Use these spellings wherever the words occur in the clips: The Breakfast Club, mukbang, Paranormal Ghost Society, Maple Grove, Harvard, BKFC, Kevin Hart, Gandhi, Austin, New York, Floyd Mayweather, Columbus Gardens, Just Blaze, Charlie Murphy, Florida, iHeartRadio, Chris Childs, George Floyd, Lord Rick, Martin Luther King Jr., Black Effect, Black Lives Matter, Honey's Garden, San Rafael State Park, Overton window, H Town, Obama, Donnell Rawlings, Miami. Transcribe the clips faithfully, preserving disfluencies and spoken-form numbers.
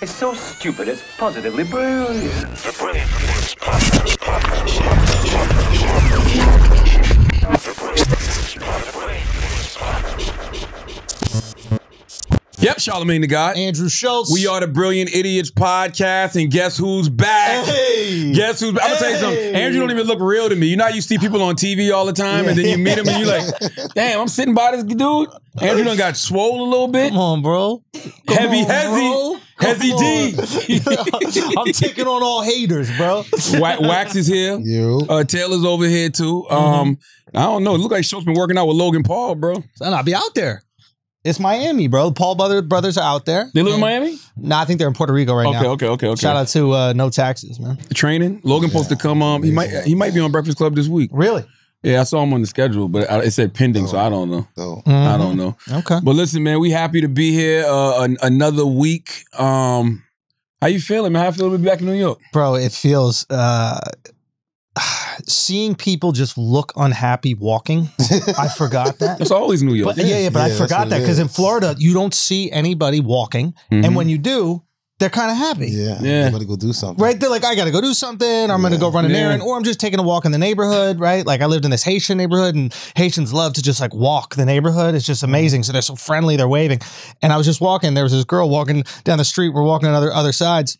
It's so stupid, it's positively brilliant. The Brilliant Idiots Podcast. Yep, Charlamagne Tha God. Andrew Schulz. We are the Brilliant Idiots Podcast, and guess who's back? Hey. Guess who's back? I'm going to hey. tell you something. Andrew don't even look real to me. You know how you see people on T V all the time, yeah. and then you meet him and you're like, damn, I'm sitting by this dude. Andrew done got swole a little bit. Come on, bro. Come heavy, on, heavy. Bro. Hezzy D. I'm taking on all haters, bro. Wax is here. You. Uh, Taylor's over here, too. Mm-hmm. um, I don't know. It look like Schulz been working out with Logan Paul, bro. Son, I'll be out there. It's Miami, bro. The Paul brother, brothers are out there. They live in Miami? No, nah, I think they're in Puerto Rico right okay, now. Okay, okay, okay. Shout out to uh, No Taxes, man. Training. Logan yeah. supposed to come. Um, he might he might be on Breakfast Club this week. Really? Yeah, I saw him on the schedule, but it said pending, so I don't know. Mm-hmm. I don't know. Okay. But listen, man, we happy to be here uh, an another week. Um, how you feeling, man? How you feeling to be back in New York? Bro, it feels... Uh, seeing people just look unhappy walking. I forgot that. It's always New York. But, yeah, yeah, but yeah, I forgot that because in Florida, you don't see anybody walking. Mm-hmm. And when you do... they're kind of happy. Yeah, yeah. I'm gonna go do something. Right? They're like, I gotta go do something. I'm yeah. gonna go run an yeah. errand, or I'm just taking a walk in the neighborhood. Right? Like I lived in this Haitian neighborhood, and Haitians love to just like walk the neighborhood. It's just amazing. So they're so friendly. They're waving, and I was just walking. There was this girl walking down the street. We're walking on other other sides,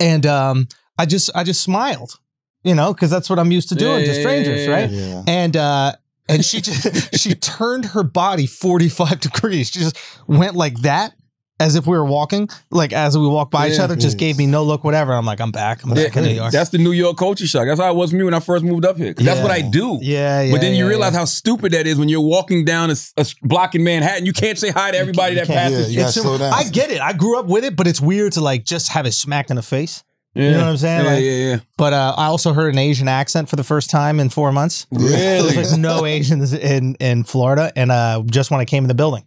and um, I just I just smiled, you know, because that's what I'm used to doing yeah, to strangers, yeah, yeah, right? Yeah. And uh, and she just she turned her body forty-five degrees. She just went like that. As if we were walking, like as we walked by yeah, each other, just gave me no look, whatever. I'm like, I'm back. I'm back yeah, in New York. That's the New York culture shock. That's how it was for me when I first moved up here. 'Cause yeah. that's what I do. Yeah, yeah. But then yeah, you realize yeah. how stupid that is when you're walking down a, a block in Manhattan. You can't say hi to everybody that passes. Yeah, you I get it. I grew up with it, but it's weird to like just have it smacked in the face. Yeah. You know what I'm saying? Yeah, like, yeah, yeah. But uh, I also heard an Asian accent for the first time in four months. Really? There's no Asians in, in Florida. And uh, just when I came in the building.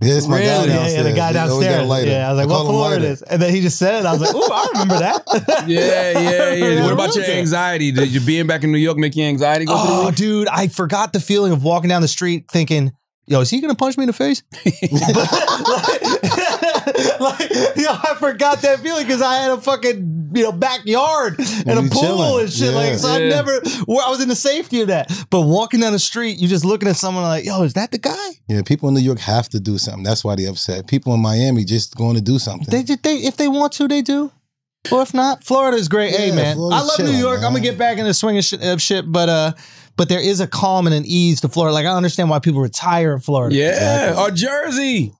Yeah, it's my really? guy downstairs. Yeah, the guy downstairs. Yeah, I was like, I what floor it is? And then he just said it. I was like, ooh, I remember that. yeah, yeah, yeah. What about your anxiety? Did you being back in New York make your anxiety go oh, through? Dude, I forgot the feeling of walking down the street thinking, yo, is he going to punch me in the face? Like, yo, I forgot that feeling because I had a fucking, you know, backyard and a pool chilling. and shit. Yeah. Like, so yeah. I never, well, I was in the safety of that. But walking down the street, you just looking at someone like, yo, is that the guy? Yeah, people in New York have to do something. That's why they upset. People in Miami just going to do something. They, they if they want to, they do. Or if not, Florida's great. Yeah, hey, man, Florida's I love chilling, New York. Man. I'm gonna get back in the swing of shit, of shit, but uh, but there is a calm and an ease to Florida. Like I understand why people retire in Florida. Yeah, exactly. Or Jersey.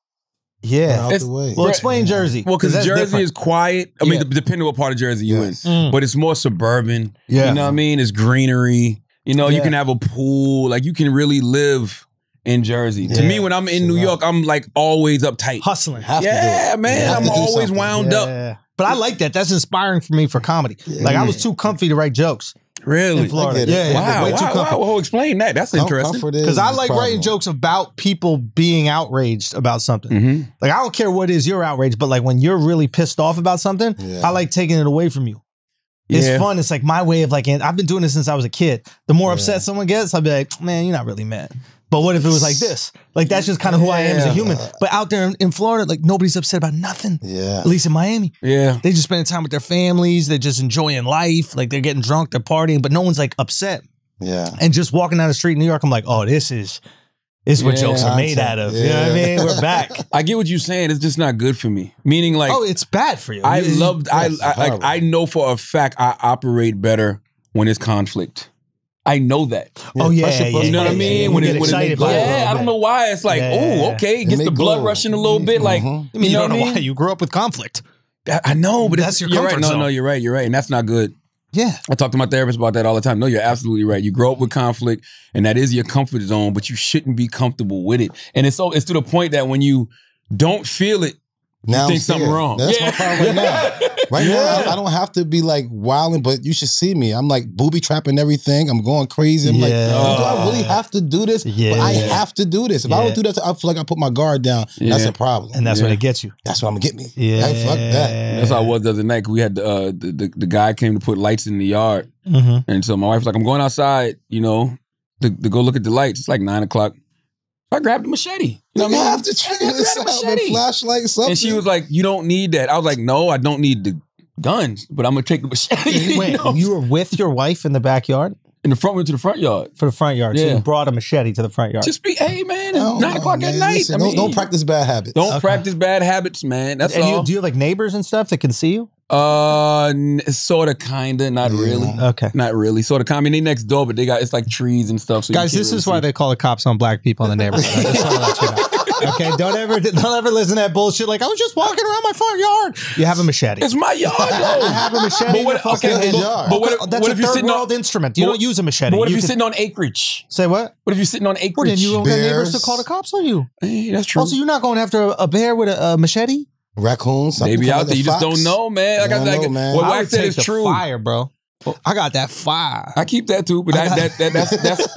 Yeah, out the way. Well, explain yeah. Jersey. Well, because Jersey different. is quiet. I mean, yeah. depending on what part of Jersey you yes. in, mm. but it's more suburban. Yeah, you know what I mean. It's greenery. You know, yeah. you can have a pool. Like you can really live in Jersey. Yeah. To me, when I'm in New York, I'm like always uptight, hustling. Have yeah, man, I'm always something. wound yeah. up. But I like that. That's inspiring for me for comedy. Yeah. Like I was too comfy to write jokes. Really? In Florida. Yeah, wow, way wow, too wow. Well, explain that. That's interesting. Because I like problem. writing jokes about people being outraged about something. Mm-hmm. Like, I don't care what is your outrage, but like when you're really pissed off about something, yeah. I like taking it away from you. It's yeah. fun. It's like my way of like, I've been doing this since I was a kid. The more yeah. upset someone gets, I'll be like, man, you're not really mad. But what if it was like this? Like, that's just kind of who yeah. I am as a human. But out there in Florida, like, nobody's upset about nothing. Yeah. At least in Miami. Yeah. They just spending time with their families. They're just enjoying life. Like, they're getting drunk. They're partying. But no one's, like, upset. Yeah. And just walking down the street in New York, I'm like, oh, this is... This is what yeah, jokes are made out of. Yeah. You know what I mean? We're back. I get what you're saying. It's just not good for me. Meaning like... Oh, it's bad for you. I loved... I, I, like, I know for a fact I operate better when it's conflict. I know that. Oh, yeah. yeah, yeah you know yeah, what I mean? Yeah, yeah. When it, when it, yeah I don't know why. It's like, yeah. oh, okay. It gets it the blood go. rushing a little bit. Like, mm-hmm. I mean, you, you know don't what know mean? why. You grew up with conflict. I know, but that's your you're comfort right. zone. No, no, you're right. You're right. And that's not good. Yeah. I talk to my therapist about that all the time. No, you're absolutely right. You grow up with conflict, and that is your comfort zone, but you shouldn't be comfortable with it. And it's so it's to the point that when you don't feel it, you now think something wrong. That's yeah. my problem right now. Right yeah. now, I don't have to be like wilding, but you should see me. I'm like booby trapping everything. I'm going crazy. I'm yeah. like, oh, do I really have to do this? Yeah. But I have to do this. If yeah. I don't do that, I feel like I put my guard down. Yeah. That's a problem. And that's yeah. what it gets you. That's what I'm gonna get me. Yeah, hey, fuck that. That's how I was the other night. We had uh, the, the the guy came to put lights in the yard, mm-hmm. and so my wife's like, I'm going outside, you know, to, to go look at the lights. It's like nine o'clock. I grabbed a machete. You know what I mean? Have to check this out. The flashlight, something. And she was like, "You don't need that." I was like, "No, I don't need the guns, but I'm gonna take the machete." Wait, you know? You were with your wife in the backyard? In the front, went to the front yard for the front yard. Yeah. So you brought a machete to the front yard. Just be, hey man, it's nine o'clock at night. Listen, I mean, don't, don't practice bad habits. Don't okay. practice bad habits, man. That's and all. You, do you have like neighbors and stuff that can see you? Uh, sort of, kinda, not yeah. really. Okay, not really. Sort of, I mean, they next door, but they got it's like trees and stuff. So guys, this really is see. why they call the cops on black people in the neighborhood. I just want to let you know. Okay, don't ever, don't ever listen to that bullshit. Like I was just walking around my front yard. You have a machete. It's my yard. Though. I have a machete. But what, in the okay, fucking but, yard. But what, what, that's what a if you're sitting world on instrument? You what, don't use a machete. But what if you you're could, sitting on acreage? Say what? What if you're sitting on acreage? Well, then you don't get neighbors to call the cops on you. Hey, that's true. Also, you're not going after a, a bear with a, a machete. Raccoons, maybe out there. You just don't know, man. I got that. What I said is true. Fire, bro. I got that fire. I keep that too, but I, I that, that, that that's that's.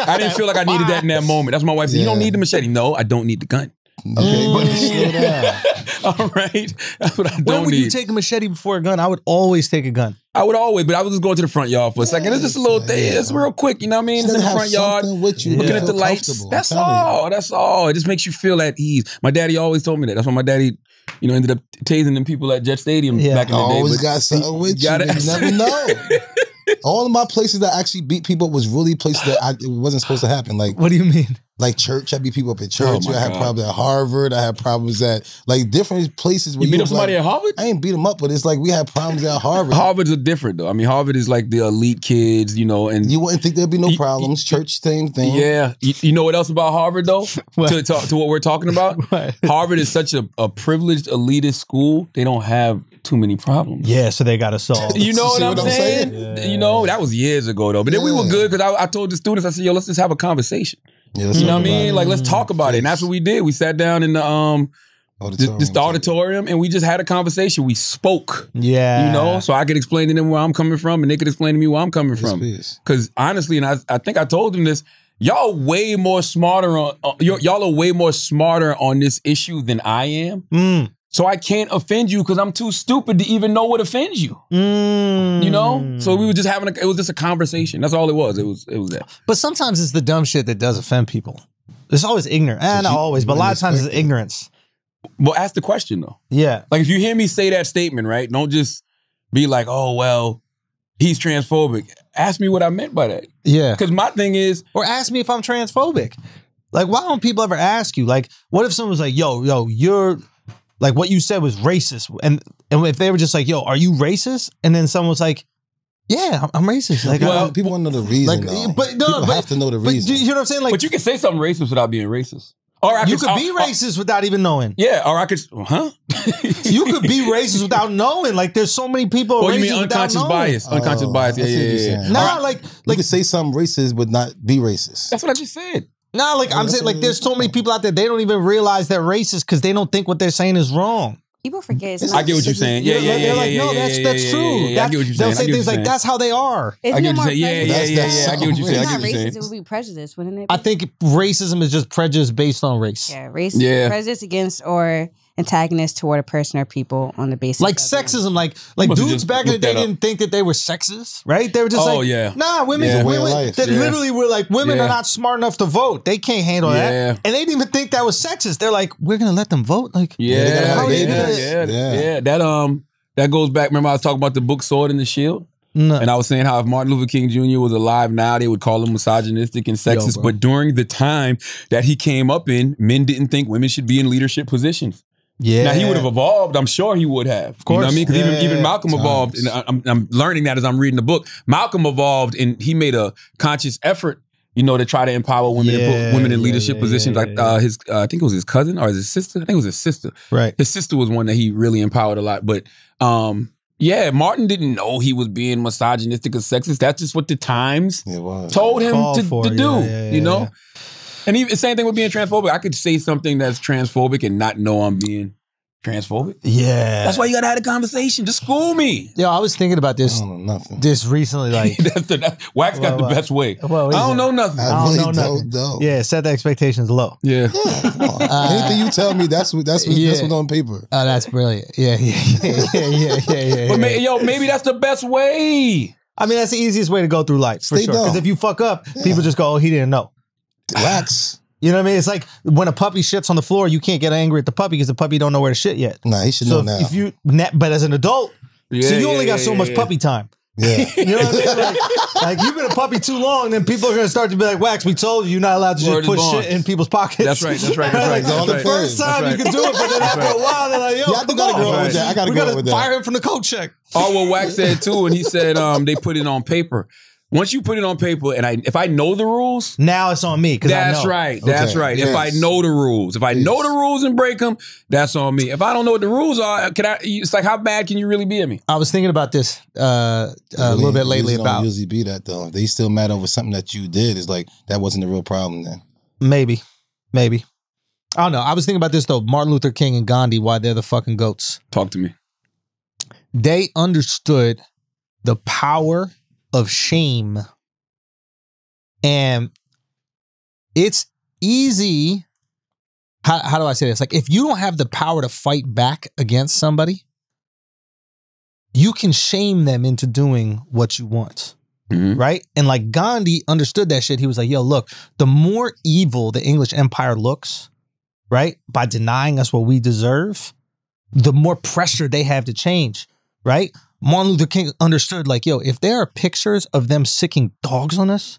I, I didn't feel like fire. I needed that in that moment. That's my wife said. Yeah. You don't need the machete. No, I don't need the gun. Okay, mm. All right. That's what I don't When would need. you take a machete before a gun? I would always take a gun. I would always, but I was just going to the front yard for a second. It's just a little thing. It's real quick. You know what I mean? It's in the front yard. With you. Looking yeah. at the lights. That's all. You. That's all. It just makes you feel at ease. My daddy always told me that. That's why my daddy, you know, ended up tasing them people at Jet Stadium yeah. back in the I day. Always got something with you. Gotta, you never know. All of my places that actually beat people up was really places that I, it wasn't supposed to happen. Like, what do you mean? Like church, I beat people up at church. Oh I had God. problems at Harvard. I had problems at like different places. Where you beat you up somebody like, at Harvard? I ain't beat them up, but it's like we had problems at Harvard. Harvard's are different though. I mean, Harvard is like the elite kids, you know. And you wouldn't think there'd be no problems. You, church, same thing. Yeah. You, you know what else about Harvard though? to, talk, to what we're talking about, Harvard is such a, a privileged, elitist school. They don't have too many problems. Yeah, so they got to solve. You know what, what I'm saying? saying? Yeah. You know, that was years ago though. But then yeah. we were good because I, I told the students, I said, "Yo, let's just have a conversation." Yeah, you know what I mean? Like, let's talk about it. And that's what we did. We sat down in the um, auditorium, the, the auditorium and we just had a conversation. We spoke. Yeah. You know? So I could explain to them where I'm coming from and they could explain to me where I'm coming from. Because honestly, and I, I think I told them this, y'all way more smarter on, uh, y'all are way more smarter on this issue than I am. Mm. So I can't offend you because I'm too stupid to even know what offends you. Mm. You know? So we were just having a, it was just a conversation. That's all it was. It was it was that. But sometimes it's the dumb shit that does offend people. It's always ignorant. Eh, not always, but a lot of times it's ignorance. Well, ask the question though. Yeah. Like if you hear me say that statement, right? Don't just be like, oh, well, he's transphobic. Ask me what I meant by that. Yeah. Because my thing is... Or ask me if I'm transphobic. Like, why don't people ever ask you? Like, what if someone was like, yo, yo, you're... Like what you said was racist, and and if they were just like, "Yo, are you racist?" and then someone was like, "Yeah, I'm, I'm racist." Like, well, I, people want to know the reason. Like, but no, people but, have to know the reason. Do you know what I'm saying? Like, but you can say something racist without being racist, or I you could, could be I, racist I, without even knowing. Yeah, or I could, huh? You could be racist without knowing. Like, there's so many people. Oh, you mean unconscious bias? Unconscious oh, bias. Yeah, yeah, yeah. No, right. like, like you could say something racist but not be racist. That's what I just said. Nah, like I'm saying, like there's so many people out there they don't even realize they're racist because they don't think what they're saying is wrong. People forget. I get what you're saying. Yeah, yeah, yeah. They're like, no, that's that's true. I get what you're saying. They'll say things like, "That's how they are." I get what you're saying. Yeah, yeah, yeah, yeah. I get what you're saying. It's not racist. It would be prejudice, wouldn't it? I think racism is just prejudice based on race. Yeah, racism, yeah. prejudice against or antagonist toward a person or people on the basis like sexism. Like like dudes back in the day didn't think that they were sexist, right? They were just oh, like, yeah. nah, women, yeah. women life, that yeah. literally were like, women yeah. are not smart enough to vote. They can't handle yeah. that. And they didn't even think that was sexist. They're like, we're gonna let them vote. Like, yeah, how they yeah, yeah, yeah, yeah. That um, that goes back. Remember, I was talking about the book Sword and the Shield. No. And I was saying how if Martin Luther King Junior was alive now, they would call him misogynistic and sexist. Yo, but during the time that he came up in, men didn't think women should be in leadership positions. Yeah. Now he would have evolved. I'm sure he would have. Of course. You know what I mean? Because yeah, even, even Malcolm times. evolved. And I, I'm, I'm learning that as I'm reading the book. Malcolm evolved and he made a conscious effort, you know, to try to empower women yeah, and put women in yeah, leadership yeah, positions. Yeah, yeah, like uh, his, uh, I think it was his cousin or his sister. I think it was his sister. Right. His sister was one that he really empowered a lot. But um, yeah, Martin didn't know he was being misogynistic or sexist. That's just what the times told him to, for, to do, yeah, yeah, yeah, you know? Yeah. And even, same thing with being transphobic. I could say something that's transphobic and not know I'm being transphobic. Yeah. That's why you gotta have a conversation. Just school me. Yo, I was thinking about this this recently. Like that's the, that, Wax well, got the well, best way. Well, I don't know nothing. I, I really don't know nothing. Don't, don't. Yeah, set the expectations low. Yeah. yeah uh, Anything you tell me, that's what that's, what, yeah. that's what's on paper. Oh, that's brilliant. Yeah, yeah, yeah, yeah, yeah, yeah. yeah, yeah. But may, yo, maybe that's the best way. I mean, that's the easiest way to go through life, for Stay sure. Because if you fuck up, yeah. people just go, oh, he didn't know. Wax. You know what I mean? It's like when a puppy shits on the floor, you can't get angry at the puppy because the puppy don't know where to shit yet. Nah, he should so know if, now. If you, but as an adult, yeah, so you yeah, only got yeah, so yeah, much yeah. puppy time. Yeah. You know what I mean? Like, like, you've been a puppy too long, then people are going to start to be like, Wax, we told you you're not allowed to just put shit in people's pockets. That's right, that's right, that's right. That's the right. first time right. you can do it, but then after right. a while, they're like, yo, yeah, I gotta grow right. with that. I gotta we grow gotta with that. Fire him from the coat check. Oh, what Wax said too, and he said um, they put it on paper. Once you put it on paper, and I, if I know the rules... Now it's on me, because I know. That's right, that's okay. right. Yes. If I know the rules. If I yes. know the rules and break them, that's on me. If I don't know what the rules are, can I? It's like, how bad can you really be at me? I was thinking about this uh, a little bit lately about... They don't usually be that, though. If they still mad over something that you did, it's like, that wasn't the real problem then. Maybe. Maybe. I don't know. I was thinking about this, though. Martin Luther King and Gandhi, why they're the fucking goats. Talk to me. They understood the power... of shame. And it's easy. How, how do I say this? Like, if you don't have the power to fight back against somebody, you can shame them into doing what you want. Mm-hmm. Right? And like Gandhi understood that shit. He was like, yo, look, the more evil the English Empire looks, right, by denying us what we deserve, the more pressure they have to change. Right? Martin Luther King understood, like, yo, if there are pictures of them sicking dogs on us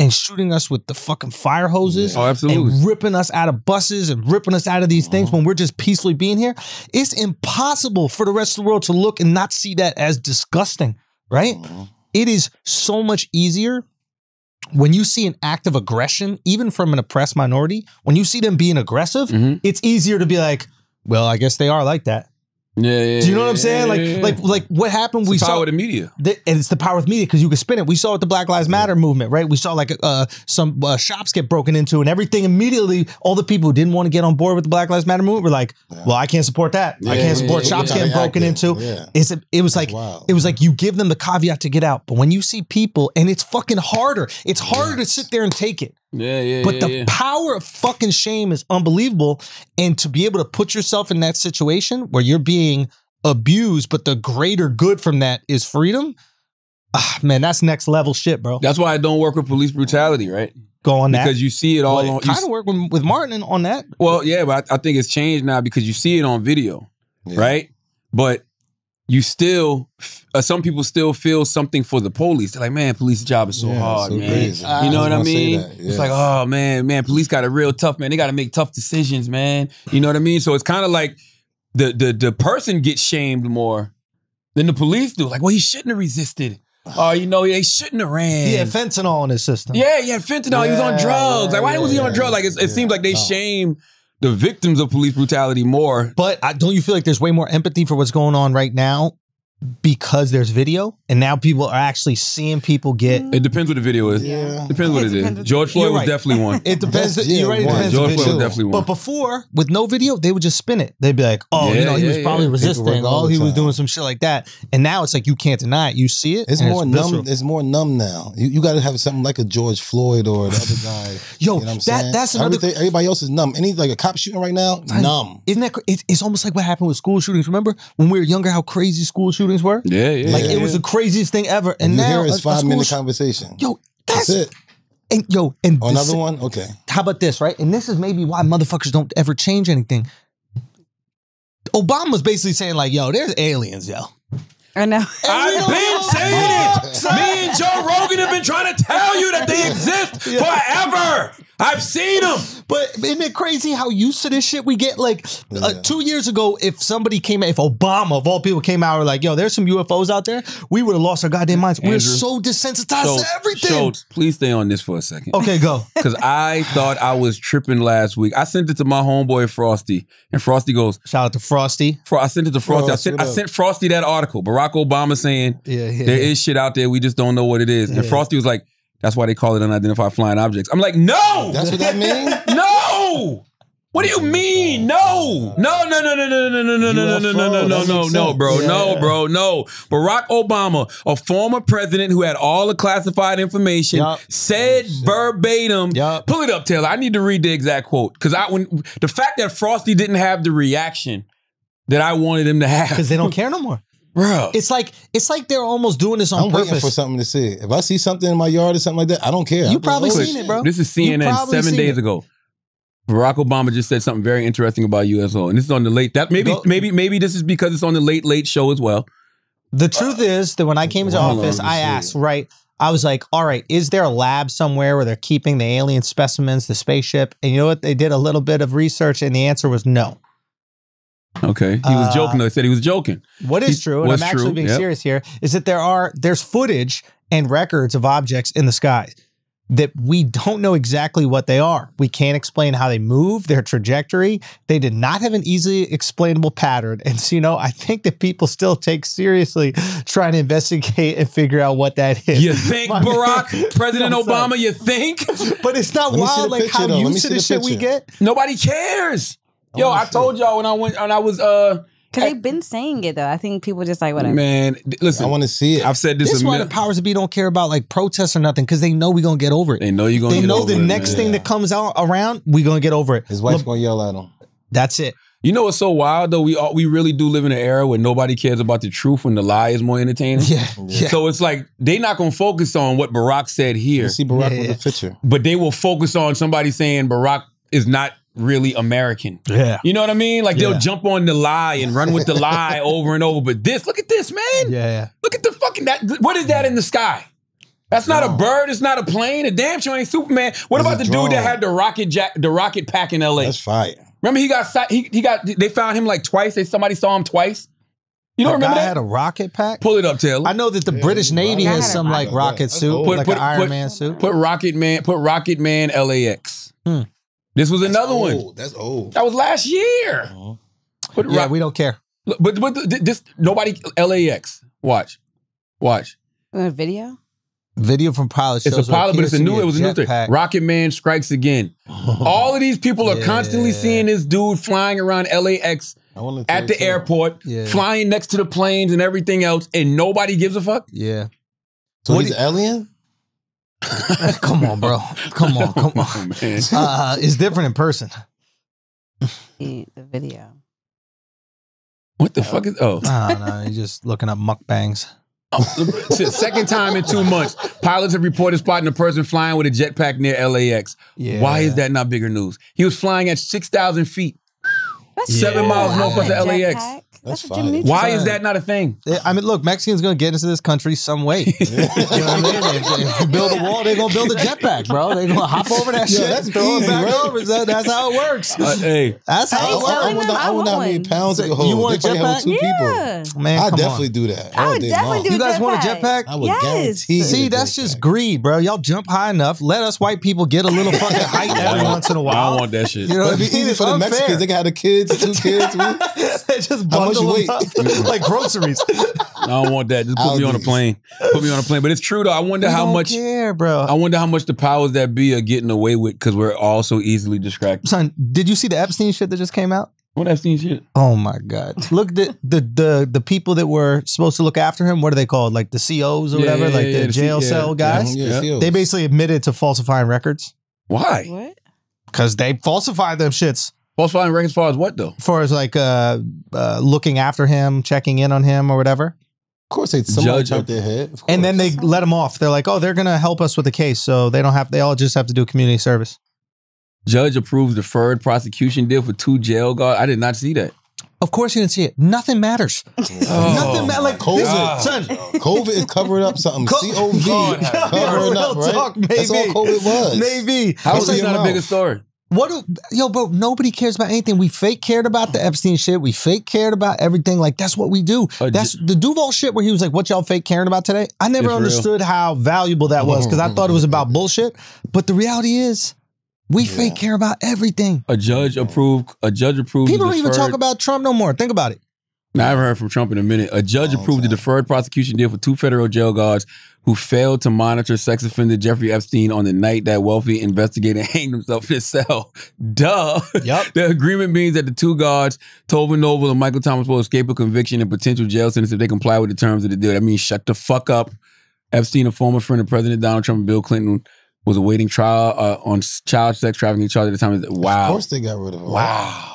and shooting us with the fucking fire hoses, oh, absolutely, and ripping us out of buses and ripping us out of these things when we're just peacefully being here, it's impossible for the rest of the world to look and not see that as disgusting, right? It is so much easier when you see an act of aggression, even from an oppressed minority, when you see them being aggressive, mm-hmm. it's easier to be like, well, I guess they are like that. Yeah, yeah, do you know what I'm saying? Like, yeah, yeah. like, like what happened? It's we the power saw of the media, the, and it's the power of the media because you can spin it. We saw with the Black Lives Matter yeah. movement, right? We saw like uh, some uh, shops get broken into, and everything immediately. All the people who didn't want to get on board with the Black Lives Matter movement were like, yeah. "Well, I can't support that. Yeah, I can't support yeah, shops yeah, getting broken yeah. into." Yeah. It's a, it was like wow. it was like you give them the caveat to get out, but when you see people, and it's fucking harder. It's harder yeah. to sit there and take it. Yeah, yeah, but yeah, the yeah. power of fucking shame is unbelievable. And to be able to put yourself in that situation where you're being abused, but the greater good from that is freedom. Ah, man, that's next level shit, bro. That's why I don't work with police brutality, right? Go on that. Because you see it all. Well, on, kind of work with, with Martin on that. Well, yeah, but I, I think it's changed now because you see it on video, yeah. right? But you still, uh, some people still feel something for the police. They're like, man, police job is so yeah, hard, so man. Crazy. You know I what I mean? Yeah. It's like, oh, man, man, police got a real tough, man. They got to make tough decisions, man. You know what I mean? So it's kind of like the, the, the person gets shamed more than the police do. Like, well, he shouldn't have resisted. Oh, you know, they shouldn't have ran. He had fentanyl in his system. Yeah, he had fentanyl. Yeah, he was on drugs. Like, why yeah, was he on drugs? Like, it's, it yeah. seems like they no. shame the victims of police brutality more. But I, don't you feel like there's way more empathy for what's going on right now because there's video? And now people are actually seeing people get... It depends what the video is. Yeah. Depends what it, depends it is. George Floyd right. was definitely one. It depends. Yeah, you're right. It depends George Floyd was definitely one. But before, with no video, they would just spin it. They'd be like, oh, yeah, you know, yeah, he was yeah, probably yeah. resisting. All he was doing some shit like that. And now it's like, you can't deny it. You see it. It's more it's numb. Visceral. It's more numb now. You, you got to have something like a George Floyd or the other guy. Yo, you know what I'm that, that's another... Everything, everybody else is numb. Any, like a cop shooting right now, I, numb. Isn't that... It, it's almost like what happened with school shootings. Remember when we were younger, how crazy school shootings were? Yeah, yeah. Like yeah, it was yeah. the craziest thing ever. And, and now it's five minute conversation. Yo, that's, that's it. And yo, and oh, this, another one? Okay. How about this, right? And this is maybe why motherfuckers don't ever change anything. Obama's basically saying, like, yo, there's aliens, yo. I know. I've been saying it. Me and Joe Rogan have been trying to tell you that they exist yeah. forever. I've seen them. But isn't it crazy how used to this shit we get? Like yeah. uh, two years ago, if somebody came out, if Obama of all people came out and were like, yo, there's some U F Os out there, we would have lost our goddamn minds. Andrew, we're so desensitized Schulz, to everything. Schulz, please stay on this for a second. Okay, go. Because I thought I was tripping last week. I sent it to my homeboy Frosty, and Frosty goes, shout out to Frosty. Fro I sent it to Frosty. Bro, I, sent, I sent Frosty that article. Barack Obama saying yeah, yeah, there yeah. is shit out there, we just don't know what it is. And yeah. Frosty was like, that's why they call it unidentified flying objects. I'm like, no! That's what that means? No! What do you mean? No! No, no, no, no, no, no, no, no, no, no, no, no, no, no, bro, no, bro, no. Barack Obama, a former president who had all the classified information, said verbatim, pull it up, Taylor. I need to read the exact quote. Because I when the fact that Frosty didn't have the reaction that I wanted him to have. Because they don't care no more. Bro. It's like it's like they're almost doing this on I'm purpose. I'm waiting for something to see. If I see something in my yard or something like that, I don't care. You I'm probably seen it, bro. This is C N N seven days ago. Barack Obama just said something very interesting about U S O, and this is on the late. That maybe no, maybe maybe this is because it's on the late late show as well. The truth uh, is that when I came to office, I asked, right? I was like, all right, is there a lab somewhere where they're keeping the alien specimens, the spaceship? And you know what? They did a little bit of research, and the answer was no. Okay, he uh, was joking. I said he was joking. What is he, true, and I'm actually true, being yep. serious here, is that there are there's footage and records of objects in the sky that we don't know exactly what they are. We can't explain how they move, their trajectory. They did not have an easily explainable pattern. And so, you know, I think that people still take seriously trying to investigate and figure out what that is. You think, My Barack, man. President Obama, you think? But it's not wild like how used to the shit we get. Nobody cares. Yo, oh, I shit. told y'all when I went, when I was, uh, because they've been saying it, though. I think people just like, whatever. Man, listen. I want to see it. I've said this a minute. This is why the powers that be don't care about, like, protests or nothing, because they know we're going to get over it. They know you're going to get over it. They know the next thing that comes out around, we're going to get over it. His wife's going to yell at him. That's it. You know what's so wild, though? We all, we really do live in an era where nobody cares about the truth when the lie is more entertaining. Yeah. yeah. So it's like, they're not going to focus on what Barack said here. You see Barack yeah, with yeah. the picture. But they will focus on somebody saying Barack is not really American. Yeah. You know what I mean? Like yeah. they'll jump on the lie and run with the lie over and over. But this, look at this, man. Yeah. yeah. Look at the fucking, that. what is that in the sky? That's not no. a bird. It's not a plane. A damn sure ain't Superman. What it's about the drone. dude that had the rocket jack, the rocket pack in L A? That's fire. Remember he got, he, he got, they found him like twice. They, somebody saw him twice. You don't a remember guy that? had a rocket pack? Pull it up, Taylor. I know that the yeah, British Navy right. has some like rocket yeah. suit, put, like put, an Iron put, Man suit. Put Rocket Man, put Rocket Man L A X. Hmm. This was another That's one. That's old. That was last year. Uh-huh. but, yeah, we don't care. But but this nobody L A X. Watch, watch. A video. Video from pilot shows. It's a pilot, but it's a new. It was a new thing. Rocket Man Strikes Again. Oh. All of these people are yeah. constantly seeing this dude flying around L A X at the too. airport, yeah. flying next to the planes and everything else, and nobody gives a fuck. Yeah. So what he's an alien? Come on, bro. Come on, come on. Oh, man. Uh, it's different in person. The video. What the oh. fuck is? Oh, no, no, you're just looking up mukbangs. Oh, second time in two months, pilots have reported spotting a person flying with a jetpack near L A X. Yeah. Why is that not bigger news? He was flying at six thousand feet, That's seven yeah. miles northwest of L A X. Jetpack? That's fine. Why is that not a thing? I mean, look, Mexicans going to get into this country some way. You know what I mean? If, if you build a wall, they're going to build a jetpack, bro. They're going to hop over that yeah, shit. That's throw easy, back over. That's how it works. Uh, hey. That's how I it works. I wonder how many pounds it holds. You want a jetpack? Two yeah. people. Man, I definitely on. do that. I would definitely do that. You guys want a jetpack? I would yes. guarantee See, that's just greed, bro. Y'all jump high enough. Let us white people get a little fucking height every once in a while. I don't want that shit. You know, it'd be easy for the Mexicans. They got the kids, two kids. They just bought like groceries. I don't want that. Just put I'll me on a plane. Put me on a plane. But it's true though. I wonder we how don't much. Care, bro. I wonder how much the powers that be are getting away with because we're all so easily distracted. Son, did you see the Epstein shit that just came out? What Epstein shit? Oh my God! Look, the the the, the people that were supposed to look after him. What are they called? Like the C Os or yeah, whatever. Yeah, like yeah, the, the jail C cell yeah, guys. Yeah, yeah. They basically admitted to falsifying records. Why? What? Because they falsified them shits. Falsifying records as far as what, though? As far as, like, uh, uh, looking after him, checking in on him or whatever. Of course, they'd judge up their head. And then they let him off. They're like, oh, they're going to help us with the case, so they don't have. They all just have to do community service. Judge approves deferred prosecution deal for two jail guards. I did not see that. Of course you didn't see it. Nothing matters. Oh, nothing matters. Like COVID, God. son. COVID is covering up something. Co C O V. God, covering yeah, up, right? Talk, maybe. That's all COVID was. Maybe. How is this not mouth? a bigger story? What do, yo, bro, nobody cares about anything. We fake cared about the Epstein shit. We fake cared about everything. Like, that's what we do. Uh, that's the Duval shit where he was like, what y'all fake caring about today? I never understood real. how valuable that was because I thought it was about bullshit. But the reality is, we yeah. fake care about everything. A judge approved. A judge approved. People don't even talk about Trump no more. Think about it. Now, I haven't heard from Trump in a minute. A judge oh, approved the deferred prosecution deal for two federal jail guards who failed to monitor sex offender Jeffrey Epstein on the night that wealthy investigator hanged himself in his cell. Duh. Yep. The agreement means that the two guards, Tobin Noble and Michael Thomas, will escape a conviction and potential jail sentence if they comply with the terms of the deal. That means shut the fuck up. Epstein, a former friend of President Donald Trump and Bill Clinton, was awaiting trial uh, on child sex trafficking charge at the time. Wow. Of course they got rid of him. Wow. Wow.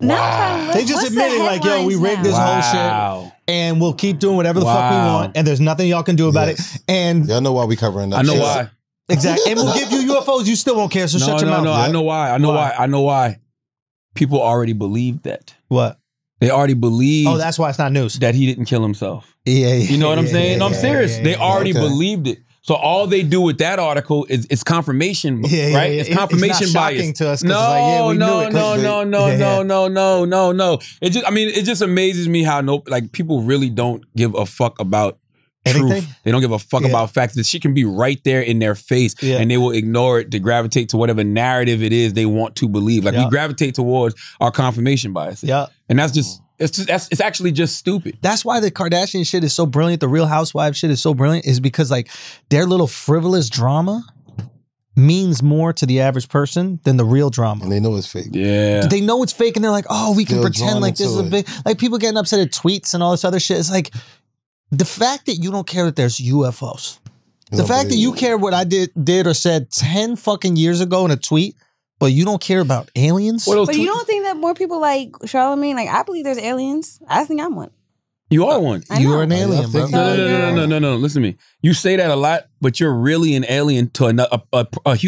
Wow. They just What's admitted, the like, yo, we rigged now? this wow. whole shit, and we'll keep doing whatever the wow. fuck we want, and there's nothing y'all can do about yes. it. And y'all know why we covering that. I know shit. why. Exactly. And we'll give you U F O motherfuckers, you still won't cancel. No, Shut your no, mouth. No, no, I know why. I know why. why. I know why. People already believe that. What? They already believe. Oh, that's why it's not news. That he didn't kill himself. Yeah, yeah. You know what yeah, I'm saying? Yeah, no, I'm yeah, serious. Yeah, yeah, they already okay. believed it. So all they do with that article is it's confirmation, yeah, right? Yeah, it's confirmation it's not bias. Shocking to us. No, like, yeah, we no, knew it no, no, they, no, yeah. no, no, no, no, no. It just, I mean, it just amazes me how no, like people really don't give a fuck about truth. Anything? They don't give a fuck yeah. about facts. That shit can be right there in their face, yeah. and they will ignore it to gravitate to whatever narrative it is they want to believe. Like yeah. we gravitate towards our confirmation bias. Yeah, and that's just. It's just, that's, it's actually just stupid. That's why the Kardashian shit is so brilliant. The Real Housewives shit is so brilliant is because like their little frivolous drama means more to the average person than the real drama. And they know it's fake. Yeah. They know it's fake and they're like, oh, we can they're pretend like this is a big... Like people getting upset at tweets and all this other shit. It's like the fact that you don't care that there's U F Os. The fact that you care what I did, did or said ten fucking years ago in a tweet... But you don't care about aliens? But you don't think that more people like Charlamagne, like, I believe there's aliens. I think I'm one. You are one. You're an alien, bro. No, no, no, no, no, no. Listen to me. You say that a lot, but you're really an alien to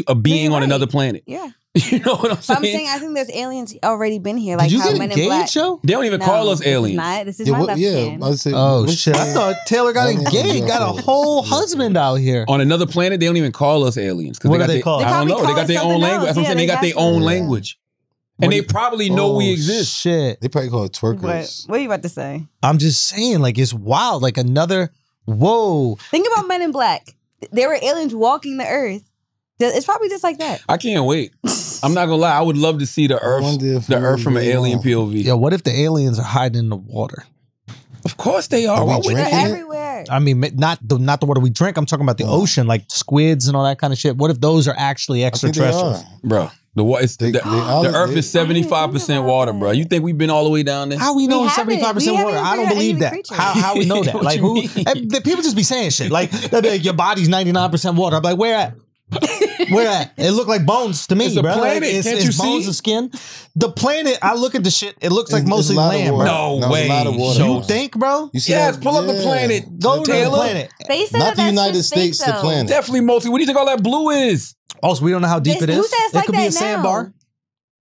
a being on another planet. Yeah. You know what I'm saying? I'm saying I think there's aliens already been here. Like, how Men in Black. They don't even call us aliens. This is my left hand. Oh, shit. I thought Taylor got engaged, got a whole husband out here. On another planet, they don't even call us aliens. What do they call us? I don't know. They got their own language. That's what I'm saying. They got their own language. And they probably know we exist. Shit. They probably call it twerkers. What are you about to say? I'm just saying, like, it's wild. Like, another, whoa. Think about Men in Black. There were aliens walking the earth. It's probably just like that. I can't wait. I'm not gonna lie. I would love to see the Earth, the Earth from an alien P O V. Yeah. What if the aliens are hiding in the water? Of course they are. Are we they're everywhere. I mean, not the not the water we drink. I'm talking about the oh. ocean, like squids and all that kind of shit. What if those are actually extraterrestrials, bro? The it's, they, the, they are, the Earth is seventy-five percent water, bro. You think we've been all the way down there? How we know we it's seventy-five percent water? I don't believe that. How, how we know that? Like who? The people just be saying shit. Like, like your body's ninety-nine percent water. I'm like, where at? Where at? It looked like bones to me. It's a bro. planet. Like, it's, Can't it's you bones see? and skin. The planet. I look at the shit. It looks like it's, mostly it's land. Bro. No, no way. So you think, bro? You see yes. That? Pull up yeah. the planet. Go to the planet. They said Not that the United States. Think, the planet. Definitely mostly. What do you think all that blue is? Also, we don't know how deep it's, it is. It like could be a sandbar.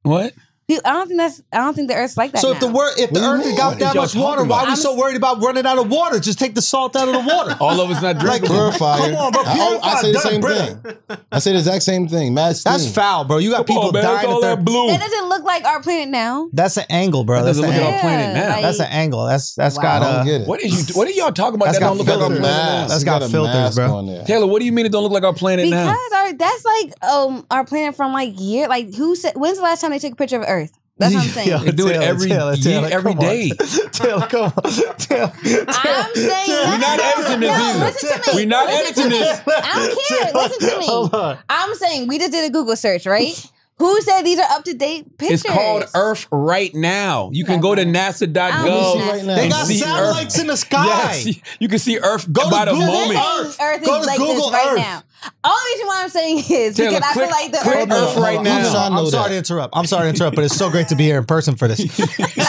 What? Dude, I don't think that's. I don't think the Earth's like that. So if now. the word, if the Earth mean? got that much water, why are we so worried about running out of water? Just take the salt out of the water. All of it's not drinkable. Like, purifier. Come on, bro. Purifier, I, I say the same bread. thing. I say the exact same thing. Mad steam. That's foul, bro. You got Come people on, dying at their blue. That doesn't look like our planet now. That's an angle, bro. That doesn't that's look like our planet now. Like, that's an angle. That's that's wow. got. Uh, get it. What is you? What are y'all talking about? That don't look like our planet now. That's got filters, bro. Taylor, what do you mean it don't look like our planet now? Because that's like um our planet from like year. Like who said? When's the last time they took a picture of Earth? That's what I'm saying. Yo, they do Taylor, it every Taylor, Taylor, year, every day. Taylor, come on. Taylor, I'm saying Taylor, we're not editing this no, either. Listen to me. We're not listen editing this. I don't care. Taylor, listen to me. Hold on. I'm saying we just did a Google search, right? Who said these are up-to-date pictures? It's called Earth Right Now. You can go to NASA dot gov. They got satellites Earth. in the sky. Yes, you can see Earth go by the Google moment. Earth, Earth go is to like Google this Earth. right now. Only reason why I'm saying is Taylor, because click, I feel like the Earth, Earth right on, now. I'm, I'm sorry to interrupt. I'm sorry to interrupt, but it's so great to be here in person for this.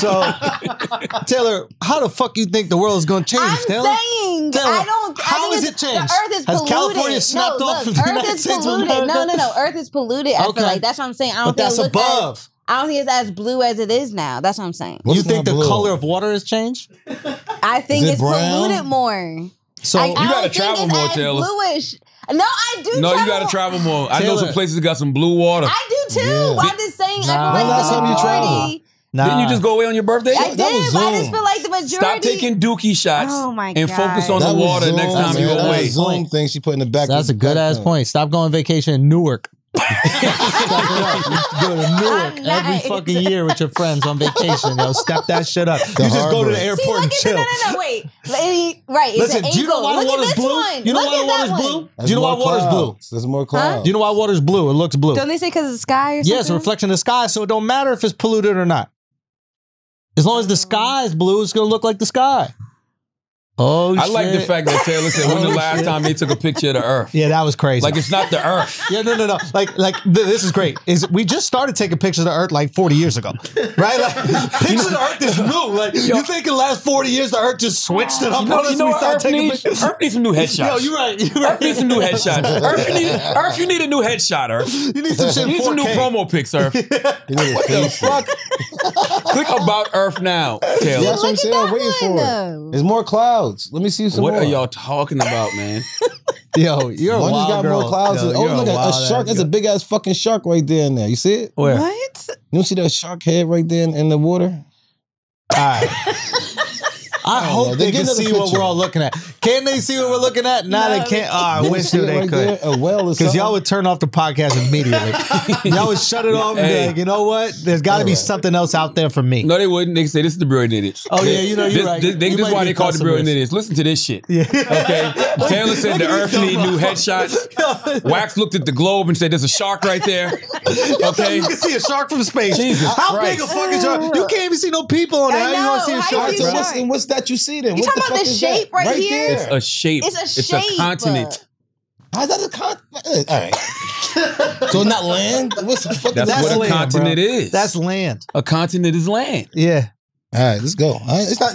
So, Taylor, how the fuck you think the world is going to change? I'm Taylor? saying Taylor, I don't. How I think has it changed? The Earth is polluted. Has California snapped no, off look, the Earth United is States polluted. No, no, no. Earth is polluted. I okay. feel like that's what I'm saying. I don't but think that's it above. As, I don't think it's as blue as it is now. That's what I'm saying. What's you think the blue? color of water has changed? I think it it's brown? polluted more. So I, you I gotta travel more, Taylor. Bluish. No, I do. No, travel. you gotta travel more. Taylor. I know some places that got some blue water. I do too. Yeah. I'm just saying. Nah. I feel like last time you traveled? Nah. Didn't you just go away on your birthday? I did. I just feel like the majority. Stop taking dookie shots. Oh my god. And focus on that the water Zoom. next time you go away. Zoom thing she put in the back. So that's a good ass point. Stop going vacation in Newark. Stop go to Newark every fucking year with your friends on vacation. Yo, step that shit up. The you just harbor. go to the airport See, and chill. No, no, no, wait. Lady, right? Listen, do you know why water's blue? You know why water's blue? Do you know why water's blue? There's more clouds. Huh? Do you know why water's blue? It looks blue. Don't they say because of the sky? Or something? Yes, yeah, a reflection of the sky. So it don't matter if it's polluted or not. As long as the sky is blue, it's gonna look like the sky. Oh, I shit. like the fact that Taylor said, when oh, the last shit. time they took a picture of the earth? Yeah, that was crazy. Like, it's not the earth. Yeah, no, no, no. Like, like th this is great. Is We just started taking pictures of the earth like forty years ago, right? Like, pictures of the earth is new. Like, yo, you think in the last forty years the earth just switched it up? You know, you know we started earth taking needs? Pictures. Earth needs some new headshots. Yo, you're right. You're right. Earth needs some new headshots. Earth, you need, earth, you need a new headshot, Earth. You need some shit. You need some new promo pics, Earth. What the fuck? Click about Earth now, Taylor. Yeah, that's what I'm saying. I'm waiting for it. There's more clouds. Let me see some what more. What are y'all talking about, man? Yo, you're a wild got girl. More clouds. Yo, oh, look at a shark. That's girl. a big ass fucking shark right there in there. You see it? Where? What? You don't see that shark head right there in, in the water? All right. I oh, hope they, they can see picture. what we're all looking at. Can they see what we're looking at? Nah, no, they can't. Oh, I wish they, they right could. Because y'all would turn off the podcast immediately. Y'all would shut it off. Hey. And be like, you know what? There's got to be right. something else out there for me. No, they wouldn't. They say, this is the Brilliant Idiots. Oh, yeah, you know, you're this, right. This, this, you this is why they call it the Brilliant Idiots. Listen to this shit. Yeah. Okay? Taylor said the earth need new headshots. Wax looked at the globe and said, there's a shark right there. Okay? You can see a shark from space. Jesus How Christ. big a fucking shark? You can't even see no people on there. How you want to see a shark? So what's, what's that you see then? You talking about the shape right here? It's a shape. It's a shape. It's a continent. How's that a continent? All right. So it's not land? What's the fuck? That's, that's what land, a continent bro. is. That's land. A continent is land. Yeah. All right, let's go.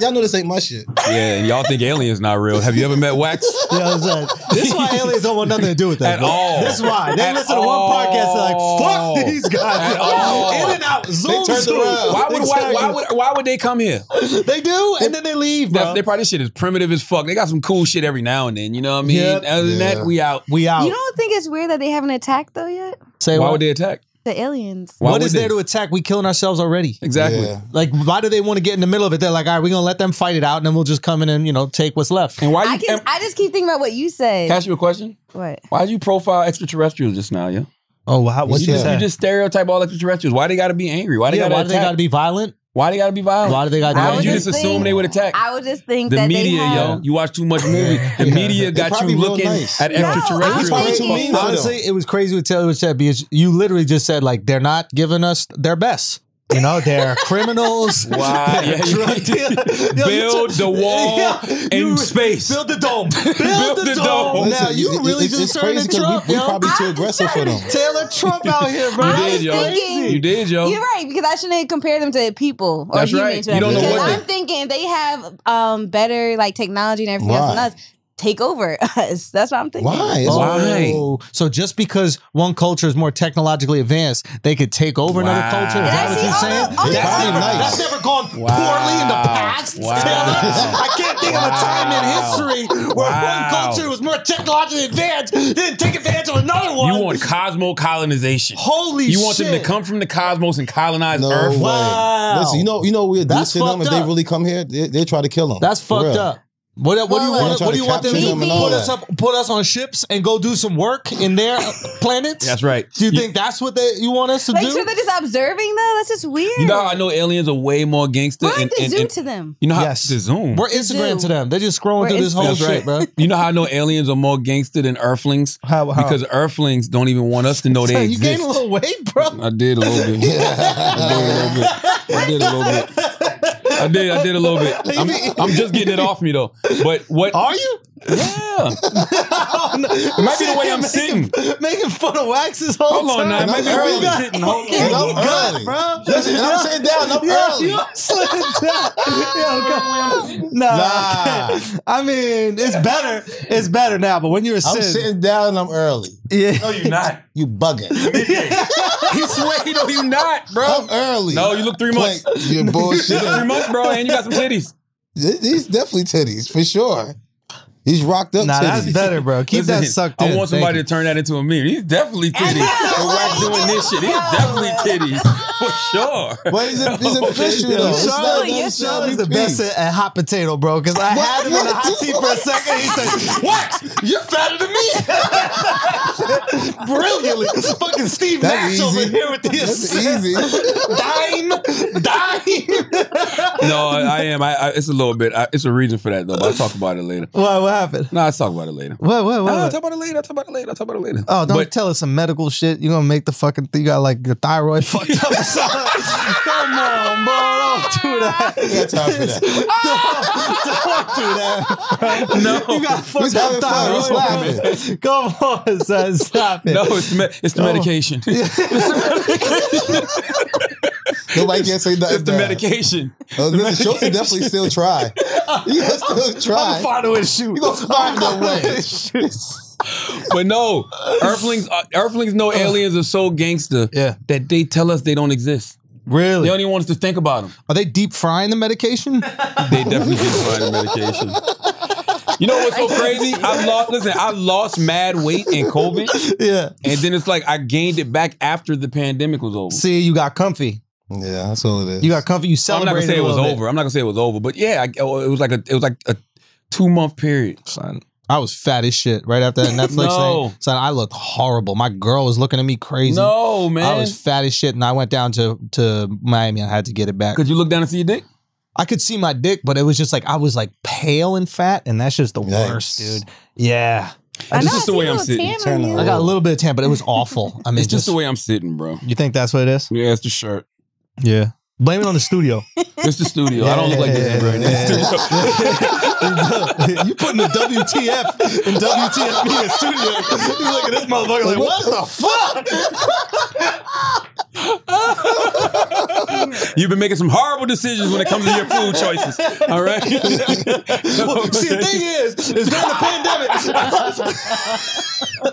Y'all know this ain't my shit. Yeah, y'all think aliens not real. Have you ever met Wax? You know what I'm saying? This is why aliens don't want nothing to do with that. At bro. all. This is why. They At listen all. to one podcast and they're like, fuck these guys. At all. In and out. Zoom, they zoom. Why would, why, why, would, why would they come here? They do, and then they leave, bro. They probably shit is primitive as fuck. They got some cool shit every now and then, you know what I mean? Yep. Other than yeah. that, we out. We out. You don't think it's weird that they haven't attacked, though, yet? Say Why what? would they attack? The aliens. Why what is they? there to attack? We killing ourselves already. Exactly. Yeah. Like, why do they want to get in the middle of it? They're like, all right, we're going to let them fight it out, and then we'll just come in and, you know, take what's left. And why? I, you, can, I just keep thinking about what you said. Can I ask you a question? What? Why did you profile extraterrestrials just now, yeah? Oh, wow. What's you, just, you just stereotype all extraterrestrials. Why they got to be angry? Why they yeah, got to gotta be violent? Why they got to be violent? Why do they got to be violent? Why did you just think, assume they would attack? I would just think the that media, they have... yo. You watch too much movies. The media got you looking nice. at extraterrestrials. No, thinking, honestly, it was crazy with Taylor said because you literally just said, like, they're not giving us their best. You know, they're criminals. Wow. They're yeah, drug dealers. Build the wall yeah, in space. Build the dome. Build, build the, the dome. dome. Now, Listen, you really it, it, just turned to Trump. We, we probably too aggressive for them. Taylor Trump out here, bro. You did, yo. Thinking, you did, yo. You're right, because I shouldn't compare them to people. Or That's right. You don't know what I'm they, thinking they have um, better like technology and everything right. else than us. Take over us. That's what I'm thinking. Why? Oh, Why? So just because one culture is more technologically advanced, they could take over wow. another culture? Is that what you're saying? That, oh, that's, that's, never, nice. that's never gone wow. poorly in the past. Wow. I can't think wow. of a time in history where wow. one culture was more technologically advanced than take advantage of another one. You want cosmo-colonization. Holy shit. You want shit. them to come from the cosmos and colonize no Earth? Way. Wow. Listen, you know, you know we're decent to them. If they really come here, they, they try to kill them. That's fucked up. What, what, well, do you want, what do you want them to do? Put us up, put us on ships and go do some work in their planets? That's right. Do you, you think that's what they you want us to like, do? Make sure they're just observing though. That's just weird. You know how I know aliens are way more gangster. We're and, and, Zoom and, to them. You know how yes. to Zoom. We're Instagram Zoom. to them. They're just scrolling We're through Instagram. this whole that's shit, bro. You know how I know aliens are more gangster than Earthlings? How, how? Because Earthlings don't even want us to know so they you exist. You gained a little weight, bro. I did a little bit. I did a little bit. I did a little bit. I did, I did a little bit. I'm, I'm just getting it off me though. But what are you? Yeah. oh, no. It might be the way I'm sitting, making fun of Wax this whole Hold on, time. Hold on, now. I'm early sitting. Hold on, early, bro. Listen, I'm sitting down. I'm yeah, early. You're sitting down. Yeah, okay. Nah. nah. Okay. I mean, it's better. It's better now. But when you were sitting, I'm sitting down and I'm early. Yeah. No, you're not. You bugging. He swear, no, you not, bro. I'm early. No, you look three Plank. months. You're bullshit. You look three months, bro, and you got some titties. These definitely titties, for sure. He's rocked up. Nah, titties. that's better, bro. Keep Listen, that sucked I in. I want somebody Thank to turn that into a meme. He's definitely titties. Wax doing this shit. He's definitely titties for sure. But he's, a, he's official though. Your show is the best at, at hot potato, bro. Because I what? had him in a hot seat for a second. He said, "Wax, you're fatter than me." Brilliantly, fucking Steve Nash over here with the assist. That's easy. Dime, dime. No, I am. I, I, it's a little bit. I, it's a reason for that, though. But I'll talk about it later. What, what happened? No, I'll talk about it later. What, what, what? No, I'll talk about it later. I'll talk about it later. I'll talk about it later. Oh, don't but, tell us some medical shit. You're going to make the fucking thing. You got, like, your thyroid fucked up or something. Come on, bro. Don't do that. You got time for that. Don't, don't do that, bro. No. You got fucked up thyroid. Come on, son. Stop it. No, it's the, me it's the medication. It's the medication. Nobody can't say nothing. It's the bad. medication. Uh, the medication. Schulz definitely still try. You can still try. I'm find a way to shoot. You gonna find a way to shoot. But no, Earthlings, uh, Earthlings know aliens are so gangster yeah. that they tell us they don't exist. Really? They don't even want us to think about them. Are they deep frying the medication? They definitely deep frying the medication. You know what's so crazy? I lost. Listen, I lost mad weight in COVID. Yeah, and then it's like I gained it back after the pandemic was over. See, you got comfy. Yeah, that's all it is. You got comfy. You celebrated. I'm not gonna say it was over. I'm not gonna say it was over, but yeah, I, it was like a it was like a two month period. Son, I was fat as shit right after that Netflix no. thing. Son, I looked horrible. My girl was looking at me crazy. No, man, I was fat as shit, and I went down to to Miami. I had to get it back. Could you look down and see your dick? I could see my dick, but it was just like I was like pale and fat, and that's just the Yikes. worst, dude. Yeah, I it's know, just the way I'm sitting. I got a little bit of tan, but it was awful. I mean, it's just, just the way I'm sitting, bro. You think that's what it is? Yeah, it's the shirt. Yeah, blame it on the studio. It's the studio. Yeah, I don't look like this right now. You putting the W T F and W T F in the studio? You look at this motherfucker like, what the fuck? You've been making some horrible decisions when it comes to your food choices. All right. Well, see, the thing is, it's during the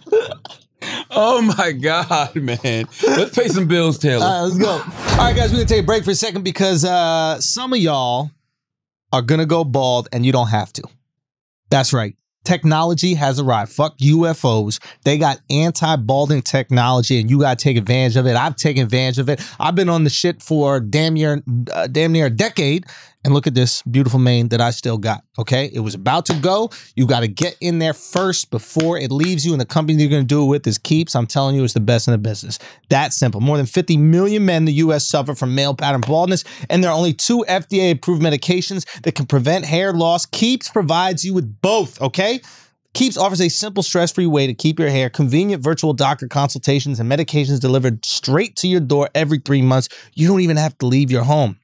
pandemic. Oh my God, man! Let's pay some bills, Taylor. All right, let's go. All right, guys, we're gonna take a break for a second because uh, some of y'all are gonna go bald, and you don't have to. That's right. Technology has arrived. Fuck U F Os. They got anti-balding technology, and you got to take advantage of it. I've taken advantage of it. I've been on the shit for damn near, uh, damn near a decade, and look at this beautiful mane that I still got, okay? It was about to go. You got to get in there first before it leaves you, and the company you're going to do it with is Keeps. I'm telling you, it's the best in the business. That simple. More than fifty million men in the U S suffer from male pattern baldness, and there are only two F D A-approved medications that can prevent hair loss. Keeps provides you with both, okay? Keeps offers a simple, stress-free way to keep your hair, convenient virtual doctor consultations, and medications delivered straight to your door every three months. You don't even have to leave your home.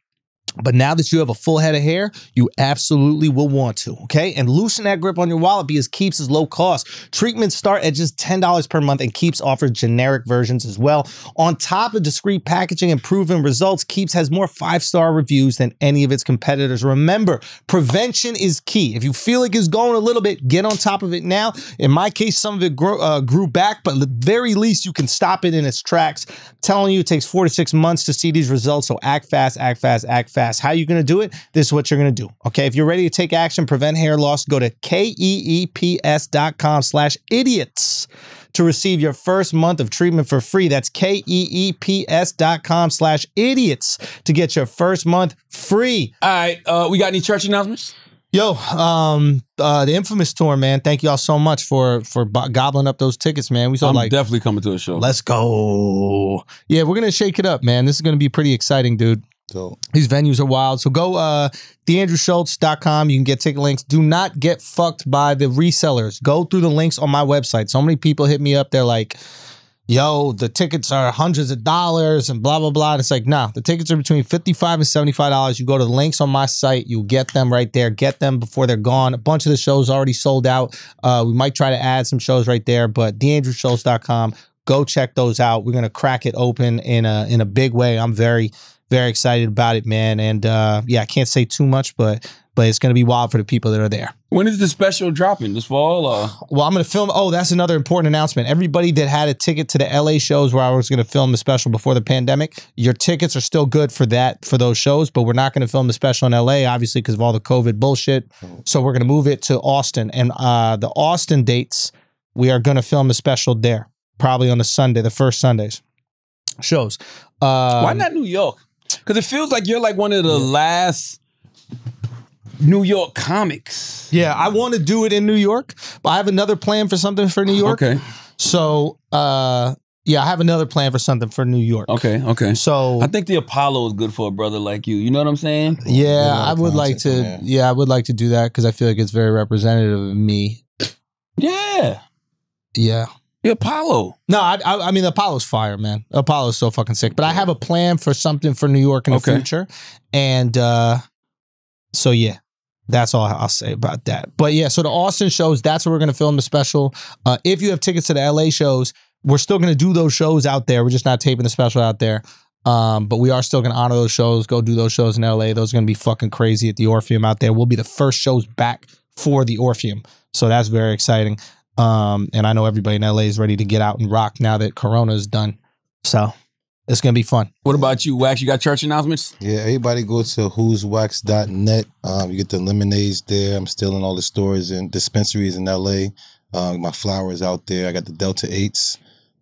But now that you have a full head of hair, you absolutely will want to, okay? And loosen that grip on your wallet because Keeps is low cost. Treatments start at just ten dollars per month, and Keeps offers generic versions as well. On top of discreet packaging and proven results, Keeps has more five-star reviews than any of its competitors. Remember, prevention is key. If you feel like it's going a little bit, get on top of it now. In my case, some of it grew, uh, grew back, but at the very least, you can stop it in its tracks. I'm telling you, it takes four to six months to see these results, so act fast, act fast, act fast. How are you going to do it? This is what you're going to do. Okay, if you're ready to take action, prevent hair loss, go to keeps dot com slash idiots to receive your first month of treatment for free. That's keeps dot com slash idiots to get your first month free. All right, uh, we got any church announcements? Yo, um, uh, the Infamous tour, man. Thank y'all so much for for gobbling up those tickets, man. We saw I'm like definitely coming to a show. Let's go. Yeah, we're gonna shake it up, man. This is gonna be pretty exciting, dude. So. These venues are wild. So go uh, the andrew schulz dot com. You can get ticket links. Do not get fucked by the resellers. Go through the links on my website. So many people hit me up. They're like, yo, the tickets are hundreds of dollars and blah, blah, blah. And it's like, nah, the tickets are between fifty-five and seventy-five dollars. You go to the links on my site. You'll get them right there. Get them before they're gone. A bunch of the shows already sold out. Uh, we might try to add some shows right there, but the andrew schulz dot com. Go check those out. We're going to crack it open in a, in a big way. I'm very... very excited about it, man. And uh, yeah, I can't say too much, but but it's going to be wild for the people that are there. When is the special dropping? This fall? Or? Well, I'm going to film. Oh, that's another important announcement. Everybody that had a ticket to the L A shows where I was going to film the special before the pandemic, your tickets are still good for that, for those shows, but we're not going to film the special in L A, obviously, because of all the COVID bullshit. So we're going to move it to Austin. And uh, the Austin dates, we are going to film a special there, probably on a Sunday, the first Sundays shows. Um, Why not New York? Because it feels like you're like one of the last New York comics. Yeah, I want to do it in New York, but I have another plan for something for New York. Okay. So uh, Yeah, I have another plan for something for New York. Okay, okay. So I think the Apollo is good for a brother like you. You know what I'm saying? Yeah, I would like to. Yeah. yeah, I would like to do that because I feel like it's very representative of me. Yeah, yeah. The Apollo. No, I, I, I mean Apollo's fire, man. Apollo's so fucking sick. But I have a plan for something for New York in okay. the future, and uh, so yeah. That's all I'll say about that. But yeah, so the Austin shows, that's where we're going to film the special. Uh, if you have tickets to the L A shows, we're still going to do those shows out there. We're just not taping the special out there. Um, but we are still going to honor those shows, go do those shows in L A. Those are going to be fucking crazy at the Orpheum out there. We'll be the first shows back for the Orpheum. So that's very exciting. Um, and I know everybody in L A is ready to get out and rock now that Corona is done. So... it's going to be fun. What about you, Wax? You got church announcements? Yeah, everybody go to who's wax dot net. Um, you get the lemonades there. I'm still in all the stores and dispensaries in L A. Um, my flowers out there. I got the Delta eights.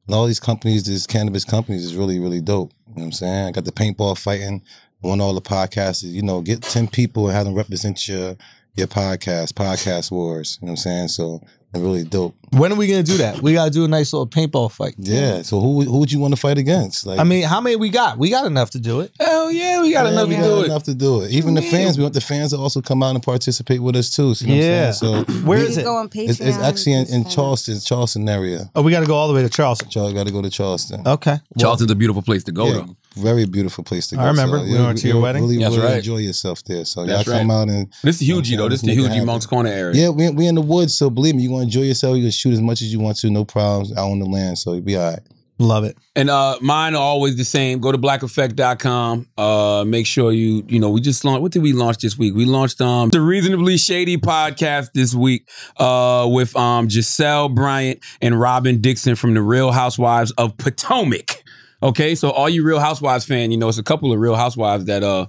And all these companies, these cannabis companies, is really, really dope. You know what I'm saying? I got the paintball fighting. Won all the podcasts. You know, get ten people and have them represent your, your podcast, podcast wars. You know what I'm saying? So... really dope. When are we gonna do that? We gotta do a nice little paintball fight. Yeah. So who who would you want to fight against? Like, I mean, how many we got? We got enough to do it. Hell yeah, we got yeah, enough we to got do enough it. Enough to do it. Even yeah. the fans, we want the fans to also come out and participate with us too. So you know yeah. What I'm saying? So where is it? Go on Patreon. It's, it's actually in, in Charleston, Charleston area. Oh, we gotta go all the way to Charleston. Charles, gotta go to Charleston. Okay. Charleston's well, a beautiful place to go yeah, though. Very beautiful place to go. I remember so, we went to your wedding. Really, That's really right. enjoy yourself there. So y'all come right. out and this is huge, you know. This is the huge Monk's Corner area. Yeah, we we in the woods, so believe me, you want. Enjoy yourself. You can shoot as much as you want to. No problems. Out on the land. So you'll be all right. Love it. And uh, mine are always the same. Go to black effect dot com. Uh, make sure you, you know, we just launched. What did we launch this week? We launched um, the Reasonably Shady podcast this week uh, with um, Giselle Bryant and Robin Dixon from the Real Housewives of Potomac. Okay. So all you Real Housewives fan, you know, it's a couple of Real Housewives that uh,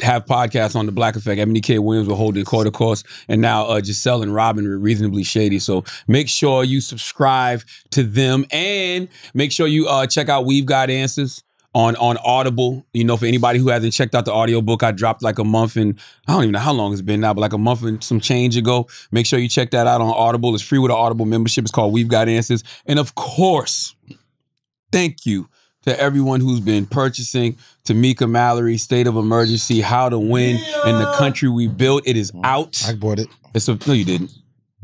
have podcasts on the Black Effect. Eboni K. Williams will hold the court, of course. And now uh, Giselle and Robin are Reasonably Shady. So make sure you subscribe to them and make sure you uh, check out We've Got Answers on, on Audible. You know, for anybody who hasn't checked out the audiobook, I dropped like a month and I don't even know how long it's been now, but like a month and some change ago. Make sure you check that out on Audible. It's free with an Audible membership. It's called We've Got Answers. And of course, thank you to everyone who's been purchasing, Tamika Mallory, State of Emergency, How to Win, yeah. and The Country We Built. It is out. I bought it. It's a, no, you didn't.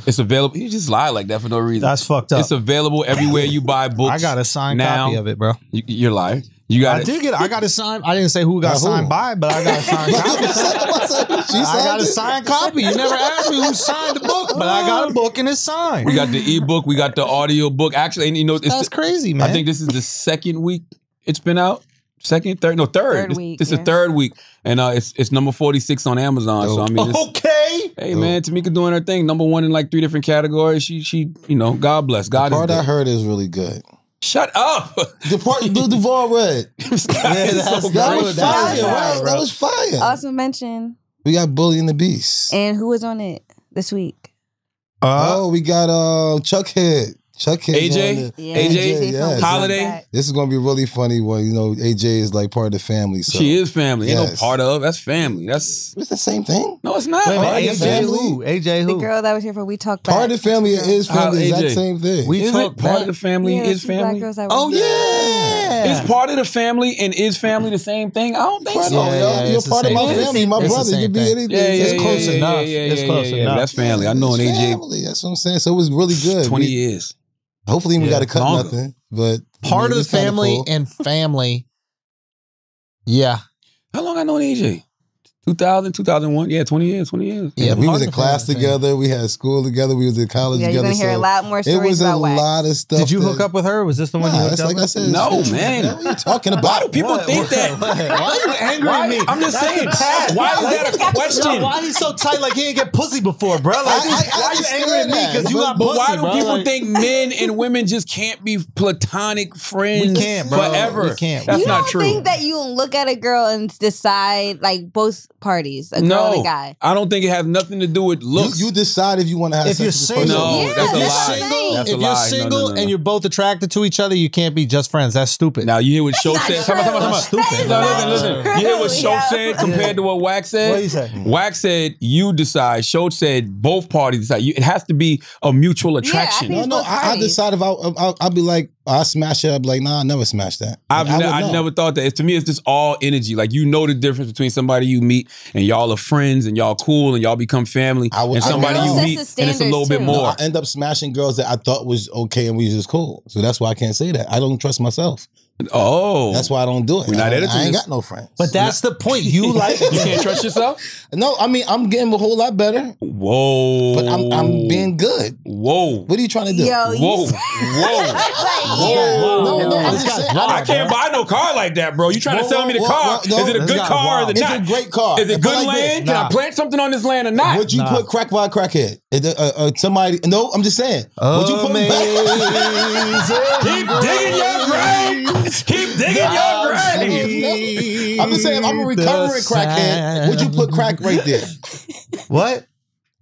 It's available. You just lied like that for no reason. That's fucked up. It's available everywhere you buy books. I got a signed now. copy of it, bro. You, you're lying. You got I it. did get. I got a signed. I didn't say who got signed by, but I got a signed copy. I got a signed copy. You never asked me who signed the book, but I got a book and it's signed. We got the e-book. We got the audio book. Actually, and you know, it's that's the, crazy, man. I think this is the second week it's been out. Second, third, no, third. third week, this is yeah. the third week, and uh, it's it's number forty-six on Amazon. Dope. So I mean, it's, okay. Hey Dope. man, Tamika doing her thing. Number one in like three different categories. She she, you know, God bless. God. The part is I heard is really good. Shut up. The part you do Duval read. yeah, that's, so that, that was fire. That was fire. Right? That was fire. Also mentioned. We got Bully and the Beast. And who was on it this week? Uh, oh, we got uh, Chuckhead. Chuck A J, yeah. A J, A J yes. Holiday. This is gonna be really funny when you know A J is like part of the family. So. She is family. Yes. Ain't no part of that's family. That's it's the same thing. No, it's not. Wait, part A J family. who? A J who? The girl that was here for We Talk Back. Part of the family is family. Exact A J. Same thing. We is talk it part back? of the family yeah, is family. Oh yeah. yeah, is part of the family and is family the same thing? I don't think part so. Of, yeah, yeah, you're part of my family. My it's brother. You be anything. It's close enough. It's close enough. That's family. I know an A J. That's what I'm saying. So it was really good. Twenty years. Hopefully we yeah, got to cut longer. nothing, but part I mean, of the family cool. and family. Yeah. How long I known A J? two thousand, two thousand one. Yeah, twenty years, twenty years. Yeah, yeah we was in class together. Family. We had school together. We was in college yeah, together. You're going to hear so a lot more stories. It was about a wax. lot of stuff. Did you that, hook up with her? Was this the one nah, you hooked up like with? I said, no, man. What are you talking about? Why do people what, think what, that? What, what, why are you angry why, at me? I'm just that's saying, Pat, why is that a question? Yo, why are you so tight like he ain't get pussy before, bro? Like, I, I, why are you angry at me? Because you got pussy, why do people think men and women just can't be platonic friends forever? That's not true. You don't think that you look at a girl and decide, like, both parties, a no, girl and a guy. I don't think it has nothing to do with looks. You, you decide if you want to have if sex you're single. No, yeah, that's a lie. Single, that's if a you're lie. single no, no, no. and you're both attracted to each other, you can't be just friends. That's stupid. Now you hear what Sho said. Come on, come on, come on. Stupid. No, listen, listen. True. You hear what Sho yeah. said compared to what Wax said? What he said? Wax said you decide. Sho said both parties decide. You, it has to be a mutual attraction. Yeah, I think no, no. I, I decide if I, I, I'll be like, I smash it up like, nah, I never smashed that. I've like, ne I, I never thought that. It's, to me, it's just all energy. Like, you know the difference between somebody you meet and y'all are friends and y'all cool and y'all become family I would, and somebody I you meet and it's a little too. bit more. No, I end up smashing girls that I thought was okay and we was just cool. So that's why I can't say that. I don't trust myself. Oh. That's why I don't do it. We're not I, I ain't got no friends. But that's the point. You like You can't trust yourself? No, I mean, I'm getting a whole lot better. Whoa. But I'm, I'm being good. Whoa. What are you trying to do? Yo, whoa. Whoa. Whoa. Whoa. No, no, I'm just saying, I can't buy no car like that, bro. You trying whoa, to sell me the whoa, car. Whoa, no, is it a good car or is it not? It's a great car. Is it good like land? Nah. Can I plant something on this land or not? Would you nah. put crack by a crackhead? Uh, uh, somebody, no, I'm just saying. Would you put back? Keep digging your grave. Keep digging I'll your grave. I'm just saying, if I'm a recovering crackhead, would you put crack right there? What?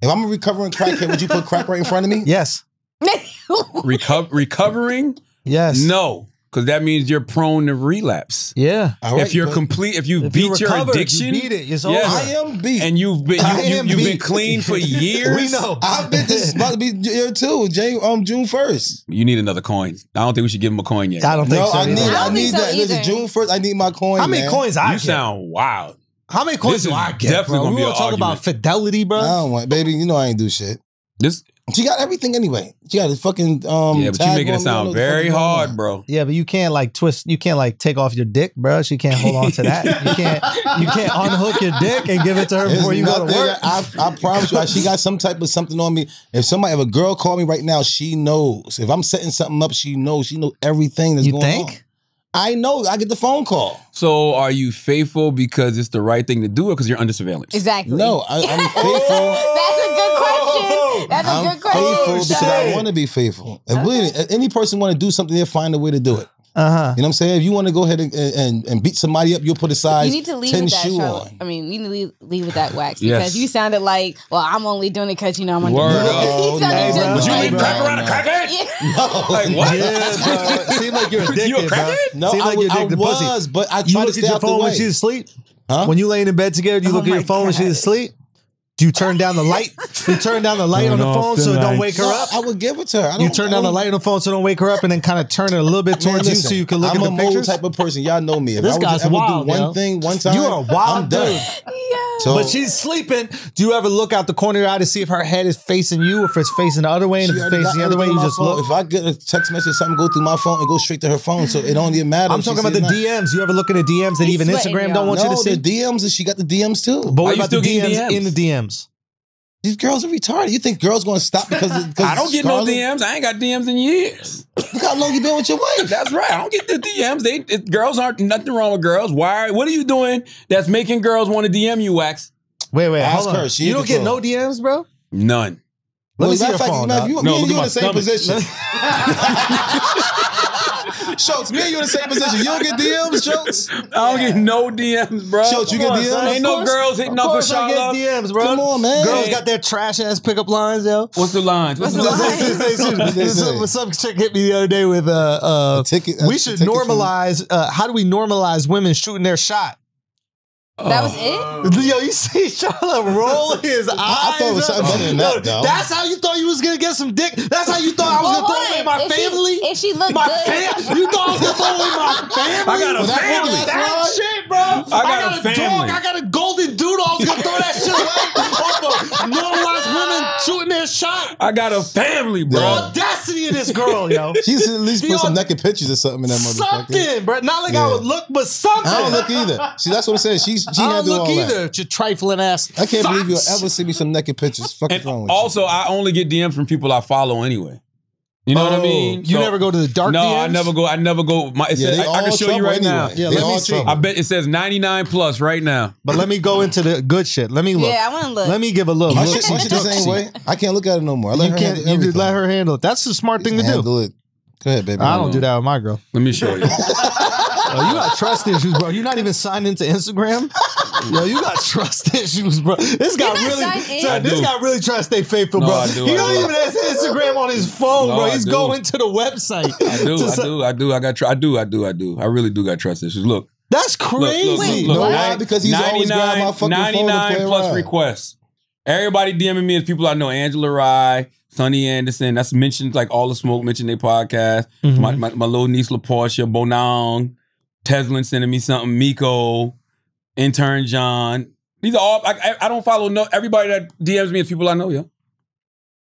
If I'm a recovering crackhead, would you put crack right in front of me? Yes. Reco recovering? Yes. No. Because that means you're prone to relapse. Yeah. Right, if you're complete, if you if beat you recover, your addiction. You beat it. Yes. I am beat. And you've been, you, you, you've been clean for years. We know. I've been, this is about to be here too, Jay, um, June first. You need another coin. I don't think we should give him a coin yet. I don't think no, so. I need, I I need so that. Listen, June first, I need my coin. How many man. coins I You get? sound wild. How many coins do I get? Definitely gonna we be an argument. We want to talk about fidelity, bro. I don't want, baby, you know I ain't do shit. This. She got everything anyway. She got a fucking um, yeah, but you making it sound very hard, bro. Yeah, but you can't like twist. You can't like take off your dick, bro. She can't hold on to that. You can't. You can't unhook your dick and give it to her before you go to work. I, I promise you, she got some type of something on me. If somebody, if a girl called me right now, she knows. If I'm setting something up, she knows. She knows everything that's going on. You think? I know. I get the phone call. So are you faithful because it's the right thing to do, or because you're under surveillance? Exactly. No, I, I'm faithful. That's a good question. That's I'm a good question. faithful because I want to be faithful. If, okay. we, if any person want to do something, they'll find a way to do it. Uh-huh. You know what I'm saying? If you want to go ahead and, and, and beat somebody up, you'll put a size ten shoe on. You need to leave with that, Charlotte. I mean, you need to leave, leave with that wax. Yes. Because you sounded like, well, I'm only doing it because, you know, I'm on the Word. Oh, no, no, would you leave no, crack no, around no. a crackhead? Yeah. No. Like, what? Yeah, bro. Seemed like you're addicted, you a crackhead? No, Seemed I, like you're addicted I was, pussy. But I tried you look to stay at your phone when she's asleep? Huh? When you laying in bed together, you look at your phone when she's asleep? Do you turn down the light? You turn down the light turn on the phone the so it don't wake her up? No, I would give it to her. I don't, you turn down the light on the phone so it don't wake her up and then kind of turn it a little bit towards man, listen, you so you can look I'm at the pictures? I'm a mold type of person. Y'all know me. If this I guy's ever wild, do one yo. thing, one time, you are a wild I'm done. dude. Yeah. So, but she's sleeping. Do you ever look out the corner of your eye to see if her head is facing you or if it's facing the other way? And if it's facing the other way, you just phone. look. If I get a text message or something, go through my phone and go straight to her phone so it don't even matter. I'm talking about the D Ms. You ever look at the D Ms that even Instagram don't want you to see? The D Ms, and she got the D Ms too. But what about the D Ms in the D Ms? These girls are retarded. You think girls gonna stop because of, I don't get Scarlett? no D Ms. I ain't got D Ms in years. Look how long you been with your wife. That's right. I don't get the D Ms. They it, girls aren't nothing wrong with girls. Why? What are you doing that's making girls want to D M you, Wax? Wait, wait. Ask her. She you don't get no D Ms, bro. None. Let well, me see your phone. Like, you, no, me look and you in the same stomach. position. Schulz, me and you in the same position. You don't get D Ms, Schulz? I don't get no D Ms, bro. Schulz, you get D Ms? Son, ain't no girls hitting up with Charlotte. Get D Ms, bro. Come on, man. Girls hey. got their trash ass pickup lines, yo. What's the lines? What's the lines? Some chick hit me the other day with uh, uh, a ticket. We should normalize. Uh, how do we normalize women shooting their shot? That was it? Yo, you see Charlotte roll his eyes. I thought it was something better than that, though. That's how you thought you was going to get some dick? That's how you thought I was well, going to throw away my if family? She, if she looked my good. You thought I was going to throw away my family? I got a that family. That, that shit, bro. I got, I got a family. Dog. I got a golden doodle. I was going to throw that shit away. Normalized women shooting their shot. I got a family, bro. The audacity of this girl, yo. She should at least the put some naked pictures or something in that motherfucker. Something, bro. Not like yeah. I would look, but something. I don't look either. See, that's what I'm saying. She's She I don't look do either. That. Your trifling ass. I can't Fox. believe you'll ever see me some naked pictures. Fucking wrong with also, you. I only get D Ms from people I follow anyway. You know oh, what I mean? You so, never go to the dark. No, D Ms? I never go. I never go. My, it yeah, says, I, I can show you right anyway. now. Yeah, let me see. Trouble. I bet it says ninety-nine plus right now. But let me go into the good shit. Let me look. Yeah, I want to look. Let me give a look. My shit the same way. I can't look at it no more. I let you her can't. You let her handle it. That's the smart thing to do. Go ahead, baby. I don't do that with my girl. Let me show you. Yo, you got trust issues, bro. You're not even signed into Instagram. Yo, you got trust issues, bro. This guy really, so this guy really tries to stay faithful, no, bro. Do, he I don't do. even have Instagram on his phone, no, bro. He's going to the website. I do, I do, I do. I got. I do, I do, I do. I really do got trust issues. Look, that's crazy. Look, look, look, look. No, why? Because he's always grabbing my fucking phone and playing around. ninety-nine plus requests. Everybody DMing me is people I know. Angela Rye. Sonny Anderson. That's mentioned, like All the Smoke mentioned their podcast. Mm-hmm. my, my my little niece LaPortia, Bonang, Teslin sending me something. Miko, Intern John. These are all. I, I don't follow no everybody that D Ms me is people I know. Yo,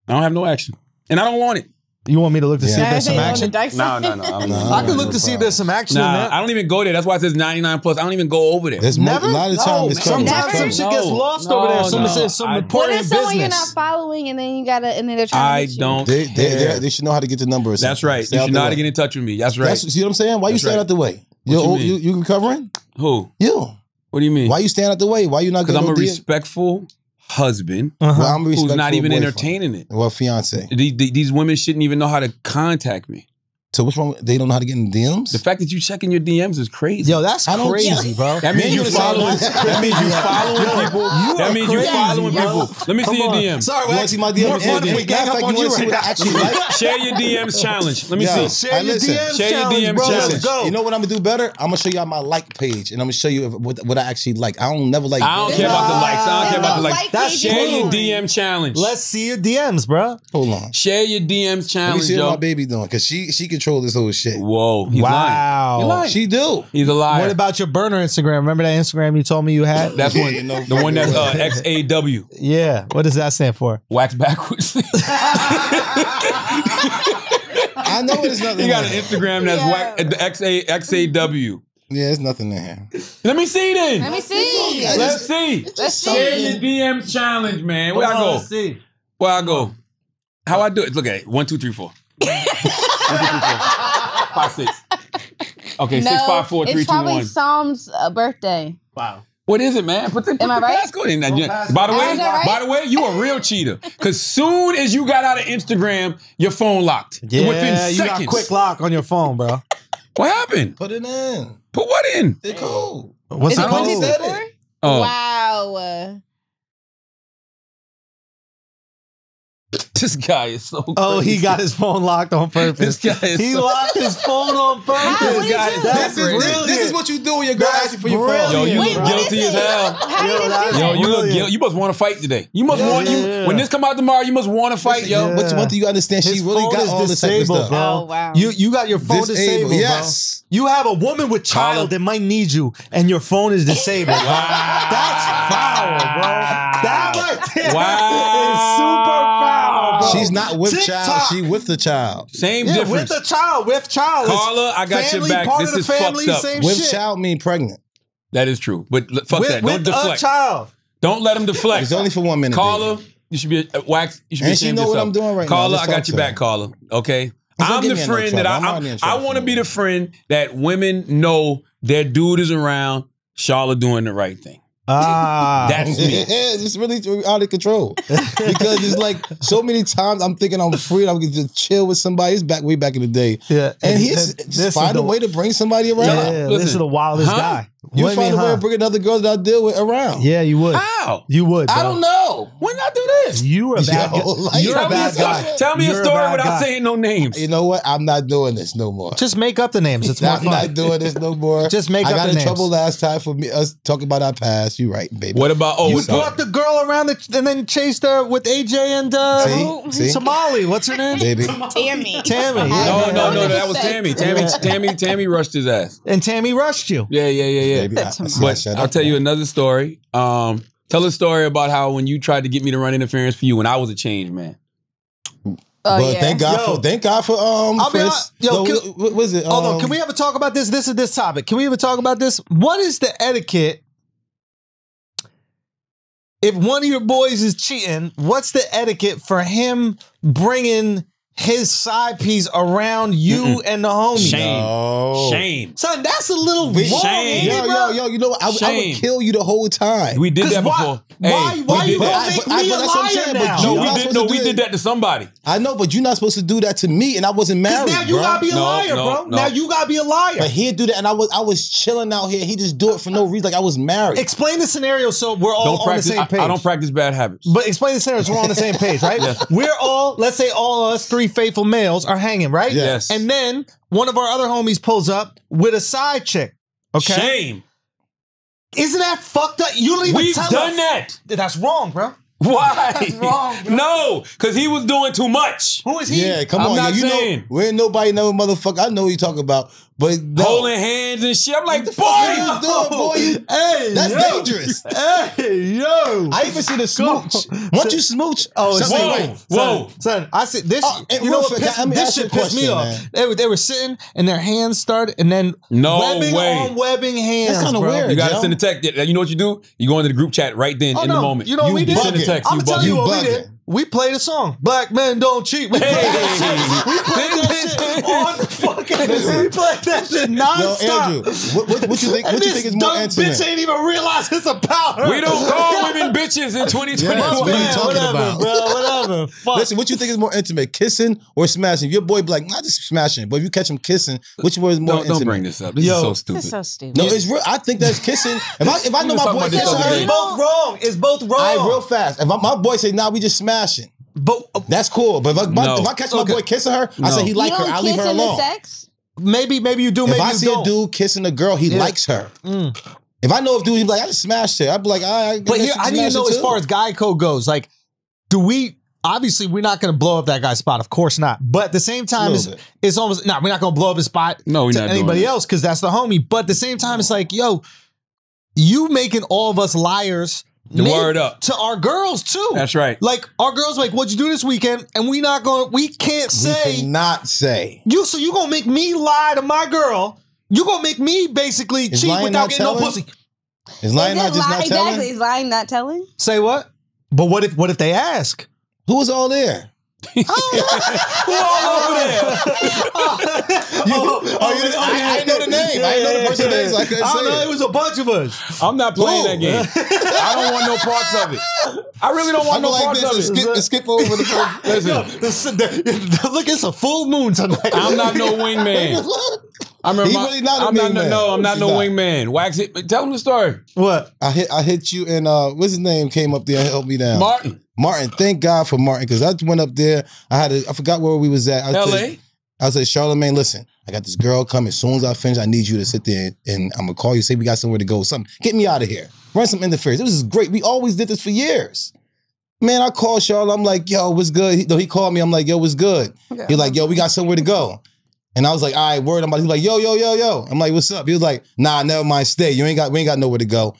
I don't have no action, and I don't want it. You want me to look to yeah. see if there's some action? No, no, no. I'm not, I could look to see if there's some action nah, in that. I don't even go there. That's why it says ninety-nine plus. I don't even go over there. There's never? A lot of time no, it's sometimes some shit no, gets lost no, over there. Someone no. says some I, important business. What if someone you're not following and then you gotta, and then they're trying I to I don't they, they, they should know how to get the number or something. That's right. Stay you should know how to get in touch with me. That's right. That's, see what I'm saying? Why you staying out the way? You you, you recovering? Who? You. What do you mean? Why you staying out the way? Why you not going to Because I'm a respectful... husband uh-huh. well, I'm who's not even boyfriend. entertaining it. Well, fiance. These, these women shouldn't even know how to contact me. So what's wrong? They don't know how to get in D Ms? The fact that you checking your D Ms is crazy. Yo, that's crazy, bro. That means you following That means you following people. That means you following people. Let me see your D Ms. Sorry, we'll actually my D Ms. More fun if we gang up on you right now. Share your D Ms challenge. Let me see. Share your D Ms challenge, bro. You know what I'm gonna do better? I'm gonna show you all my like page, and I'm gonna show you what I actually like. I don't never like. I don't care about the likes. I don't care about the likes. That's share your D M challenge. Let's see your D Ms, bro. Hold on. Share your D Ms challenge, yo. Let me see what my baby doing, cause she she can. Control this whole shit. Whoa. He's wow. Lying. Lying. She do. He's a liar. What about your burner Instagram? Remember that Instagram you told me you had? That's one. You know, the one that's uh, X A W. Yeah. What does that stand for? Wax backwards. I know it's nothing. You got an Instagram that's yeah. wax, X A W. Yeah, there's nothing in here. Let me see then. Let me see. Let's see. Let's see. Share your D M challenge, man. Where oh, I go? Let's see. Where I go? How I do it? Look at it. One, two, three, four. Five, six. Okay, no, six, five, four, three, two, one. It's probably Psalm's uh, birthday. Wow. What is it, man? Put the, put Am I the right? Go in that. By the way, right? by the way, you a real cheater. Cause soon as you got out of Instagram, your phone locked. Yeah, within seconds. You got a quick lock on your phone, bro. What happened? Put it in. Put what in? It's cool. What's it called? Oh. Wow. This guy is so crazy. Oh, he got his phone locked on purpose. This guy is he so locked his phone on purpose. How, this, guy is this, is, this, this is what you do when your girl asks you for your phone. Yo, you Wait, look guilty as hell. How yo, you, yo, you look guilty. You must want to fight today. You must yeah, want yeah, you yeah. when this come out tomorrow. You must want to fight, yo. Yeah. But one thing you understand, his she really got all this type of stuff. Bro. Oh wow, you you got your phone disabled. disabled yes, bro. You have a woman with child that might need you, and your phone is disabled. Wow, that's foul, bro. That right there is super foul. She's not with TikTok. child. She with the child. Same yeah, difference. With the child. With child. Carla, I got family, your back. This is family, fucked up. With shit. Child mean pregnant. That is true. But fuck with, that. With Don't deflect. A child. Don't let him deflect. It's only for one minute. Carla, baby. you should be a wax. You should and be she know what I'm doing right Carla, now. Carla, I got your back. Carla, okay. I'm the friend that I. I'm, I want to be the friend that women know their dude is around. Charla doing the right thing. Ah, that's me. Yeah, it's really out of control because it's like so many times I'm thinking I'm free. I'm gonna just chill with somebody. It's back way back in the day. Yeah, and, and he's and just find the, a way to bring somebody around. Yeah, yeah, listen, this is the wildest huh? guy. You what find mean, a way huh? to bring another girl that I deal with around. Yeah, you would. How? You would. Bro. I don't know. When did I do this? You are a bad Yo, guy. You're a bad guy. Tell me You're a story a without guy. saying no names. You know what? I'm not doing this no more. Just make up the names. It's more I'm fun. not doing this no more. Just make I up the names. I got in trouble last time for me us talking about our past. You right, baby. What about oh, you brought the girl around the, and then chased her with A J and uh, See? See? Somali. What's her name? Baby. Tammy. Tammy. No, no, no. That was Tammy. Tammy. Tammy. Tammy rushed his ass. And Tammy rushed you. Yeah, yeah, yeah. Yeah, yeah. But I'll tell you another story. Um, tell a story about how when you tried to get me to run interference for you when I was a change man. Uh, but yeah. thank God yo, for thank God for um. I'll be honest, yo, so, can, what was it? Hold um, on, can we ever talk about this? This is this topic. Can we ever talk about this? What is the etiquette? If one of your boys is cheating, what's the etiquette for him bringing his side piece around you mm-mm. and the homie? Shame. No. Shame. Son, that's a little wrong. Shame. Yo, yo, yo, you know what? I, I would kill you the whole time. We did that before. Why, hey, why, why you gonna make I, me I, a liar now? No, we, did, no we did that to somebody. I know, but you're not supposed to do that to me, and I wasn't married, Because now you bro. gotta be a no, liar, no, bro. No. Now you gotta be a liar. But he'd do that, and I was I was chilling out here. He just do it for no reason, like I was married. Explain the scenario so we're all don't on practice, the same page. I, I don't practice bad habits. But explain the scenario so we're on the same page, right? Yes. We're all, let's say all of us three faithful males are hanging, right? Yes. And then one of our other homies pulls up with a side chick. Okay. Shame. Isn't that fucked up? You don't even We've tell done us. that. That's wrong, bro. Why? That's wrong, bro. No, because he was doing too much. Who is he? Yeah, come I'm on. Not yo, you saying. Know, we ain't nobody know motherfucker. I know what you talking about. But no. Holding hands and shit. I'm like, boy, yo. Doing, boy you, hey, that's yo. Dangerous. Hey, yo. I even see the smooch. Once you smooch, oh, son, whoa, wait, wait. Whoa. Son, son, I said this. Uh, you know what? Piss, I mean, this shit pissed me man. Off. They were, they were sitting and their hands started and then no webbing way. on webbing hands. That's kind of weird. You got to send a text. You know what you do? You go into the group chat right then oh, in no. the moment. You know what we did? I'm going to tell you what we did. We played a song. Black men don't cheat. We played hey. that shit. We played that shit on the fucking. We played that shit nonstop. Yo, Andrew, what, what, what you think? What you think is more intimate? This bitch ain't even realize it's about her. We don't call women bitches in twenty twenty-one. Yeah, what are you talking whatever, about, bro? Whatever. Fuck. Listen, what you think is more intimate, kissing or smashing? If your boy be like, not just smashing, but if you catch him kissing, which word is more don't, intimate? Don't bring this up. This Yo, is so stupid. This is so stupid. No, it's real. I think that's kissing. If I if I know my boy, it's both wrong. It's both wrong. I real fast. If my boy say, nah, we just smash. Smashing. But uh, that's cool. But if I, no. if I catch okay. my boy kissing her, no. I say he like her. I leave her alone. Sex? Maybe, maybe you do. Maybe if I you see don't. a dude kissing a girl, he yeah. likes her. Mm. If I know a dude, he be like, I just smashed her. I'd be like, I. Right, but here, I need to know as far as guy code goes. Like, do we? Obviously, we're not going to blow up that guy's spot. Of course not. But at the same time, it's, it's almost nah. We're not going to blow up his spot. No, we're to not anybody else because that's the homie. But at the same time, it's like, yo, you making all of us liars. The word up to our girls too. That's right. Like our girls, like what'd you do this weekend? And we not gonna, we can't say, we cannot say. You so you gonna make me lie to my girl? You gonna make me basically is cheat without getting telling? no pussy? Is lying is not just lie, not telling? Exactly. Is lying not telling? Say what? But what if what if they ask? Who was all there? Who all over there? You, oh, oh, oh, you just, oh, I, yeah, I didn't know the name. Yeah, I didn't know the person's yeah, name, so I couldn't I say know, it. It was a bunch of us. I'm not playing Ooh. that game. I don't want no parts of it. I really don't want I'm no like parts this, of it. Skip, skip over the first. Listen. Yo, the, the, the, look, it's a full moon tonight. I'm not no wingman. I remember. He really not I'm a not no, no, I'm not He's no not. wingman. Wax it. Tell him the story. What? I hit. I hit you, and uh, what's his name came up there and helped me down. Martin. Martin. Thank God for Martin, because I went up there. I had. A, I forgot where we was at. I L A. I said, Charlamagne, listen, I got this girl coming. As soon as I finish, I need you to sit there and, and I'm going to call you, say we got somewhere to go, something. Get me out of here. Run some interference. This is great. We always did this for years. Man, I called Charlamagne. I'm like, yo, what's good? He, no, he called me. I'm like, yo, what's good? Yeah. He's like, yo, we got somewhere to go. And I was like, all right, word. I'm about to, he's like, yo, yo, yo, yo. I'm like, what's up? He was like, nah, never mind, stay. You ain't got, we ain't got nowhere to go.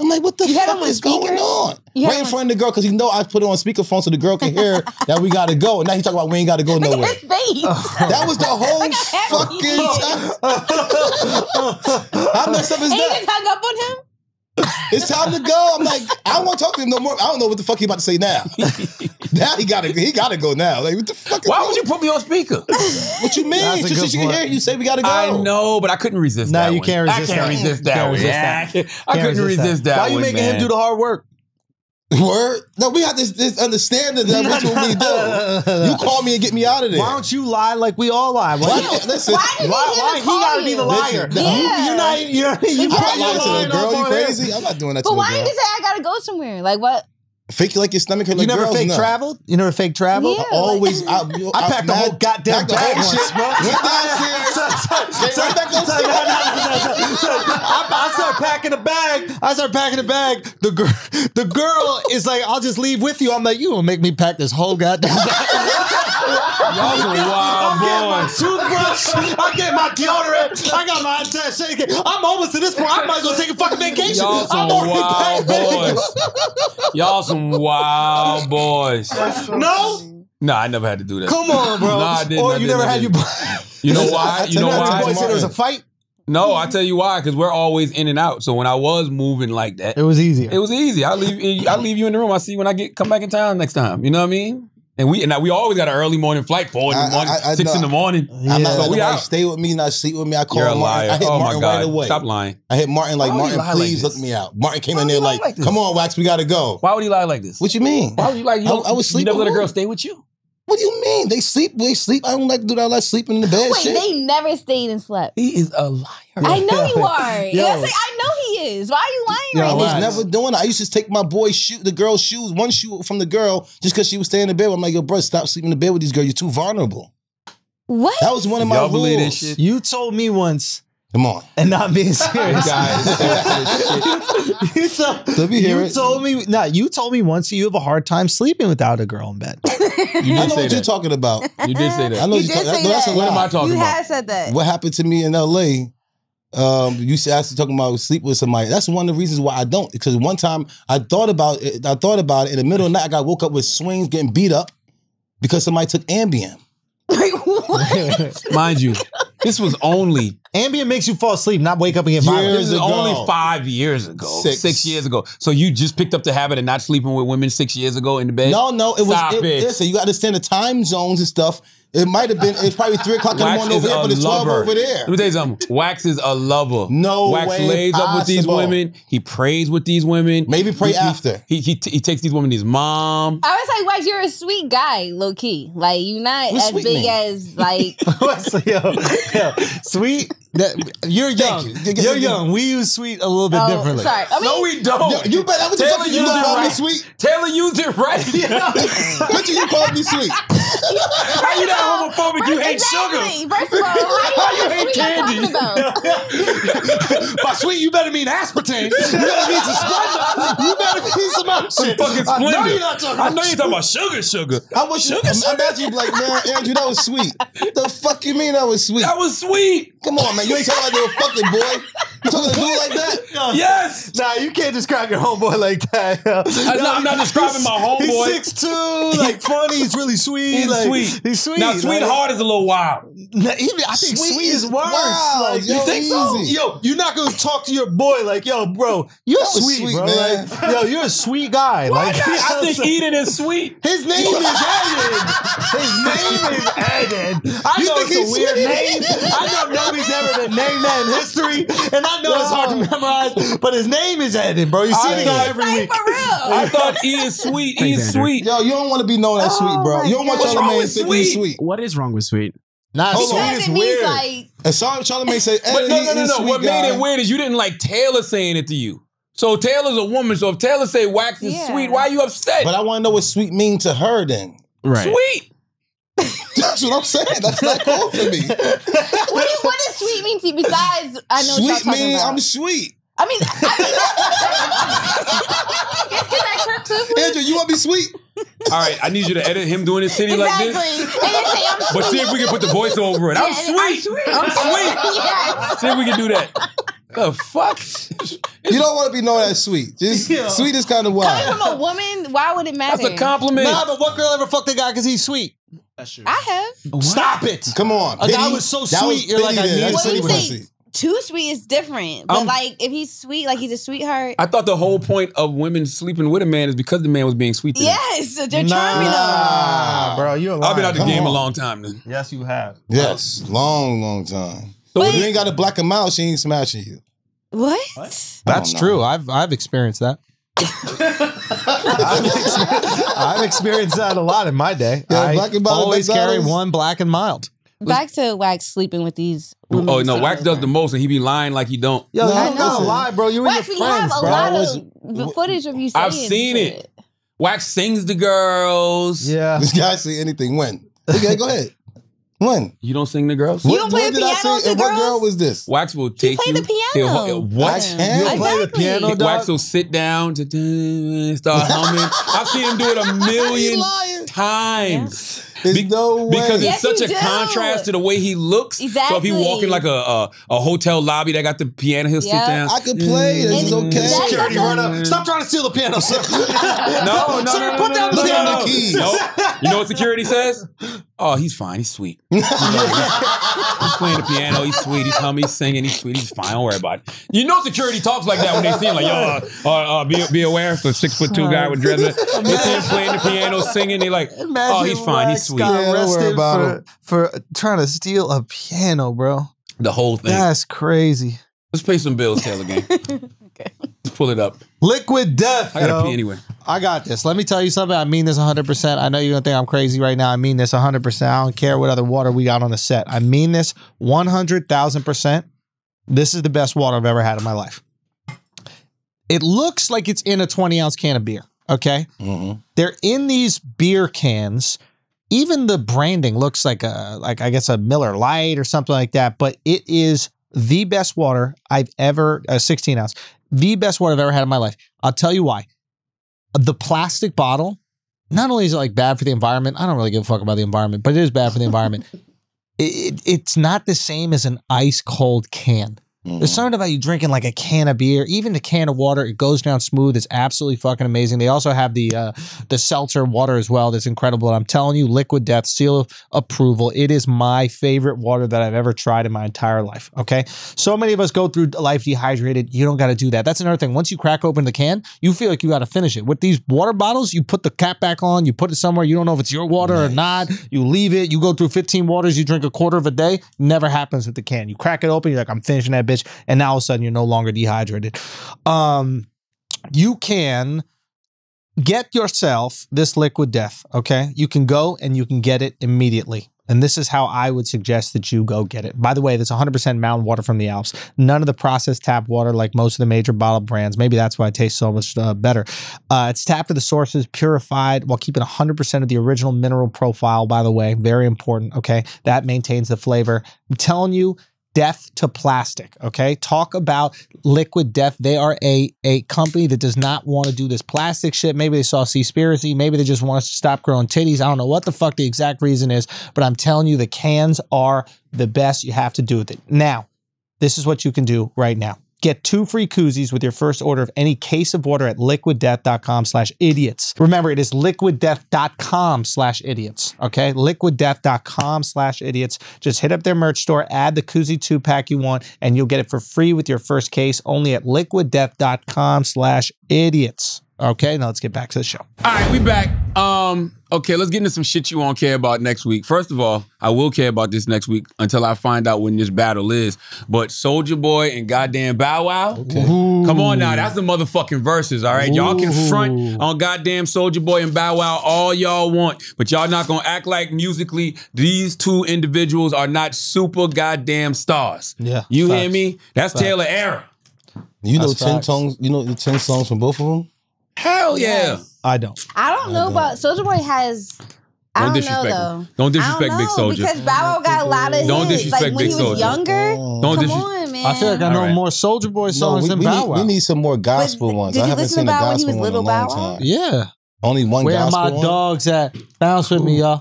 I'm like, what the you fuck is speaker? going on? You right in front of the girl, because you know I put it on speakerphone so the girl can hear that we got to go. And now he talking about we ain't got to go nowhere. Look at his face. That was the whole like fucking time. How messed up is and that? You just hung up on him? It's time to go. I'm like, I don't want to talk to him no more. I don't know what the fuck he about to say now. Now he gotta, he gotta go now. Like, what the fuck? Why would you put me on speaker? What you mean? Just so she can hear you say we gotta go. I know, but I couldn't resist. Nah, that you one. can't resist. I can't that. resist that. Can't resist yeah. that. Can't I couldn't resist that. Resist that. Why you making man. him do the hard work? Word? No, we have this, this understanding that that's what we do. You call me and get me out of there. Why don't you lie like we all lie? Why, why, listen, why, why, why he gotta be the liar? Listen, yeah. You're not, you're, you're, you're I'm not lying to a girl. You crazy? Him. I'm not doing that but to a girl. But why did you say I gotta go somewhere? Like what? Fake like your stomach hurt. You like never girls? fake no. traveled? You never fake traveled? Yeah, I always. I, you, I, I packed the whole goddamn bag of shit, bro. Went downstairs. I start packing the bag. I start packing the bag. The girl, the girl is like, I'll just leave with you. I'm like, you gonna make me pack this whole goddamn bag. Y'all some wild boys. I get my toothbrush. I get my deodorant. I got my attaché. I'm almost to this point. I might as well take a fucking vacation. Y'all some wild boys. Y'all some Wow, boys. No? Nah, I never had to do that. Come on, bro. Nah, I didn't. Or I you didn't, never I had your... You know why? You know why? You said it was a fight? No, I tell you why. Because we're always in and out. So when I was moving like that... It was easier. It was easy. I leave I leave you in the room. I see you when I get come back in town next time. You know what I mean? And we and we always got an early morning flight, four in the morning, I, I, I, six no, in the morning. Yeah. I'm not so we out. Stay with me, not sleep with me. I called Martin. Liar. I hit oh Martin right away. Stop lying. I hit Martin like, Martin, please like look me out. Martin came Why in there like, like come on, Wax, we got to go. Why would he lie like this? What you mean? Why would you lie? You I, I was sleeping. You never let a girl stay with you? What do you mean? They sleep. They sleep. I don't like to do that. I like sleeping in the bed. Wait, shit. They never stayed and slept. He is a liar. I know you are. Yo. Like, I know he is. Why are you lying? Yo, right I was now? never doing it. I used to take my boy's shoe, the girl's shoes, one shoe from the girl, just because she was staying in the bed. I'm like, yo, bro, stop sleeping in the bed with these girls. You're too vulnerable. What? That was one of my rules. Y'all believe that shit? You told me once Come on. And not being serious. You told, Let me hear you it. told me nah, you told me once you have a hard time sleeping without a girl in bed. You did I know say what that. you're talking about. You did say that. I know you, you did say that. that. What am I talking you about? You had said that. What happened to me in L A, um, you said I was talking about sleep with somebody. That's one of the reasons why I don't. Because one time I thought about it, I thought about it in the middle of the night, I got woke up with swings getting beat up because somebody took Ambien. Like, what? Mind you, this was only Ambien makes you fall asleep, not wake up and get violent. This is ago. only five years ago, six. six years ago. So you just picked up the habit of not sleeping with women six years ago in the bed? No, no, it Stop was. It, it. Listen, you got to understand the time zones and stuff. It might have been. It's probably three o'clock in the morning over here, but it's twelve over there. Let me tell you something. Wax is a lover. No way. Wax lays up with these women. He prays with these women. Maybe pray after. He he he takes these women to his mom. I was like, Wax, you're a sweet guy, low key. Like you're not as big as like. yo, yo, sweet. That, you're young. You. You're young. We use sweet a little bit oh, differently. Sorry. I mean, no, we don't. You, you better. I was Taylor used you it right. Me sweet. Taylor used it right. But you called me sweet. How you not homophobic? First, you hate exactly. sugar. First of all, how you hate candy? About? By sweet, you better mean aspartame. You better mean some Splenda. You better mean some out shit. Fucking Splenda. I know you're not talking. I know you're talking about sugar, sugar. I was sugar. I sugar. Imagine you like, man, Andrew, that was sweet. The fuck you mean that was sweet? That was sweet. Come on, man. You ain't talking about a fucking boy. You talking to a dude like that? No. Yes. Nah, you can't describe your homeboy like that. No, no, I'm not describing my homeboy. He's six two, like funny. He's really sweet. He's like, sweet. He's sweet. Now, sweetheart like, is a little wild. Now, even, I think sweet, sweet is worse. Wild. Like, yo, you think so? Easy. Yo, you're not gonna talk to your boy like, yo, bro, you're sweet, sweet, bro. Man. Like, yo, you're a sweet guy. Why like, not? I think so. Eden is sweet. His name is Eden. His name is Eden. I you know think it's a weird sweet? name. I don't know he's ever been named that in history, and I know no. it's hard to memorize, but his name is Eden, bro. You see the guy every like, week. For real. I thought he is sweet. He is sweet. Yo, you don't want to be known as oh sweet, bro. You don't God. want Charlamagne to be sweet. What is wrong with sweet? Nah, sweet is weird. Like... And Charlamagne said, but no, no, no, no. What guy. made it weird is you didn't like Taylor saying it to you. So Taylor's a woman. So if Taylor say wax is yeah. sweet, why are you upset? But I want to know what sweet means to her then. Right. Sweet. That's what I'm saying. That's not cool for me. What, do, what does sweet mean to you? Besides, I know sweet mean I'm sweet. I mean, I mean Andrew, you want to be sweet? All right, I need you to edit him doing his city exactly. like this. And you say, I'm but sweet. See if we can put the voice over it. Yeah, I'm sweet. I'm sweet. I'm sweet. Yes. See if we can do that. The fuck? You don't want to be known as sweet. Just, yeah. Sweet is kind of wild. Coming from a woman, why would it matter? That's a compliment. Nah, but what girl ever fucked a guy because he's sweet? That's true. I have. What? Stop it. Come on. A guy was so sweet. You're like, I need sweet. Too sweet is different. But um, like, if he's sweet, like he's a sweetheart. I thought the whole point of women sleeping with a man is because the man was being sweet to them. Yes, they're trying to be Nah, bro, you're lying. I've been out the Come game on. a long time then. Yes, you have. Yes, oh. long, long time. So but if you ain't got to black him out, she ain't smashing you. What? what? That's true. I've I've experienced that. I've, experienced, I've experienced that a lot in my day. Yeah, I black and always carry one black and mild. Back to Wax sleeping with these women. Oh no, Wax does the most, and he be lying like he don't. Yo, no, you don't lie, bro. You and your friends, bro. Wax, we have a lot of the footage of you saying I've seen it. it. Wax sings the girls. Yeah. This guy say anything. When? Okay, go ahead. When? You don't sing the girls? You don't play the piano with the girls? What girl was this? Wax will take you. He played the piano. What? He'll play the piano, dog? Wax will sit down and start humming. I've seen him do it a million times. Be no way. Because it's yes, such a do. contrast to the way he looks. Exactly. So if he walking like a, a a hotel lobby that got the piano, he'll yep. sit down. I could play. This is okay. Security run up. Stop trying to steal the piano, sir. no, no, sir, no, put no, down no, the piano no. keys. No. You know what security says? Oh, he's fine. He's sweet. He's playing the piano. He's sweet. He's humming. He's singing. He's sweet. He's fine. Don't worry about it. You know security talks like that when they see him like, yo, uh, uh, uh, be, be aware. So six foot two guy with dreads. They see him playing the piano, singing. They like, oh, he's fine. He's sweet. Got yeah, arrested for, for trying to steal a piano, bro. The whole thing. That's crazy. Let's pay some bills, Taylor Gang. Okay. Let's pull it up. Liquid Death. I gotta yo. pee anyway. I got this. Let me tell you something. I mean this one hundred percent. I know you don't think I'm crazy right now. I mean this one hundred percent. I don't care what other water we got on the set. I mean this one hundred thousand percent. This is the best water I've ever had in my life. It looks like it's in a twenty ounce can of beer. Okay? Mm-hmm. They're in these beer cans. Even the branding looks like a, like I guess a Miller Lite or something like that, but it is the best water I've ever, uh, sixteen ounce, the best water I've ever had in my life. I'll tell you why. The plastic bottle, not only is it like bad for the environment, I don't really give a fuck about the environment, but it is bad for the environment. it, it, it's not the same as an ice cold can. Mm. There's something about you drinking like a can of beer, even the can of water, it goes down smooth. It's absolutely fucking amazing. They also have the uh, the seltzer water as well. That's incredible. And I'm telling you, Liquid Death, seal of approval. It is my favorite water that I've ever tried in my entire life. Okay. So many of us go through life dehydrated. You don't got to do that. That's another thing. Once you crack open the can, you feel like you got to finish it. With these water bottles, you put the cap back on, you put it somewhere. You don't know if it's your water nice. or not. You leave it. You go through fifteen waters. You drink a quarter of a day. Never happens with the can. You crack it open. You're like, I'm finishing that bitch. And now all of a sudden you're no longer dehydrated. Um, you can get yourself this Liquid Death, okay? You can go and you can get it immediately. And this is how I would suggest that you go get it. By the way, that's one hundred percent mountain water from the Alps. None of the processed tap water like most of the major bottle brands. Maybe that's why it tastes so much uh, better. Uh, it's tapped to the sources, purified, while keeping one hundred percent of the original mineral profile, by the way. Very important, okay? That maintains the flavor. I'm telling you, death to plastic, okay? Talk about Liquid Death. They are a, a company that does not want to do this plastic shit. Maybe they saw Seaspiracy. Maybe they just want us to stop growing titties. I don't know what the fuck the exact reason is, but I'm telling you, the cans are the best. You have to do with it. Now, this is what you can do right now. Get two free koozies with your first order of any case of water at liquiddeath.com slash idiots. Remember, it is liquiddeath.com slash idiots, okay? Liquiddeath.com slash idiots. Just hit up their merch store, add the koozie two-pack you want, and you'll get it for free with your first case only at liquiddeath.com slash idiots. Okay, now let's get back to the show. All right, we back. Um, okay, let's get into some shit you won't care about next week. First of all, I will care about this next week until I find out when this battle is. But Soulja Boy and goddamn Bow Wow, okay. Come on now, that's the motherfucking verses, all right? Y'all can front on goddamn Soulja Boy and Bow Wow all y'all want, but y'all not gonna act like musically these two individuals are not super goddamn stars. Yeah, you facts. Hear me? That's facts. Taylor era. You know that's ten facts. songs. You know the ten songs from both of them. Hell yeah. Yes. I don't. I don't know about Soulja Boy has I don't, don't know though. Don't disrespect I don't know, Big Soulja. Because Bow Wow got a lot of don't hits. Disrespect like when Big he was Soulja. Younger. Oh. Don't Come on, man. I feel like I know right. more Soulja Boy songs no, we, than we Bow Wow. Need, we need some more gospel but ones. Did you I haven't listen seen to Bow Wow when he was little Bow Wow? Yeah. Only one Where gospel. Where are my one? dogs at? Bounce with Ooh. me, y'all.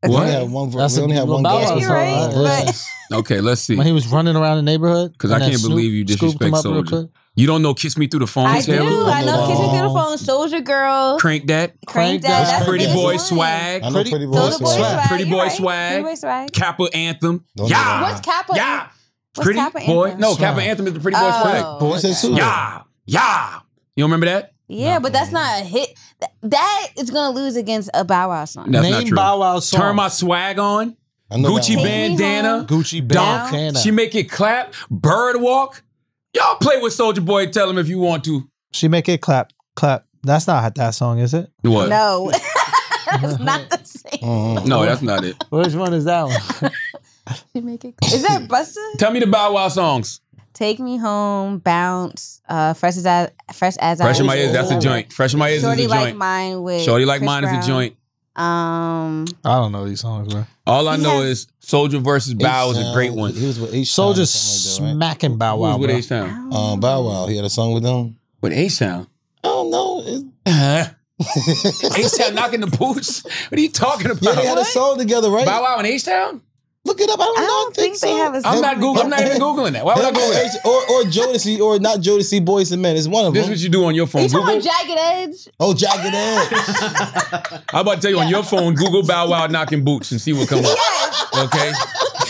What? We only had one, That's only had one gospel song. Okay, let's see. When he was running around the neighborhood. Because I can't believe you disrespect Soulja. You don't know Kiss Me Through the Phone, I Taylor? I do. I know oh. Kiss Me Through the Phone, Soulja Girl. Crank That. Crank, Crank That. That's pretty, pretty Boy Swag. I know Pretty Boy Swag. swag. Pretty Boy right. Swag. Pretty Boy Swag. Kappa Anthem. Don't yeah. What's Kappa Anthem? Yeah. What's pretty Kappa Boy. Anthem? No, Kappa Anthem is the Pretty Boy oh. Swag. Okay. Yeah. Yeah. You don't remember that? Yeah, no, but that's not a hit. That is going to lose against a Bow Wow song. That's Name not true. Bow Wow song. Turn My Swag On. Gucci Bandana. Gucci Bandana. She Make It Clap. Bird Walk. Y'all play with Soulja Boy. Tell him if you want to. She Make It Clap, clap. That's not that song, is it? What? No, that's not the same. Mm-hmm. No, that's not it. Which one is that one? She Make It Clap. Is that Busta? Tell me the Bow Wow songs. Take Me Home, Bounce, uh, Fresh as I, Fresh as I. Fresh in My Ears. That's a joint. Fresh in My Ears is a joint. Shorty Like Mine with Shorty Like Mine is a joint. Um, I don't know these songs, man. All I know has, is Soulja versus Bow is a great one. He was with H Town. Soulja smacking right? Bow Wow. Who was with H Town? Um, Bow Wow. He had a song with them. With H Town? I don't know. H Town knocking the boots? What are you talking about? Yeah, they had what? a song together, right? Bow Wow and H Town? Look it up. I don't, I don't, don't think, think so. They have a song. I'm not Googling. I'm not even Googling that. Why would I Google that? Or, or Jodeci, or not Jodeci, Boyz two Men. It's one of them. This is what you do on your phone. You talking about Jagged Edge? Oh, Jagged Edge. I'm about to tell you yeah. on your phone, Google Bow Wow knocking boots and see what comes up. Yeah. Okay?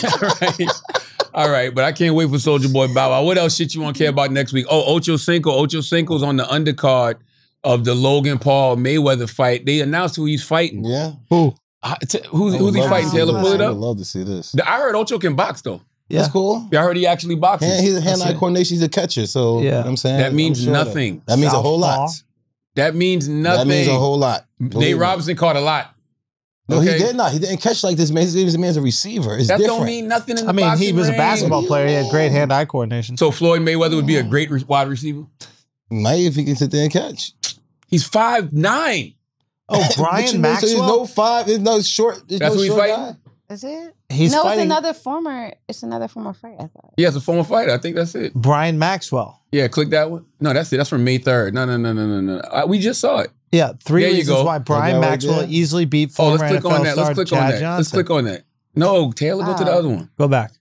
All right. All right. But I can't wait for Soulja Boy Bow Wow. What else shit you want to care about next week? Oh, Ocho Cinco. Ocho Cinco's on the undercard of the Logan Paul Mayweather fight. They announced who he's fighting. Yeah. Who? I, who's who's he fighting? Taylor, pull it up. I would love to see this. I heard Ocho can box though. Yeah. That's cool. I heard he actually boxes. And he's a hand-eye coordination. He's a catcher. So yeah. you know what I'm saying that means sure nothing. That, that means South a whole ball. lot. That means nothing. That means a whole lot. Believe Nate Robinson me. caught a lot. No, okay. he did not. He didn't catch like this. Man, this man's a receiver. It's that different. Don't mean nothing. In the I mean, he was range. a basketball player. He had great hand-eye coordination. So Floyd Mayweather would be a great re wide receiver. Might if he can sit there and catch. He's five nine. Oh, Brian Maxwell? There's no five, there's no short, there's That's no who short he fighting? Guy. Is it? He's no, fighting. it's another former. It's another former fight. I thought. Yeah, it's a former fighter. I think that's it. Brian Maxwell. Yeah, click that one. No, that's it. That's from May third. No, no, no, no, no, no. I, we just saw it. Yeah, three there reasons you go. why Brian oh, Maxwell did. easily beat former. Oh, let's click N F L on that. Let's click Chad on that. Johnson. Let's click on that. No, Taylor, wow. go to the other one. Go back.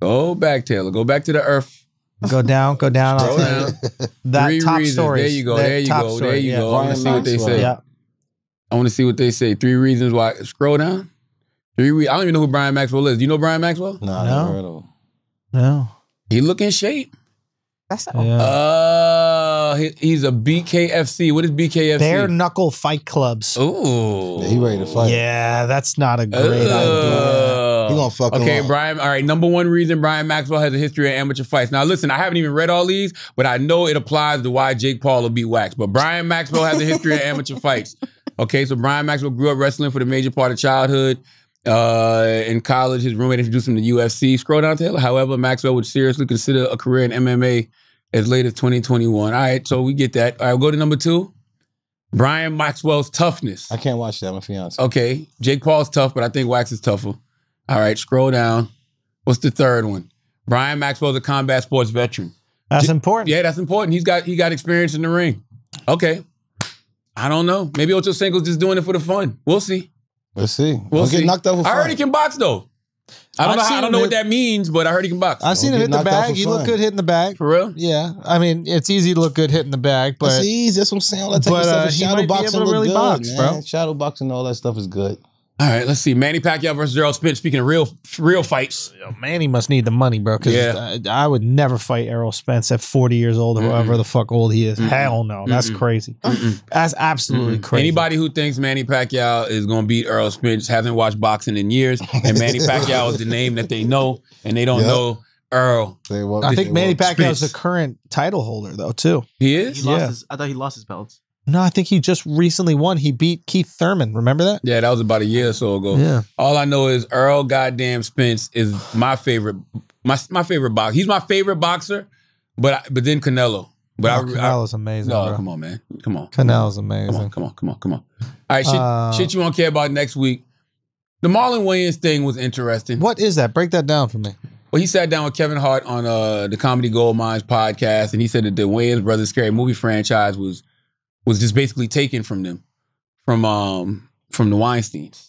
Go back, Taylor. Go back to the earth. Go down. Go down. Go down. That Three top reasons. story. There you go. That there you go. Story. There you yeah. go. Brian I want to see what they say. Yeah. I want to see what they say. Three reasons why. Scroll down. Three. Re I don't even know who Brian Maxwell is. Do you know Brian Maxwell? No, no. No. He look in shape. That's not yeah. Uh, he, he's a B K F C. What is B K F C? Bare knuckle fight clubs. Ooh, yeah, he ready to fight. Yeah, that's not a great uh, idea. He gonna fuck Okay, him Brian. All right, number one reason Brian Maxwell has a history of amateur fights. Now, listen, I haven't even read all these, but I know it applies to why Jake Paul will be waxed. But Brian Maxwell has a history of amateur fights. Okay, so Brian Maxwell grew up wrestling for the major part of childhood. Uh, in college, his roommate introduced him to U F C. Scroll down, Taylor. However, Maxwell would seriously consider a career in M M A as late as twenty twenty-one. All right, so we get that. All right, we'll go to number two. Brian Maxwell's toughness. I can't watch that, my fiance. Okay, Jake Paul's tough, but I think Wax is tougher. All right, scroll down. What's the third one? Brian Maxwell's a combat sports veteran. That's J important. Yeah, that's important. He's got he got experience in the ring. Okay, I don't know. Maybe Ocho Cinco's just doing it for the fun. We'll see. Let's see. We'll see. Get knocked out for fun. I already can box though. I don't I've know, how, I don't know hit, what that means, but I heard he can box. I've seen him hit the bag. You look good hitting the bag. For real? Yeah. I mean, it's easy to look good hitting the bag, but it's easy. That's what I'm saying. All that type but, uh, of stuff. Shadow boxing look really good, box, bro. Shadow boxing, all that stuff is good. All right, let's see. Manny Pacquiao versus Errol Spence. Speaking of real, real fights, yo, Manny must need the money, bro. Because yeah. I, I would never fight Errol Spence at forty years old or mm-mm. whatever the fuck old he is. Mm-mm. Hell no, that's mm-mm. crazy. Mm-mm. That's absolutely mm-mm. crazy. Anybody who thinks Manny Pacquiao is gonna beat Errol Spence hasn't watched boxing in years, and Manny Pacquiao is the name that they know, and they don't yep. know Errol. They won't, I think they Manny Pacquiao is the current title holder though too. He is. He lost yeah. his, I thought he lost his belts. No, I think he just recently won. He beat Keith Thurman. Remember that? Yeah, that was about a year or so ago. Yeah. All I know is Errol goddamn Spence is my favorite. My my favorite boxer. He's my favorite boxer, but I, but then Canelo. But oh, I, Canelo's I, amazing. No, bro. come on, man. Come on. Canelo's amazing. Come on, come on, come on, come on. All right, shit, uh, shit you won't care about next week. The Marlon Wayans thing was interesting. What is that? Break that down for me. Well, he sat down with Kevin Hart on uh, the Comedy Gold Mines podcast, and he said that the Wayans Brothers Scary Movie franchise was was just basically taken from them, from um from the Weinsteins.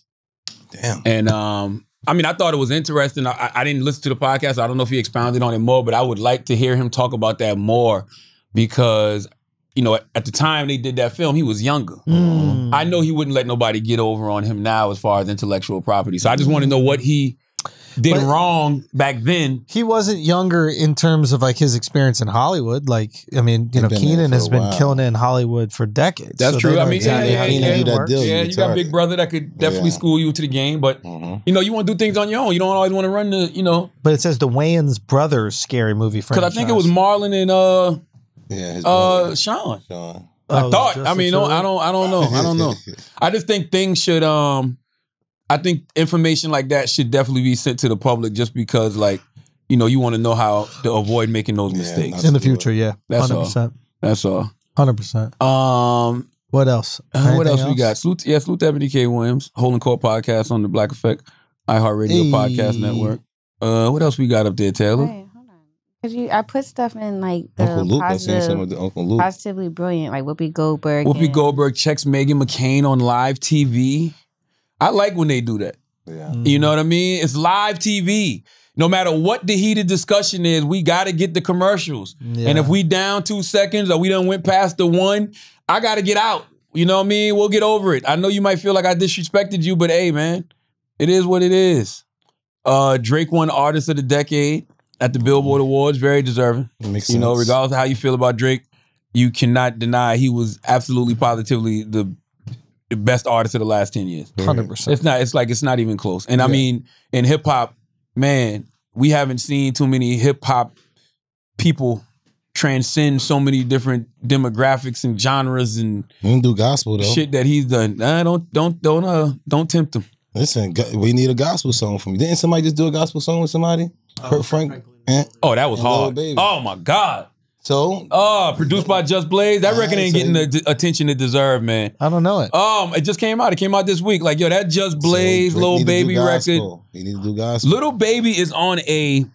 Damn. And um, I mean, I thought it was interesting. I, I didn't listen to the podcast. So I don't know if he expounded on it more, but I would like to hear him talk about that more because, you know, at, at the time they did that film, he was younger. Mm. I know he wouldn't let nobody get over on him now as far as intellectual property. So I just want to know what he did but wrong back then. He wasn't younger in terms of like his experience in Hollywood. Like, I mean, you know, Keenan has been killing it in Hollywood for decades. That's so true. I mean, yeah, yeah, yeah, yeah, that deal, yeah you, you got a big brother that could definitely yeah. school you to the game, but mm-hmm. you know, you want to do things on your own. You don't always want to run the, you know. But it says the Wayans Brothers Scary Movie franchise. Because I think it was Marlon and uh, yeah, his uh, Sean. Sean. I oh, thought. I mean, no, I don't. I don't know. I don't know. I just think things should. Um, I think information like that should definitely be sent to the public just because, like, you know, you want to know how to avoid making those yeah, mistakes. In the future, yeah. That's one hundred percent. All. That's all. one hundred percent. Um, what else? Uh, what else, else we got? Salute, yeah, salute to Eboni K. Williams, Holding Court podcast on the Black Effect, iHeartRadio hey. Podcast Network. Uh, what else we got up there, Taylor? Hey, hold on. Cause you, I put stuff in, like, the Uncle Luke, positive, I seen something with Uncle Luke. Positively Brilliant, like Whoopi Goldberg. Whoopi and... Goldberg checks Meghan McCain on live T V. I like when they do that. Yeah. You know what I mean? It's live T V. No matter what the heated discussion is, we got to get the commercials. Yeah. And if we down two seconds or we done went past the one, I got to get out. You know what I mean? We'll get over it. I know you might feel like I disrespected you, but hey, man, it is what it is. Uh, Drake won Artist of the Decade at the Billboard Awards. Very deserving. Makes sense. You know, regardless of how you feel about Drake, you cannot deny he was absolutely positively the best artist of the last ten years. one hundred percent. It's not, it's like, it's not even close. And yeah. I mean, in hip hop, man, we haven't seen too many hip hop people transcend so many different demographics and genres and we don't do gospel though. Shit that he's done. Nah, don't, don't, don't, uh, don't tempt him. Listen, we need a gospel song from you. Didn't somebody just do a gospel song with somebody? Oh, Kurt Frank. Frank. Eh? Oh, that was hard. Oh my God. So? Oh, produced by Just Blaze. That record ain't getting the attention it deserved, man. I don't know it. Um, it just came out. It came out this week. Like, yo, that Just Blaze, so Little Baby record. They need to do gospel. Little Baby is on a,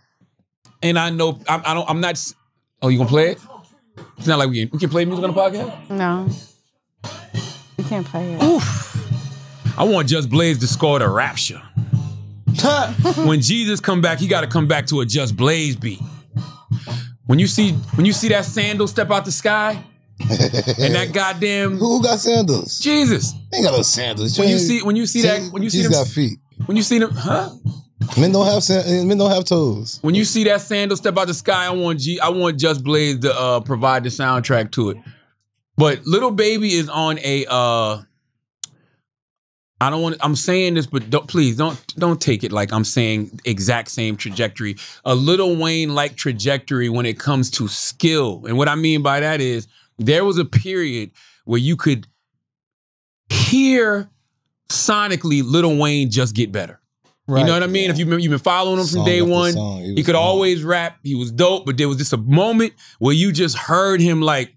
and I know, I, I don't, I'm not, oh, you gonna play it? It's not like we can, we can play music on the podcast? No. We can't play it. Oof. I want Just Blaze to score the rapture. When Jesus come back, he gotta come back to a Just Blaze beat. When you see when you see that sandal step out the sky, and that goddamn who got sandals? Jesus, they ain't got no sandals. When you see when you see that when you see them, got feet. When you see them, huh? Men don't have men don't have toes. When you see that sandal step out the sky, I want G. I want Just Blaze to uh, provide the soundtrack to it. But Little Baby is on a. Uh, I don't want. I'm saying this, but don't, please don't don't take it like I'm saying exact same trajectory. A Lil Wayne like trajectory when it comes to skill, and what I mean by that is there was a period where you could hear sonically Lil Wayne just get better. Right. You know what I mean? Yeah. If you've been, you've been following him from song day one, song, he, he could song. always rap. He was dope, but there was just a moment where you just heard him like.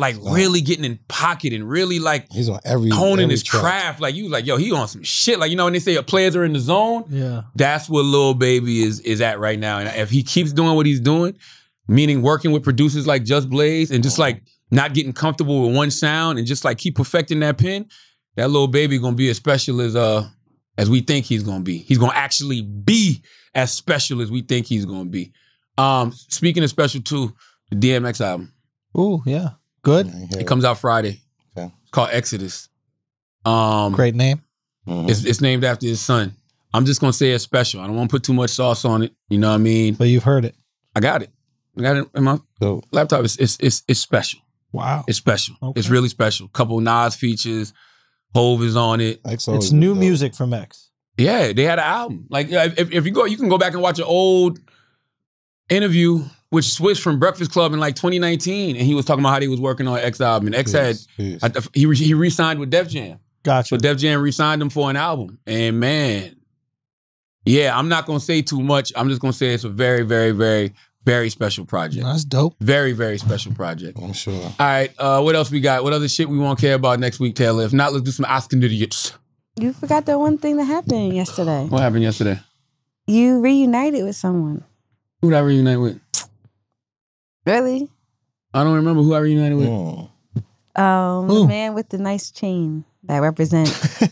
Like wow. really getting in pocket and really like he's on every, honing every his track. craft. Like you like, yo, he on some shit. Like, you know, when they say players are in the zone, yeah, that's what Lil Baby is is at right now. And if he keeps doing what he's doing, meaning working with producers like Just Blaze and just like not getting comfortable with one sound and just like keep perfecting that pen, that Lil Baby gonna be as special as uh as we think he's gonna be. He's gonna actually be as special as we think he's gonna be. Um, speaking of special too, the D M X album. Ooh, yeah. Good. It comes out Friday. Okay. It's called Exodus. Um, Great name. Mm-hmm. It's, it's named after his son. I'm just gonna say it's special. I don't want to put too much sauce on it. You know what I mean? But you've heard it. I got it. I got it in my so, laptop. It's, it's it's it's special. Wow. It's special. Okay. It's really special. Couple Nas features. Hove is on it. It's new dope. music from X. Yeah, they had an album. Like if, if you go, you can go back and watch an old interview. Which switched from Breakfast Club in like twenty nineteen, and he was talking about how he was working on X album. And X yes, had yes. I, he re, he re-signed with Def Jam. Gotcha. But Def Jam re-signed him for an album. And man, yeah, I'm not gonna say too much. I'm just gonna say it's a very, very, very, very special project. That's dope. Very, very special project. I'm sure. All right, uh, what else we got? What other shit we won't care about next week, Taylor? If not, let's do some Oscar idiots. You forgot that one thing that happened yesterday. What happened yesterday? You reunited with someone. Who did I reunite with? Really? I don't remember who I reunited with. Oh. Um, the man with the nice chain that represents.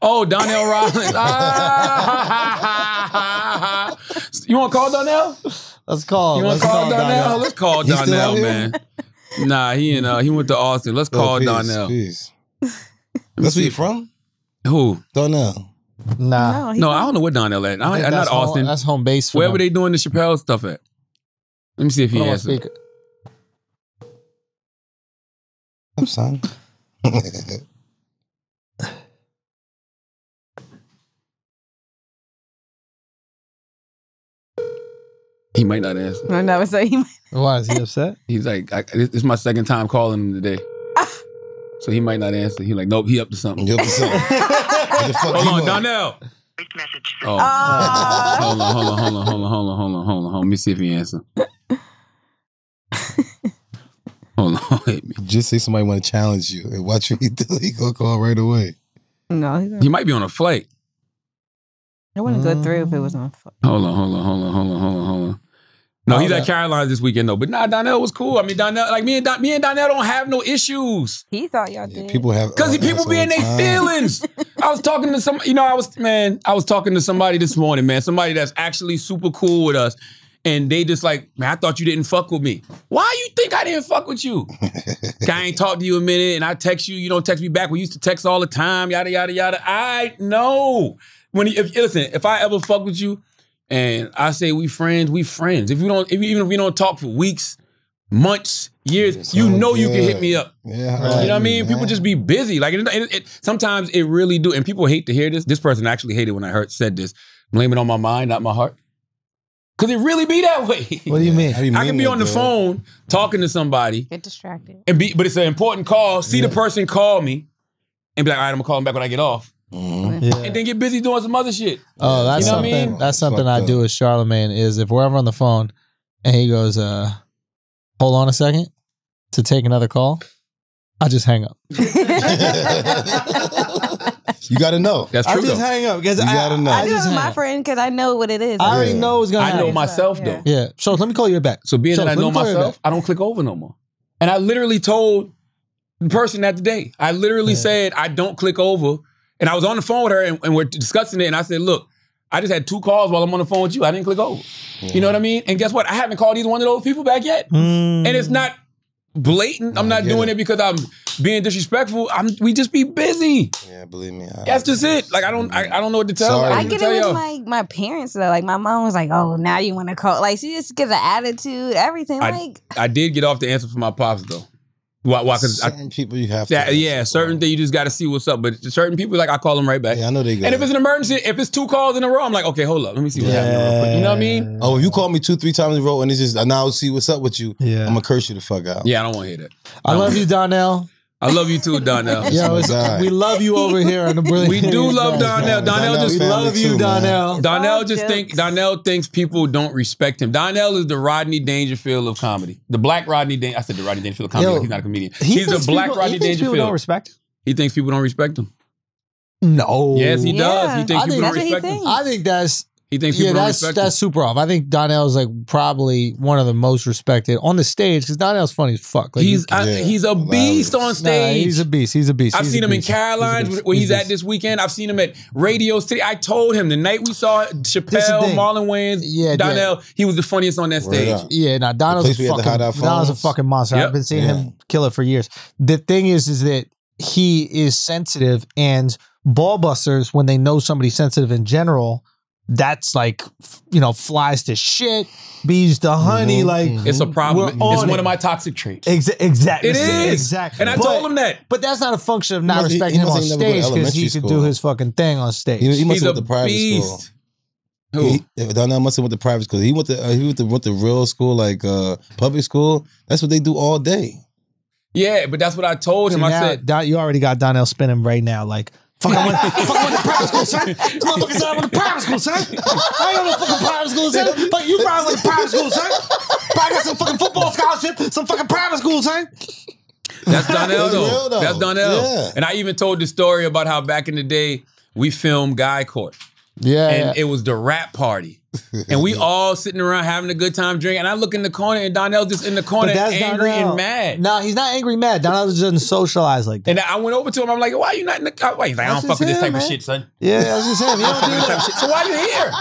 Oh, Donnell Rawlings. Ah! You want to call Donnell? Let's call. You want to call, call Donnell? Donnell? Let's call He's Donnell, man. Nah, he and uh, he went to Austin. Let's call oh, peace, Donnell. Peace. That's where you from? Who? Donnell. Nah. No, no I don't know where Donnell at. I, I not home, Austin. That's home base. For Where them. were they doing the Chappelle stuff at? Let me see if he answers. I'm sorry. He might not answer. No, no, so he might. Why is he upset? He's like, I, this is my second time calling him today, so he might not answer. He like, nope, he up to something. He up to something. Hold on, Donnell. Message. Oh, uh. hold on, hold on, hold on, hold on, hold on, hold on, hold on. Let me see if he answers. Hold on. Just say somebody want to challenge you and watch what he do. He gonna call right away. No, he, he might be on a flight. It wouldn't um, go through if it was on a flight. Hold on, hold on, hold on, hold on, hold on, hold on. No, he's at Caroline's this weekend though. But nah, Donnell was cool. I mean, Donnell, like me and Don, me and Donnell don't have no issues. He thought y'all yeah, did. People have because people be in their feelings. I was talking to some, you know, I was man, I was talking to somebody this morning, man. Somebody that's actually super cool with us, and they just like, man, I thought you didn't fuck with me. Why you think I didn't fuck with you? I ain't talked to you a minute, and I text you. You don't text me back. We used to text all the time. Yada yada yada. I know when he, if, listen, if I ever fuck with you. And I say we friends, we friends. If we don't, if, even if we don't talk for weeks, months, years, you know good. you can hit me up. Yeah, right. You know what I mean? Man. People just be busy. Like it, it, it, sometimes it really do. And people hate to hear this. This person actually hated when I heard said this. Blame it on my mind, not my heart. Cause it really be that way. What do you mean? Do you I mean can be on the dude? phone talking to somebody, get distracted, and be. But it's an important call. See yeah. the person call me, and be like, all right, I'm gonna call him back when I get off. Mm-hmm. yeah. And then get busy doing some other shit. Oh, that's you know something. I mean? That's something I do with Charlamagne. Is if we're ever on the phone and he goes, uh, hold on a second to take another call, I just hang up. You gotta know. That's true. I just though. hang up because I gotta know. I do it with my up. friend because I know what it is. I yeah. already know what's gonna happen. I know myself so, though. Yeah. So let me call you back. So being so, that I know myself, I don't click over no more. And I literally told the person that day. I literally yeah. said I don't click over. And I was on the phone with her and, and we're discussing it. And I said, look, I just had two calls while I'm on the phone with you. I didn't click over. Yeah. You know what I mean? And guess what? I haven't called either one of those people back yet. Mm. And it's not blatant. I'm not doing it. it because I'm being disrespectful. I'm, we just be busy. Yeah, believe me. I, That's just it. Like I don't, I, I don't know what to tell. Sorry. I get it with my, my parents though. Like my mom was like, "Oh, now you want to call?" Like she just gives an attitude, everything. I, like I did get off the answer for my pops though. Why? Why? Because certain I, people you have. That, to yeah, certain thing you just got to see what's up. But certain people, like I call them right back. Yeah, I know they. Got and it. if it's an emergency, if it's two calls in a row, I'm like, okay, hold up, let me see what's yeah. happening. Real quick. You know what I mean? Oh, if you call me two, three times in a row, and it's just I now see what's up with you. Yeah, I'm gonna curse you the fuck out. Yeah, I don't want to hear that. I, I love you, Donnell. I love you too, Donnell. Yo, it's, we love you over here on the Brilliant. We do love Donnell. Donnell, Donnell just we love you, too, Donnell. Donnell just jokes. think Donnell thinks people don't respect him. Donnell is the Rodney Dangerfield of comedy. The black Rodney Dan I said the Rodney Dangerfield of comedy. Yo, like he's not a comedian. He he's the black people, Rodney he thinks Dangerfield. People don't respect him. He thinks people don't respect him. No. Yes, he yeah. does. He thinks I people think don't respect him. I think that's he thinks people yeah, don't that's, respect that's him. That's super off. I think Donnell's like probably one of the most respected on the stage because Donnell's funny as fuck. Like, he's I, yeah. he's a beast on stage. Nah, he's a beast. He's a beast. I've he's seen him beast. in Caroline's he's where he's, he's at this weekend. I've seen him at Radio City. I told him the night we saw Chappelle, Marlon Wayans, yeah, Donnell, yeah. he was the funniest on that stage. Yeah, nah, Donnell's a fucking Donnell's a fucking monster. Yep. I've been seeing yeah. him kill it for years. The thing is, is that he is sensitive, and ball busters when they know somebody's sensitive in general. That's like, you know, flies to shit, bees to honey. Mm-hmm, like mm-hmm. it's a problem. On it's it. one of my toxic traits. Exa exactly, it is exactly. And I but, told him that. But that's not a function of not must, respecting he, he him on stage because he school. could do his fucking thing on stage. He, he must He's have went to private beast. school. Who? He, Donnell must have went to private school. He went to uh, he went to, went to real school, like uh, public school. That's what they do all day. Yeah, but that's what I told him. So I now, said, Don, you already got Donnell spinning right now, like. Fuck, I went, fuck, I went to private school, son. This motherfucker said I went to private school, son. I ain't no fucking private school, son. Fuck, you probably went to private school, son. Probably got some fucking football scholarship, some fucking private school, son. That's Donnell, though. though. That's Donnell. Yeah. And I even told the story about how back in the day, we filmed Guy Court. Yeah. And it was the rap party. And we all sitting around having a good time drinking. And I look in the corner and Donnell just in the corner angry Donnell. and mad. No, he's not angry mad. Donnell just doesn't socialize like that. And I went over to him. I'm like, why are you not in the car? He's like, I don't fuck with this type of shit, son. Yeah, that's just him. You don't do this type of shit. So why are you here?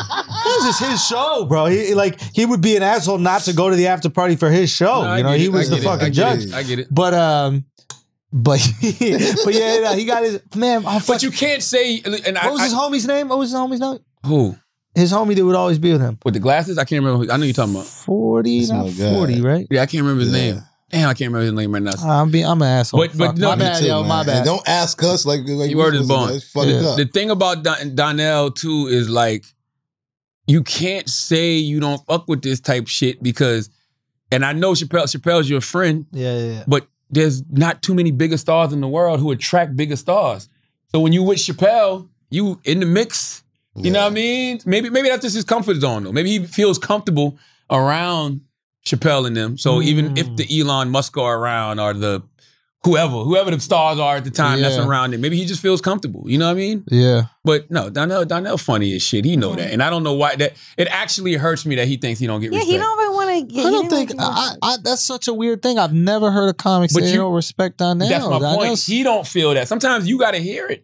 This is his show, bro. He, like, he would be an asshole not to go to the after party for his show. No, you know, he was the fucking judge. I get it. But, um... But, but yeah, no, he got his man. Oh, but you can't say. And what I, was his I, homie's name? What was his homie's name? Who? His homie that would always be with him with the glasses. I can't remember. Who, I know you're talking about forty, not forty, right? Yeah, I can't remember his yeah. name. Damn, I can't remember his name right now. Uh, I'm being, I'm an asshole. But, but no, my bad, too, yo, man. my bad. And don't ask us like, like you heard his bone. Yeah. The thing about Don, Donnell too is like, you can't say you don't fuck with this type shit because, and I know Chappelle, Chappelle's your friend. Yeah, yeah, yeah. But there's not too many bigger stars in the world who attract bigger stars. So when you with Chappelle, you in the mix. You yeah. know what I mean? Maybe maybe that's just his comfort zone though. Maybe he feels comfortable around Chappelle and them. So mm. even if the Elon Musk are around or the whoever, whoever the stars are at the time yeah. that's around him, maybe he just feels comfortable. You know what I mean? Yeah. But no, Donnell, Donnell funny as shit. He know mm. that. And I don't know why that, it actually hurts me that he thinks he don't get yeah, respect. Yeah, he don't really want to get I don't think, I, I, that's such a weird thing. I've never heard a comic but say you don't respect Donnell. That's my Donnell's, point. He don't feel that. Sometimes you got to hear it.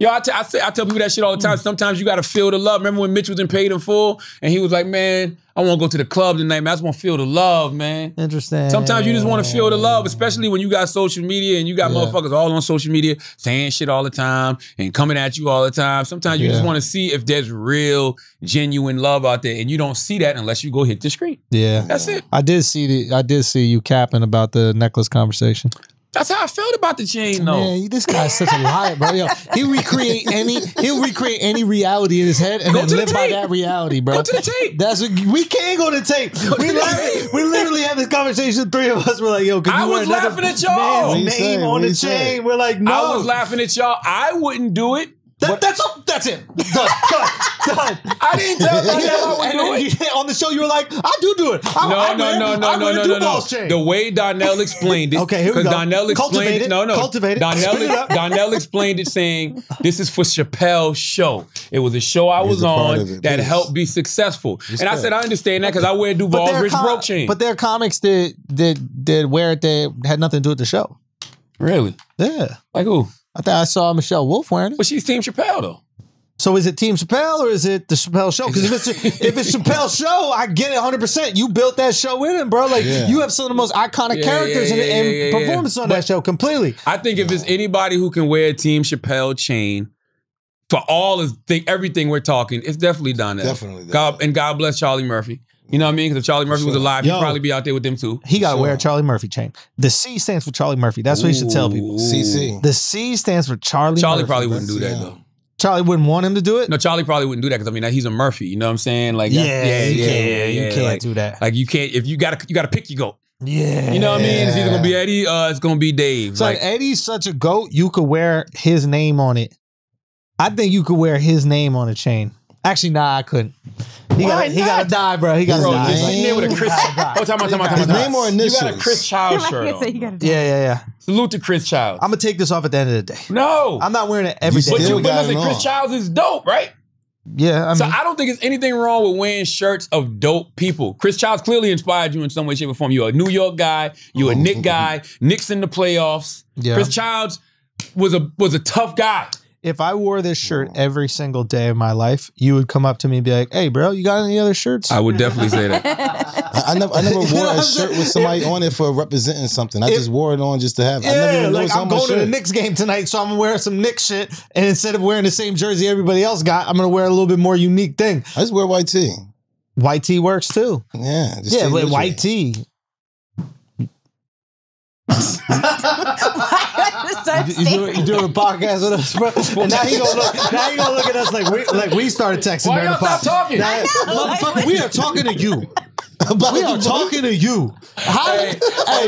Yo, I, t I, say, I tell people that shit all the time. Sometimes you got to feel the love. Remember when Mitch was in Paid in Full and he was like, man, I want to go to the club tonight, man. I just want to feel the love, man. Interesting. Sometimes you just want to feel the love, especially when you got social media and you got yeah. motherfuckers all on social media saying shit all the time and coming at you all the time. Sometimes you yeah. just want to see if there's real, genuine love out there, and you don't see that unless you go hit the screen. Yeah. That's it. I did see the, I did see you capping about the necklace conversation. That's how I felt about the chain, though. Man, this guy's such a liar, bro. Yo, he'll recreate any, he'll recreate any reality in his head and go then live the by that reality, bro. Go to the tape. That's what, we can't go to the tape. Go we to literally, tape. We literally had this conversation. The three of us were like, "Yo, I was laughing at y'all." Name on the chain. We're like, "No." I was laughing at y'all. I wouldn't do it. That, that's up, that's it. Done. Done. Done. I didn't tell you how I was doing. On the show, you were like, I do do it. I'm, no, I'm no, no, no, I'm no, no, no, no. The way Donnell explained it. Okay, here we go. Donnell explained it. No, no. Cultivate it. Donnell, it Donnell explained it saying, this is for Chappelle's show. It was a show I was on that helped be successful. Respect. And I said, I understand that because I wear Duval's Rich Broke chain. But there are comics that, that, that wear it that had nothing to do with the show. Really? Yeah. Like who? I thought I saw Michelle Wolf wearing it. But she's Team Chappelle, though. So is it Team Chappelle or is it the Chappelle Show? Because if, if it's Chappelle Show, I get it one hundred percent. You built that show in, bro. Like, yeah. you have some of the most iconic yeah, characters yeah, yeah, and, and yeah, yeah, performance yeah. on but that show completely. I think if there's anybody who can wear a Team Chappelle chain for all of the, everything we're talking, it's definitely Donnell. Definitely. God, and God bless Charlie Murphy. You know what I mean? Because if Charlie Murphy sure. was alive, Yo, he'd probably be out there with them too. He got to sure. wear a Charlie Murphy chain. The C stands for Charlie Murphy. That's what Ooh, he should tell people. C C. The C stands for Charlie Charlie Murphy. Probably wouldn't do that yeah. though. Charlie wouldn't want him to do it? No, Charlie probably wouldn't do that because I mean, he's a Murphy. You know what I'm saying? Like, Yeah, that, yeah, you yeah, can't, yeah, you yeah, can't like, do that. Like you can't, if you got to you gotta pick your goat. Yeah. You know what I mean? It's either going to be Eddie or it's going to be Dave. So like, if Eddie's such a goat, you could wear his name on it. I think you could wear his name on a chain. Actually, nah, I couldn't. He got he got to die, bro. He got to die. His name with a Chris. Oh, time out, time out, time out. His name or initials? You got a Chris Child shirt on. Yeah, yeah, yeah. Salute to Chris Child. I'm gonna take this off at the end of the day. No, I'm not wearing it every day. But you listen, Chris Childs is dope, right? Yeah. I mean, so I don't think there's anything wrong with wearing shirts of dope people. Chris Childs clearly inspired you in some way, shape, or form. You're a New York guy. You're a Knick guy. Knicks in the playoffs. Yeah. Chris Childs was a was a tough guy. If I wore this shirt every single day of my life, you would come up to me and be like, hey, bro, you got any other shirts? I would definitely say that. I, I, never, I never wore a shirt with somebody on it for representing something. I just wore it on just to have it. Yeah, I never even like I'm going to the Knicks game tonight, so I'm going to wear some Knicks shit. And instead of wearing the same jersey everybody else got, I'm going to wear a little bit more unique thing. I just wear white tee. White tee works, too. Yeah. Just yeah, but white tee. You, you, doing, you doing a podcast with us, bro? And now you gonna look, now you gonna look at us like we like we started texting. Why y'all stop talking? Now, motherfucker, we are talking to you. We are talking to you. How? Hey, hey, bro. Hey,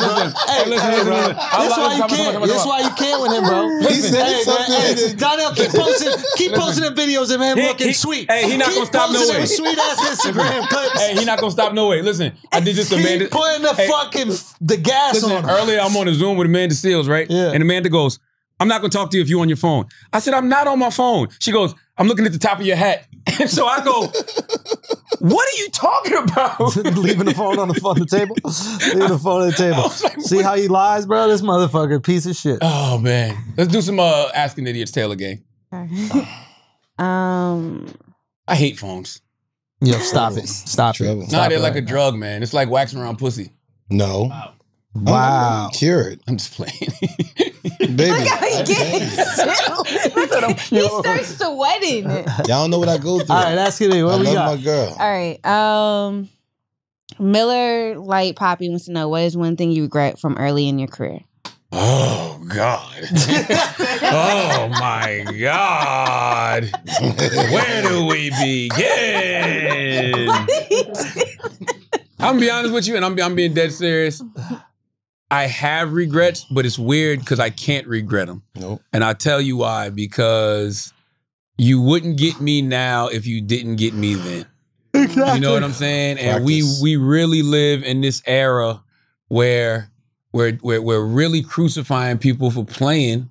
hey, listen, hey, bro. That's why you can't. That's why you can't with him, bro. He said hey, something. Hey, Donnell, keep posting, keep posting the videos of him he, looking he, sweet. Hey, he not keep gonna stop no way. Sweet ass Instagram clips. Hey, he not gonna stop no way. Listen, I did just a man. Keep putting the hey, fucking the gas listen, on. Him. Earlier, I'm on a Zoom with Amanda Seals, right? Yeah. And Amanda goes, "I'm not gonna talk to you if you're on your phone." I said, "I'm not on my phone." She goes, "I'm looking at the top of your hat," and so I go. What are you talking about? Leaving the phone on the, phone, the table. Leaving the phone on the table. Like, see how he lies, bro? This motherfucker, piece of shit. Oh, man. Let's do some uh, Asking Idiots Taylor game. um, I hate phones. Yo, stop it. Stop it. Nah, stop they're it like right a now. Drug, man. It's like waxing around pussy. No. Wow. Wow. Cured. I'm just playing. Baby. Look how he gets it. He starts sweating. Y'all don't know what I go through. All right, ask it. What I we love got? My girl. All right. Um, Miller Light Poppy wants to know, what is one thing you regret from early in your career? Oh, God. Oh, my God. Where do we begin? I'm going to be honest with you, and I'm, I'm being dead serious. I have regrets, but it's weird because I can't regret them. Nope. And I'll tell you why, because you wouldn't get me now if you didn't get me then. Exactly. You know what I'm saying? Practice. And we we really live in this era where we're, we're, we're really crucifying people for playing,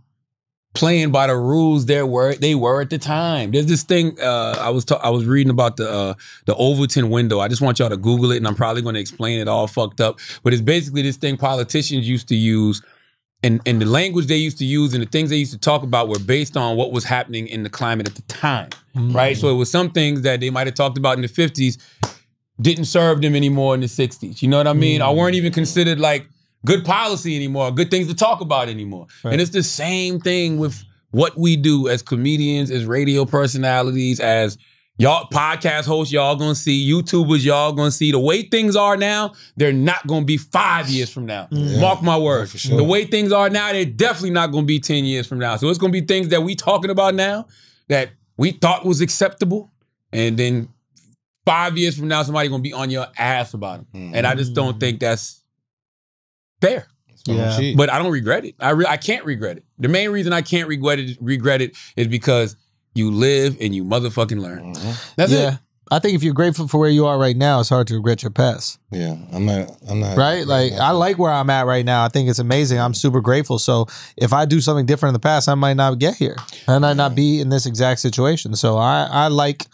playing by the rules they were, they were at the time. There's this thing, uh, I was I was reading about the uh, the Overton window. I just want y'all to Google it, and I'm probably going to explain it all fucked up. But it's basically this thing politicians used to use, and, and the language they used to use and the things they used to talk about were based on what was happening in the climate at the time, mm-hmm. right? So it was some things that they might have talked about in the fifties didn't serve them anymore in the sixties. You know what I mean? Mm-hmm. I weren't even considered like good policy anymore, good things to talk about anymore. Right. And it's the same thing with what we do as comedians, as radio personalities, as y'all podcast hosts, y'all gonna see, YouTubers, y'all gonna see. The way things are now, they're not gonna be five years from now. Yeah. Mark my words. For sure. The way things are now, they're definitely not gonna be ten years from now. So it's gonna be things that we talking about now that we thought was acceptable, and then five years from now, somebody gonna be on your ass about it. Mm. And I just don't think that's fair. Yeah. But I don't regret it. I re I can't regret it. The main reason I can't regret it, regret it is because You live and you motherfucking learn. Mm-hmm. That's yeah. it. I think if you're grateful for where you are right now, it's hard to regret your past. Yeah, I'm not. I'm not right. Like I like where I'm at right now. I think it's amazing. I'm super grateful. So if I do something different in the past, I might not get here. I might yeah. not be in this exact situation. So I, I like.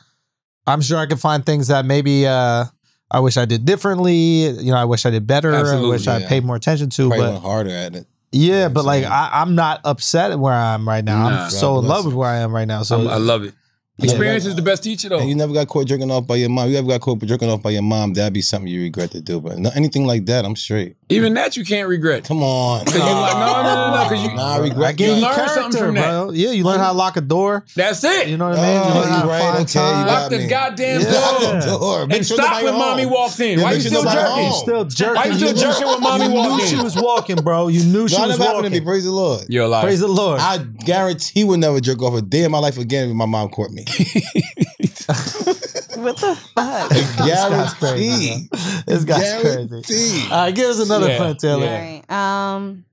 I'm sure I can find things that maybe uh, I wish I did differently. You know, I wish I did better. Absolutely, I wish yeah. I paid more attention to. Probably but went harder at it. Yeah, you know but like I, I'm not upset at where I am right now. Nah, I'm so in love with where I am right now. So I'm, I love it. Experience yeah. is the best teacher, though. And you never got caught jerking off by your mom. You never got caught jerking off by your mom. That'd be something you regret to do. But not anything like that, I'm straight. Even that you can't regret. Come on. No, no, no, no. Because you, nah, regret. you learn something from that. Bro. Yeah, you learn how to lock a door. That's it. You know what I mean? Oh, you learn right, how to okay, lock the goddamn yeah. door. Yeah. door. And sure stop when home. Mommy walks in. Yeah, why you still jerking? You still jerking. Why you still jerking when mommy walks in? You knew she was walking, bro. You knew she was walking. That never happened to me. Praise the Lord. You're alive. Praise the Lord. I guarantee would never jerk off a day in my life again if my mom caught me. What the fuck? Guarantee. This guy's crazy. Guarantee. All right, give us another yeah, fun Taylor. Yeah. All right. Um.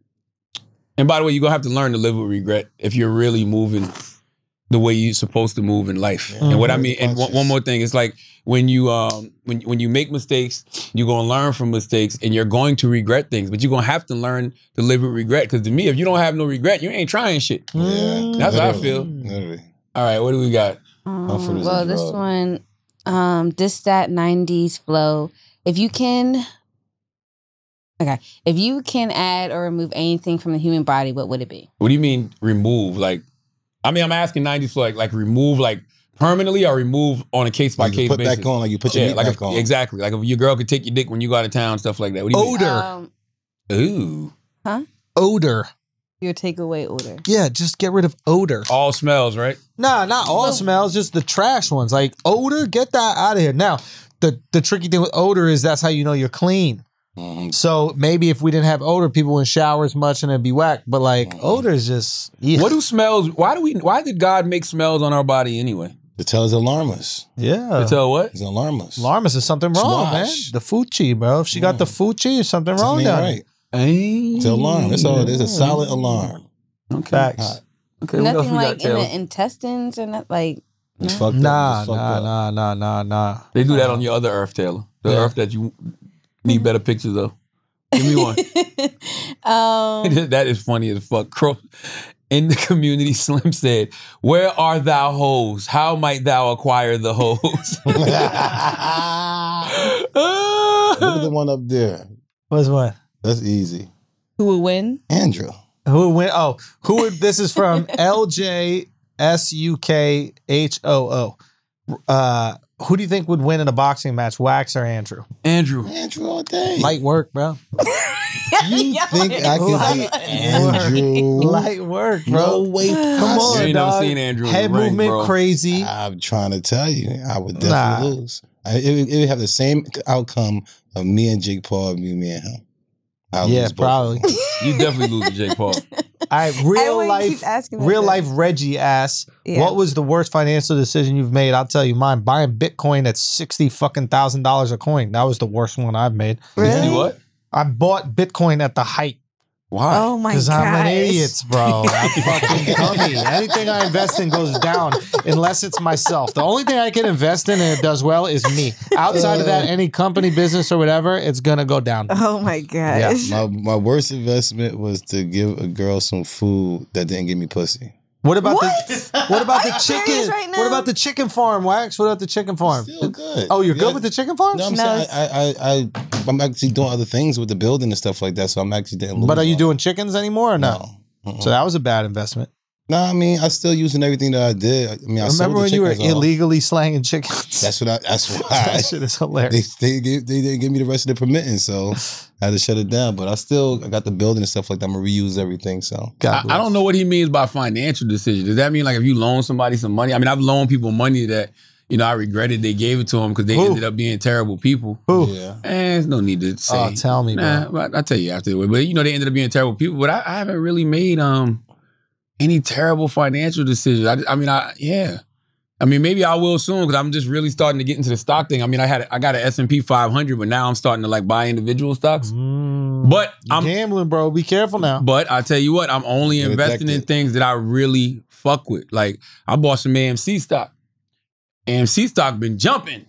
And by the way, you're gonna have to learn to live with regret if you're really moving the way you're supposed to move in life. Yeah, and what I mean, and one, one more thing, it's like when you um when when you make mistakes, you're gonna learn from mistakes, and you're going to regret things. But you're gonna have to learn to live with regret. Because to me, if you don't have no regret, you ain't trying shit. Yeah, that's literally. How I feel. Literally. All right, what do we got? Um, oh, well, this drug. one, um, this that nineties flow. If you can, okay, if you can add or remove anything from the human body, what would it be? What do you mean remove? Like, I mean, I'm asking nineties flow, like, like remove, like permanently, or remove on a case by case basis. Put back on, like you put your yeah, meat like back if, on. Exactly, like if your girl could take your dick when you go out of town, stuff like that. What do you odor. Um, Ooh. Huh? Odor. Your takeaway odor. Yeah, just get rid of odor. All smells, right? Nah, not all no. smells, just the trash ones. Like odor, get that out of here. Now, the, the tricky thing with odor is that's how you know you're clean. Mm. So maybe if we didn't have odor, people wouldn't shower as much and it'd be whack. But like mm. odor is just yeah. What do smells why do we why did God make smells on our body anyway? To tell us alarm us. Yeah. To tell what? It's alarm us. Alarm us is something wrong, Swash. man. The fuchi, bro. If she mm. got the fuchi, there's something wrong down right. Ay, it's an alarm. That's all it is. A solid alarm. Okay. Facts. Okay. Nothing like in the intestines or not like. It's fucked up. Nah, nah, nah, nah, nah, nah. They do that on your other earth, Taylor. The earth that you need better pictures of. Give me one. um, that is funny as fuck. In the community, Slim said, "Where are thou hoes? How might thou acquire the hoes?" Look at the one up there. What's what? That's easy. Who would win? Andrew. Who would win? Oh, who would? This is from L J S U K H O O. Uh, who do you think would win in a boxing match, Wax or Andrew? Andrew. Andrew all day. Light work, bro. You think I can beat Andrew? Light work, bro. No way. Come on, you ain't never seen Andrew in the ring, bro. Head movement crazy. I'm trying to tell you, I would definitely nah. lose. I, it, it would have the same outcome of me and Jake Paul, me, me and him. I'll yeah, probably. You definitely lose to Jake Paul. All right, real life, real life Reggie asks, yeah. what was the worst financial decision you've made? I'll tell you mine, buying Bitcoin at sixty fucking thousand dollars a coin. That was the worst one I've made. Really? You what? I bought Bitcoin at the height. Why? Oh my god! Because I'm an idiot, bro. I'm fucking dummy. Anything I invest in goes down unless it's myself. The only thing I can invest in and it does well is me. Outside of that, any company, business, or whatever, it's gonna go down. Oh my gosh. Yeah. My my worst investment was to give a girl some food that didn't give me pussy. What about what? the What about the chicken? Right what about the chicken farm, Wax? What about the chicken farm? Still good. Oh, you're yeah. good with the chicken farm? No, I'm no. sorry. I, I, I I'm actually doing other things with the building and stuff like that, so I'm actually didn't lose. But are you doing chickens anymore or no? no. Uh-uh. So that was a bad investment. No, nah, I mean, I still using everything that I did. I mean, I remember when you were off. illegally slanging chickens. That's what I. That's what I. That shit is hilarious. They, they, they didn't give me the rest of the permitting, so I had to shut it down. But I still I got the building and stuff like that. I'm gonna reuse everything. So I, I don't know what he means by financial decision. Does that mean like if you loan somebody some money? I mean, I've loaned people money that. You know, I regretted they gave it to him because they Ooh. ended up being terrible people. Ooh. Yeah. And there's no need to say. Oh, tell me, nah, bro. I'll tell you after the way. But, you know, they ended up being terrible people. But I, I haven't really made um any terrible financial decisions. I, I mean, I yeah. I mean, maybe I will soon because I'm just really starting to get into the stock thing. I mean, I had I got an S and P five hundred, but now I'm starting to, like, buy individual stocks. Mm, but I'm gambling, bro. Be careful now. But I tell you what, I'm only You're investing addicted. in things that I really fuck with. Like, I bought some A M C stock. A M C stock been jumping.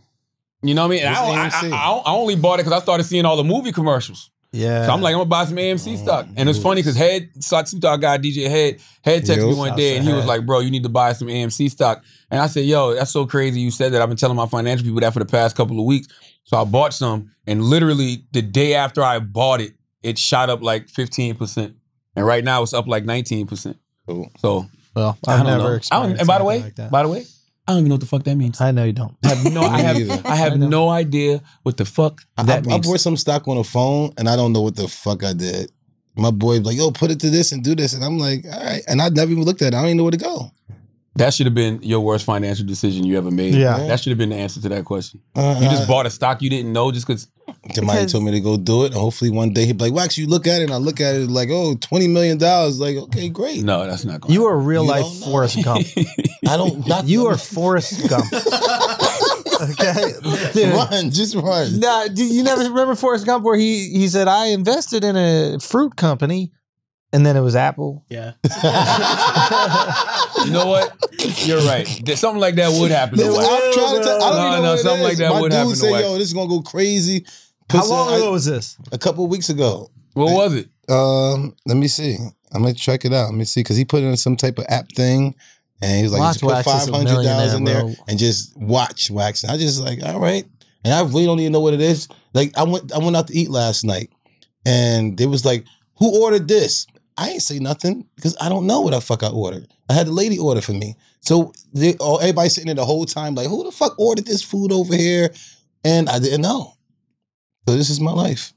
You know what I mean? And I, I, I only bought it because I started seeing all the movie commercials. Yeah. So I'm like, I'm gonna buy some A M C mm, stock. And it's funny because Head, Satsuta guy, D J Head, Head texted me one day and he was like, bro, you need to buy some A M C stock. And I said, yo, that's so crazy you said that. I've been telling my financial people that for the past couple of weeks. So I bought some, and literally the day after I bought it, it shot up like fifteen percent. And right now it's up like nineteen percent. Cool. So, well, I've never experienced. And by the way, like that. by the way, I don't even know what the fuck that means. I know you don't. I have no, I have, I have I no idea what the fuck that I, means. I bought some stock on a phone, and I don't know what the fuck I did. My boy was like, yo, put it to this and do this. And I'm like, all right. And I never even looked at it. I don't even know where to go. That should have been your worst financial decision you ever made. Yeah. That should have been the answer to that question. Uh, you just uh, bought a stock you didn't know just cause somebody told me to go do it. Hopefully one day he'd be like, well, actually you look at it, and I look at it like, oh, twenty million dollars. Like, okay, great. No, that's not going to happen. You are a real life Forrest Gump. I don't not You are Forrest Gump. Okay, dude. Run, just run. Nah, you never remember Forrest Gump where he, he said, I invested in a fruit company. And then it was Apple. Yeah. You know what? You're right. Something like that would happen. Listen, to I'm trying to tell, I don't no, even know no, something like that My would happen. My dude said, "Yo, this is gonna go crazy." How Puss long ago I, was this? A couple of weeks ago. What like, was it? Um, let me see. I'm gonna check it out. Let me see, because he put in some type of app thing, and he was like, watch, "Just put five hundred dollars in there bro. and just watch wax." And I just like, all right. And I really don't even know what it is. Like, I went, I went out to eat last night, and it was like, "Who ordered this?" I ain't say nothing because I don't know what the fuck I ordered. I had the lady order for me. So they, oh, everybody sitting there the whole time like, who the fuck ordered this food over here? And I didn't know. So this is my life.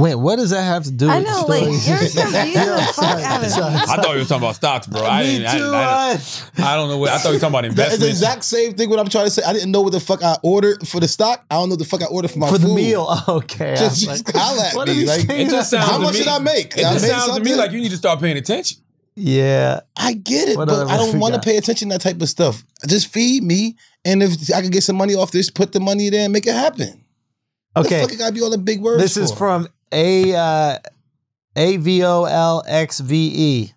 Wait, what does that have to do I with know, the like, you're the fuck out of I thought you were talking about stocks, bro. I didn't, I, didn't, I, didn't, I don't know. What, I thought you were talking about investments. It's the exact same thing what I'm trying to say. I didn't know what the fuck I ordered for the stock. I don't know what the fuck I ordered for my for food. For the meal. Okay. Just, just like, holla at what me. Like, it just sounds how much me, did I make? It I just sounds something? to me like you need to start paying attention. Yeah. I get it, what but I don't want to pay attention to that type of stuff. Just feed me, and if I can get some money off this, put the money there and make it happen. Okay. What the fuck it gotta be all the big words This for? is from... A uh, A V O L X V E.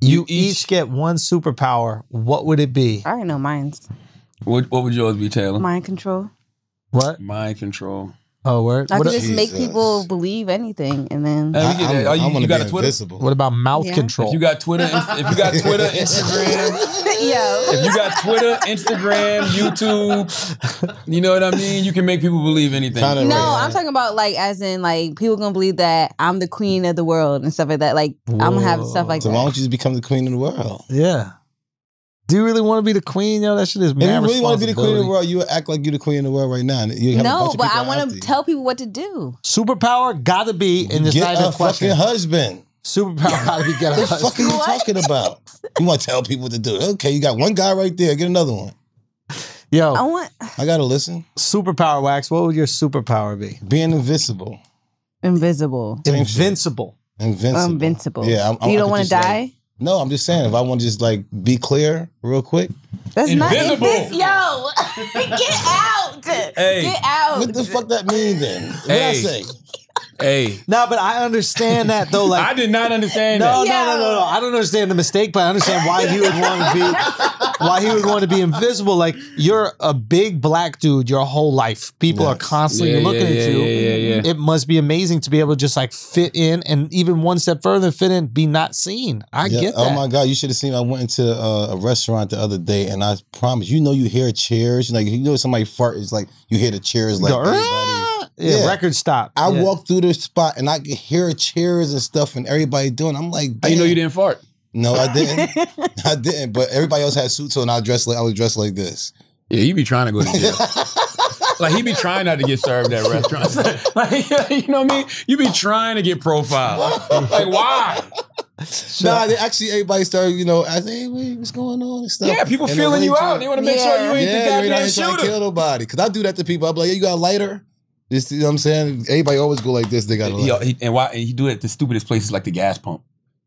You, you each, each get one superpower. What would it be? I already know mine's. What What would yours be, Taylor? Mind control. What? Mind control. Oh, word. I what could just Jesus. make people believe anything, and then I, I, I, I, you, you got a Twitter. Invisible. What about mouth yeah. control? If you got Twitter, if you got Twitter, Instagram. Yo. If you got Twitter, Instagram, YouTube, you know what I mean? You can make people believe anything. No, right. I'm talking about like as in like people gonna believe that I'm the queen of the world and stuff like that. Like Whoa. I'm gonna have stuff like so that. So why don't you just become the queen of the world? Yeah. Do you really want to be the queen? Yo, that shit is mad. If you really want to be the queen of the world, you act like you're the queen of the world right now. You have no, but I want to tell people what to do. Superpower gotta be in this night of question. Get a fucking husband. Superpower gotta be get a husband. What the fuck are you talking about? You want to tell people what to do. Okay, you got one guy right there. Get another one. Yo. I want... I gotta listen. Superpower, Wax. What would your superpower be? Being invisible. Invisible. Invincible. Invincible. Invincible. Yeah. I'm, I'm, you don't want to die? Like, no, I'm just saying. If I want to just like be clear real quick. That's invisible. Not invisible. Yo. Get out. Hey. Get out. What the fuck that mean then? What hey. I say? Hey. No, but I understand that though. Like I did not understand no, that. No, no, no, no, no. I don't understand the mistake, but I understand why he would want to be why he would want to be invisible. Like you're a big black dude your whole life. People yes. are constantly yeah, looking yeah, at yeah, you. Yeah, yeah, yeah. It must be amazing to be able to just like fit in and even one step further fit in, be not seen. I yeah. get that. Oh my God, you should have seen I went into uh, a restaurant the other day and I promise you know you hear cheers. Like you know somebody fart, it's like you hear the cheers like everybody. Yeah, yeah, record stop. I yeah. walked through this spot and I could hear cheers and stuff and everybody doing. I'm like, damn. You know you didn't fart? No, I didn't. I didn't. But everybody else had suits on. And I dressed like I was dressed like this. Yeah, you be trying to go to jail. Like he be trying not to get served at restaurants. Like you know what I mean? You be trying to get profiled. Like why? Sure. Nah, they actually everybody started, you know, I say, hey, wait, what's going on and stuff. Yeah, people and feeling you out. They want to make yeah. sure you ain't yeah, the goddamn shooter. Yeah, they ain't trying to kill nobody. Because I do that to people. I'm like, yeah, you got a lighter? This, you know what I'm saying? Everybody always go like this. They got he, he, and why? And he do it at the stupidest places like the gas pump.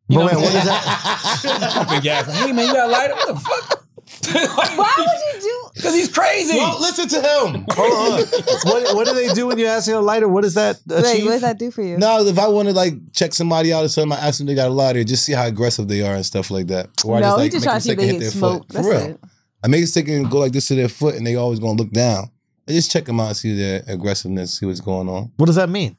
You but know man, what, what is that? Pumping gas. Hey man, you got a lighter? What the fuck? Like, why would you do? Because he's crazy. Well, listen to him. Hold on. What, what do they do when you ask him a lighter? What does that achieve? Wait, what does that do for you? No, if I want to like check somebody out or something, I ask them they got a lighter. Just see how aggressive they are and stuff like that. Or I no, just, like, just trying to see they get smoked. For real. It. I make a stick and go like this to their foot and they always going to look down. I just check them out and see their aggressiveness, see what's going on. What does that mean?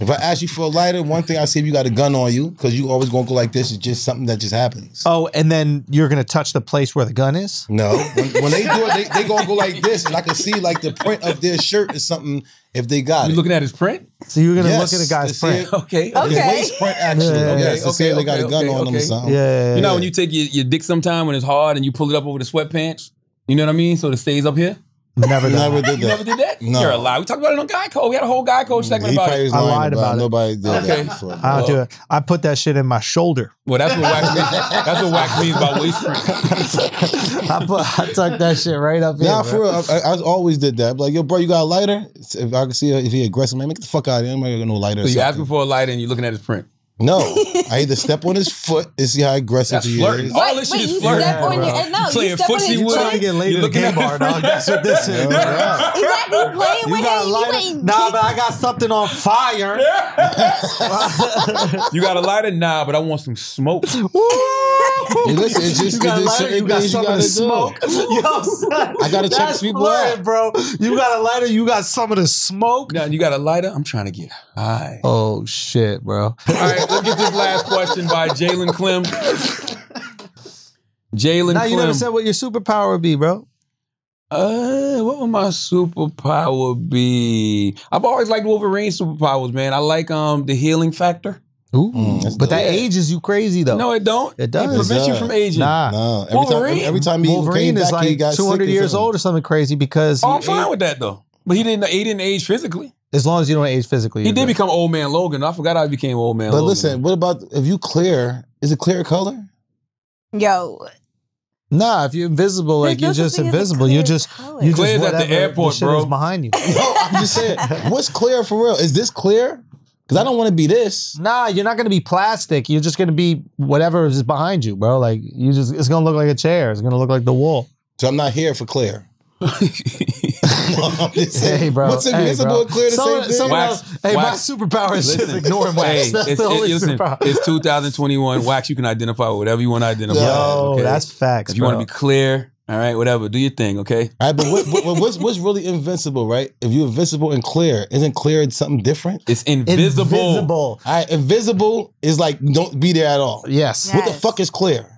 If I ask you for a lighter, one thing I see if you got a gun on you, because you always going to go like this. It's just something that just happens. Oh, and then you're going to touch the place where the gun is? No. When, when they do it, they, they going to go like this, and I can see like the print of their shirt is something if they got you it. You looking at his print? So you're going to yes, look at a guy's print. Okay. Okay. His waist print, actually. Yeah, yeah, okay. Yes, okay, okay, they got okay, a gun okay, on okay. them or something. Yeah, yeah, yeah, you know yeah. when you take your, your dick sometime when it's hard and you pull it up over the sweatpants? You know what I mean? So it stays up here? Never, never did that. You never did that? No. You're a lie. We talked about it on Guy Code. We had a whole Guy Code segment about it. I lied about it. Nobody did that before. I don't do it. I put that shit in my shoulder. Well, that's what wax means. That's what wax means by waist print. I, put, I tucked that shit right up here. Nah, for real. I, I always did that. Like, yo, bro, you got a lighter? If I can see if he aggressive, man, make the fuck out of here. I'm not gonna get no lighter. So you asking for a lighter and you're looking at his print. No, I either step on his foot and see how aggressive he is. All this shit is flirting. Step on your, and no, you playing footsie with trying to get laid in the gay bar, dog. That's what this is. Exactly, you playing with him. Nah, but I got something on fire. You got a lighter? Nah, but I want some smoke. Hey, listen, it's just, you got a lighter, you got something to smoke. Yo, son, I gotta check this people out, bro. You got a lighter, you got something to smoke. No, you got a lighter. I'm trying to get high. Oh shit, bro. All right, let's get this last question by Jalen Clem. Jalen. Now Clem. You never said what your superpower would be, bro. Uh, what would my superpower be? I've always liked Wolverine superpowers, man. I like um the healing factor. Ooh, mm, but that yeah. ages you crazy though. No, it don't. It does. It prevents yeah. you from aging. Nah, nah. Every Wolverine. Time, every time he Wolverine came is back, like two hundred years old or something crazy because. Oh, I'm fine aged. With that though. But he didn't. He didn't age physically. As long as you don't age physically. He did good. Become old man Logan. I forgot I became old man. But Logan. But listen, what about if you clear? Is it clear color? Yo. Nah, if you're invisible, like you're just invisible. You're just color. You're clear at the airport, the bro. Is behind you. No, I'm just saying. What's clear for real? Is this clear? Because I don't want to be this. Nah, you're not going to be plastic. You're just going to be whatever is behind you, bro. Like, you just, it's going to look like a chair. It's going to look like the wall. So I'm not here for clear. No, hey, bro. What's it, hey, what's bro. Clear the someone, same thing? Wax, else, hey, wax. My superpower is just ignoring wax. Hey, that's it's, the only it, listen, it's two thousand twenty-one. Wax, you can identify whatever you want to identify. Yo, okay? That's facts, if you want to be clear, all right, whatever. Do your thing, okay? All right, but what, what, what's, what's really invincible, right? If you're invisible and clear, isn't clear something different? It's invisible. Invisible. All right, invisible is like don't be there at all. Yes. yes. What the fuck is clear?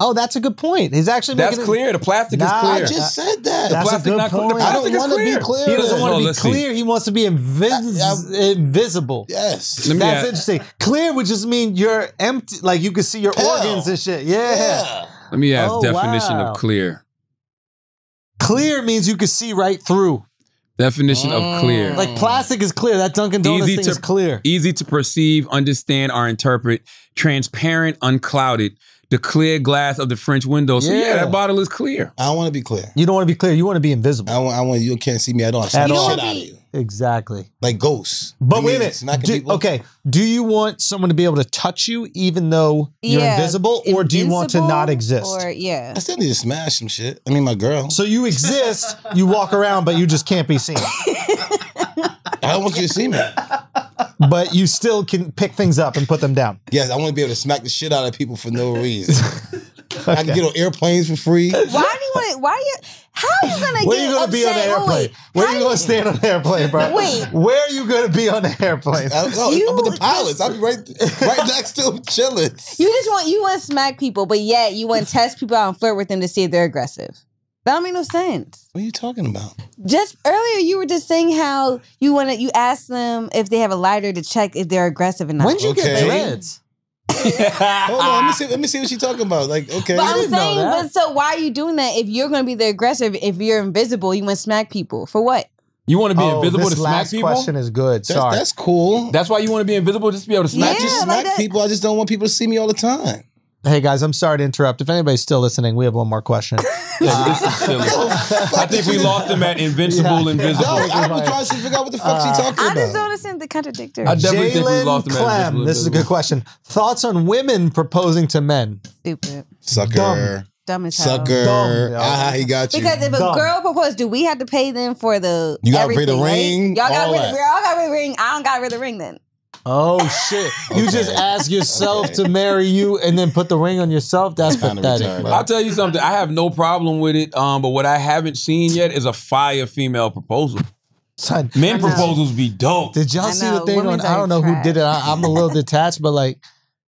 Oh, that's a good point. He's actually making that's clear. The plastic nah, is clear. I just said that. That's the plastic a good not point. The I don't want to be clear. He doesn't want to no, be clear. See. He wants to be invis I, I, invisible. Yes, me, that's I, interesting. Clear would just mean you're empty, like you can see your hell. Organs and shit. Yeah. yeah. Let me ask oh, definition wow. of clear. Clear means you can see right through. Definition mm. of clear. Like plastic is clear. That Dunkin' Donuts easy thing to, is clear. Easy to perceive, understand, or interpret. Transparent, unclouded. The clear glass of the French window. So yeah, yeah that bottle is clear. I don't want to be clear. You don't want to be clear. You want to be invisible. I want. I want. You can't see me at all. I at all. Shit out of you. Exactly. Like ghosts. But wait a minute. Not do, okay. Do you want someone to be able to touch you even though yeah. you're invisible, or do you want to not exist? Or, yeah. I still need to smash some shit. I mean, my girl. So you exist. You walk around, but you just can't be seen. I don't want you to see me. But you still can pick things up and put them down. Yes, I want to be able to smack the shit out of people for no reason. Okay. I can get on airplanes for free. Why do you want to, why are you, how are you going to get upset? Be on the airplane? Where how are you going to stand on the airplane, bro? Wait. Where are you going to be on the airplane? I don't know. You, I'm with the pilots. I'll be right, right next to them chilling. You just want, you want to smack people, but yet you want to test people out and flirt with them to see if they're aggressive. That don't make no sense. What are you talking about? Just earlier, you were just saying how you want to. You ask them if they have a lighter to check if they're aggressive or not. When did you okay. get dreads? Hold on, let me see. Let me see what she's talking about. Like, okay, but I'm saying, but so why are you doing that if you're going to be the aggressive? If you're invisible, you want to smack people for what? You want to be oh, invisible to smack people? This last question is good. That's, Sorry, that's cool. That's why you want to be invisible, just to be able to smack. Yeah, just smack like people. I just don't want people to see me all the time. Hey guys, I'm sorry to interrupt. If anybody's still listening, we have one more question. Yeah, this is silly. I think we lost him at invincible, yeah. invisible. No, I'm trying to figure out what the fuck uh, she's talking about. I just don't understand the contradictory. I definitely Jalen think we lost him Clem, at invincible. This is a good question. Thoughts on women proposing to men? Stupid. Sucker. Dumb. Dumb as hell. Sucker. Dumb, ah, he got you. Because if a Dumb. girl proposed, do we have to pay them for the You got rid of the ring? Y'all got rid of the ring. I don't got rid of the ring then. Oh, shit. Okay. You just ask yourself okay. to marry you and then put the ring on yourself? That's pathetic. Retarded, I'll tell you something. I have no problem with it, um, but what I haven't seen yet is a fire female proposal. Son, Men proposals be dope. Did y'all see the thing Women's on, I don't know trash. who did it. I, I'm a little detached, but like,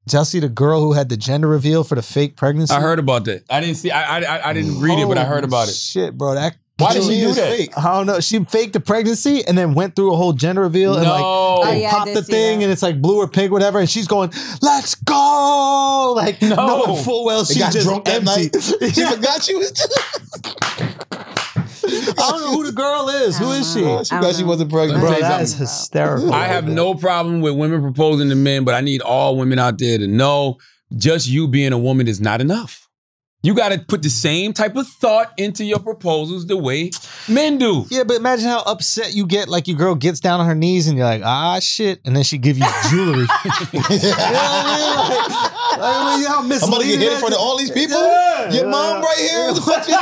did y'all see the girl who had the gender reveal for the fake pregnancy? I heard about that. I didn't see, I I, I didn't read Holy it, but I heard about it. Shit, bro. That Why did she do that? Fake. I don't know. She faked the pregnancy and then went through a whole gender reveal no. and like oh, yeah, popped the thing that. and it's like blue or pink, whatever. And she's going, "Let's go!" Like no, knowing full well she got just drunk empty. She forgot you. I don't know who the girl is. Who is she? Know. She thought she wasn't pregnant. Bro, that is hysterical. I have no problem with women proposing to men, but I need all women out there to know just you being a woman is not enough. You got to put the same type of thought into your proposals the way men do. Yeah, but imagine how upset you get, like your girl gets down on her knees and you're like, ah, shit. And then she give you jewelry. You know what I mean? Like, I mean, how I'm about to get hit in front of all these people. Yeah, Your yeah. mom right here. What you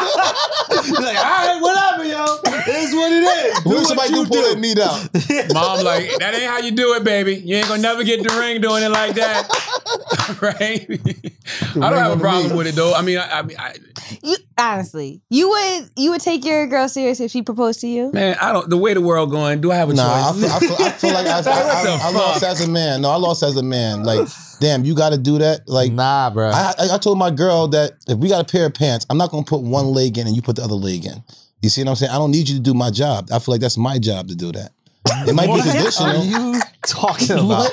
doing? Like, all right, whatever, yo. This is what it is. Do what somebody do pull that meat out. Mom, like, that ain't how you do it, baby. You ain't gonna never get the ring doing it like that, right? I don't have a problem with it though. I mean, I, I mean, I, you, honestly, you would you would take your girl serious if she proposed to you? Man, I don't. The way the world going, do I have a nah, choice? Nah, I, I, feel, I feel like I, I, I, I lost as a man. No, I lost as a man. Like, damn, you got to do that. Like, nah, bro. I, I told my girl that if we got a pair of pants, I'm not gonna put one leg in and you put the other leg in. You see what I'm saying? I don't need you to do my job. I feel like that's my job to do that. It might what be traditional. What are you talking about?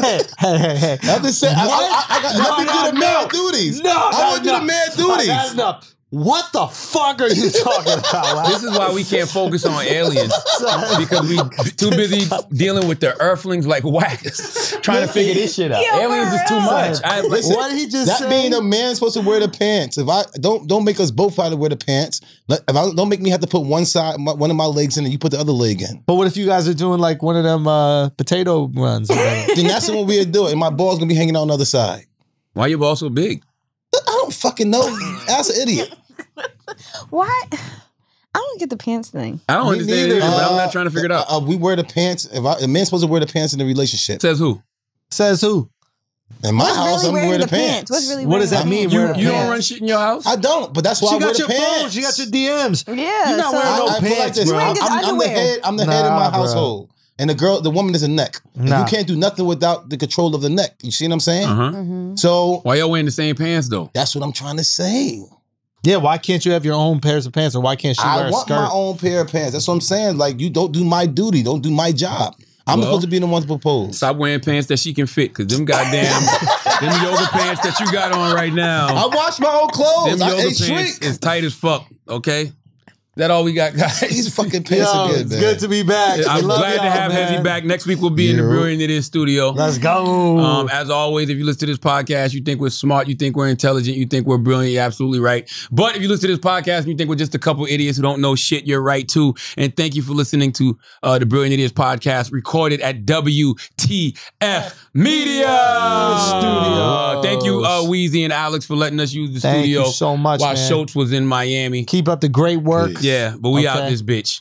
Hey, hey, hey, hey. I'm just saying, I, I, I got nothing no, no, to do the no. man duties. No, I want to do the man duties. No, that's enough. What the fuck are you talking about? Right? This is why we can't focus on aliens. Because we too busy dealing with the earthlings like wax. Trying to figure this shit out. Yo, aliens is too much. I, Listen, what did he just that say? That being a man's supposed to wear the pants. If I don't don't make us both have to wear the pants. If I, don't make me have to put one side, my, one of my legs in and you put the other leg in. But what if you guys are doing like one of them uh, potato runs? Right? Then that's what we'll do. And my ball's going to be hanging on the other side. Why your ball so big? I don't fucking know. That's an idiot. What? I don't get the pants thing. I don't Me understand neither. it, but I'm not trying to figure it out. Uh, uh, we wear the pants. If I, a man's supposed to wear the pants in the relationship. Says who? Says who? In my What's house, really I'm wearing the pants. pants. What's really what does that mean? You, you don't run shit in your house? I don't, but that's why she I wear the pants. She got your phones. She got your D Ms. Yeah. You're not so wearing no I, pants, I like this, bro. I'm, I'm, I'm the head. I'm the nah, head in my household. Bro. And the girl, the woman is a neck. Nah. And you can't do nothing without the control of the neck. You see what I'm saying? Uh-huh. Mm-hmm. So why y'all wearing the same pants though? That's what I'm trying to say. Yeah, why can't you have your own pairs of pants, or why can't she wear I a skirt? I want my own pair of pants. That's what I'm saying. Like, you don't do my duty. Don't do my job. I'm well, supposed to be the one to propose. Stop wearing pants that she can fit, because them goddamn, them yoga pants that you got on right now. I wash my own clothes. Them I yoga pants shrink. is tight as fuck, okay? That all we got, guys. These fucking pants Yo, are good, man. It's good to be back. I'm glad to have man. Hezzy back. Next week we'll be yeah. in the Brilliant Idiots studio. Let's go. Um, as always, if you listen to this podcast, you think we're smart, you think we're intelligent, you think we're brilliant, you're absolutely right. But if you listen to this podcast and you think we're just a couple idiots who don't know shit, you're right too. And thank you for listening to uh, the Brilliant Idiots podcast, recorded at W T F Media Studio. Thank you, uh, Weezy and Alex, for letting us use the thank studio. Thank you so much, While man. Schulz was in Miami. Keep up the great work. Yeah, but we okay. out this bitch.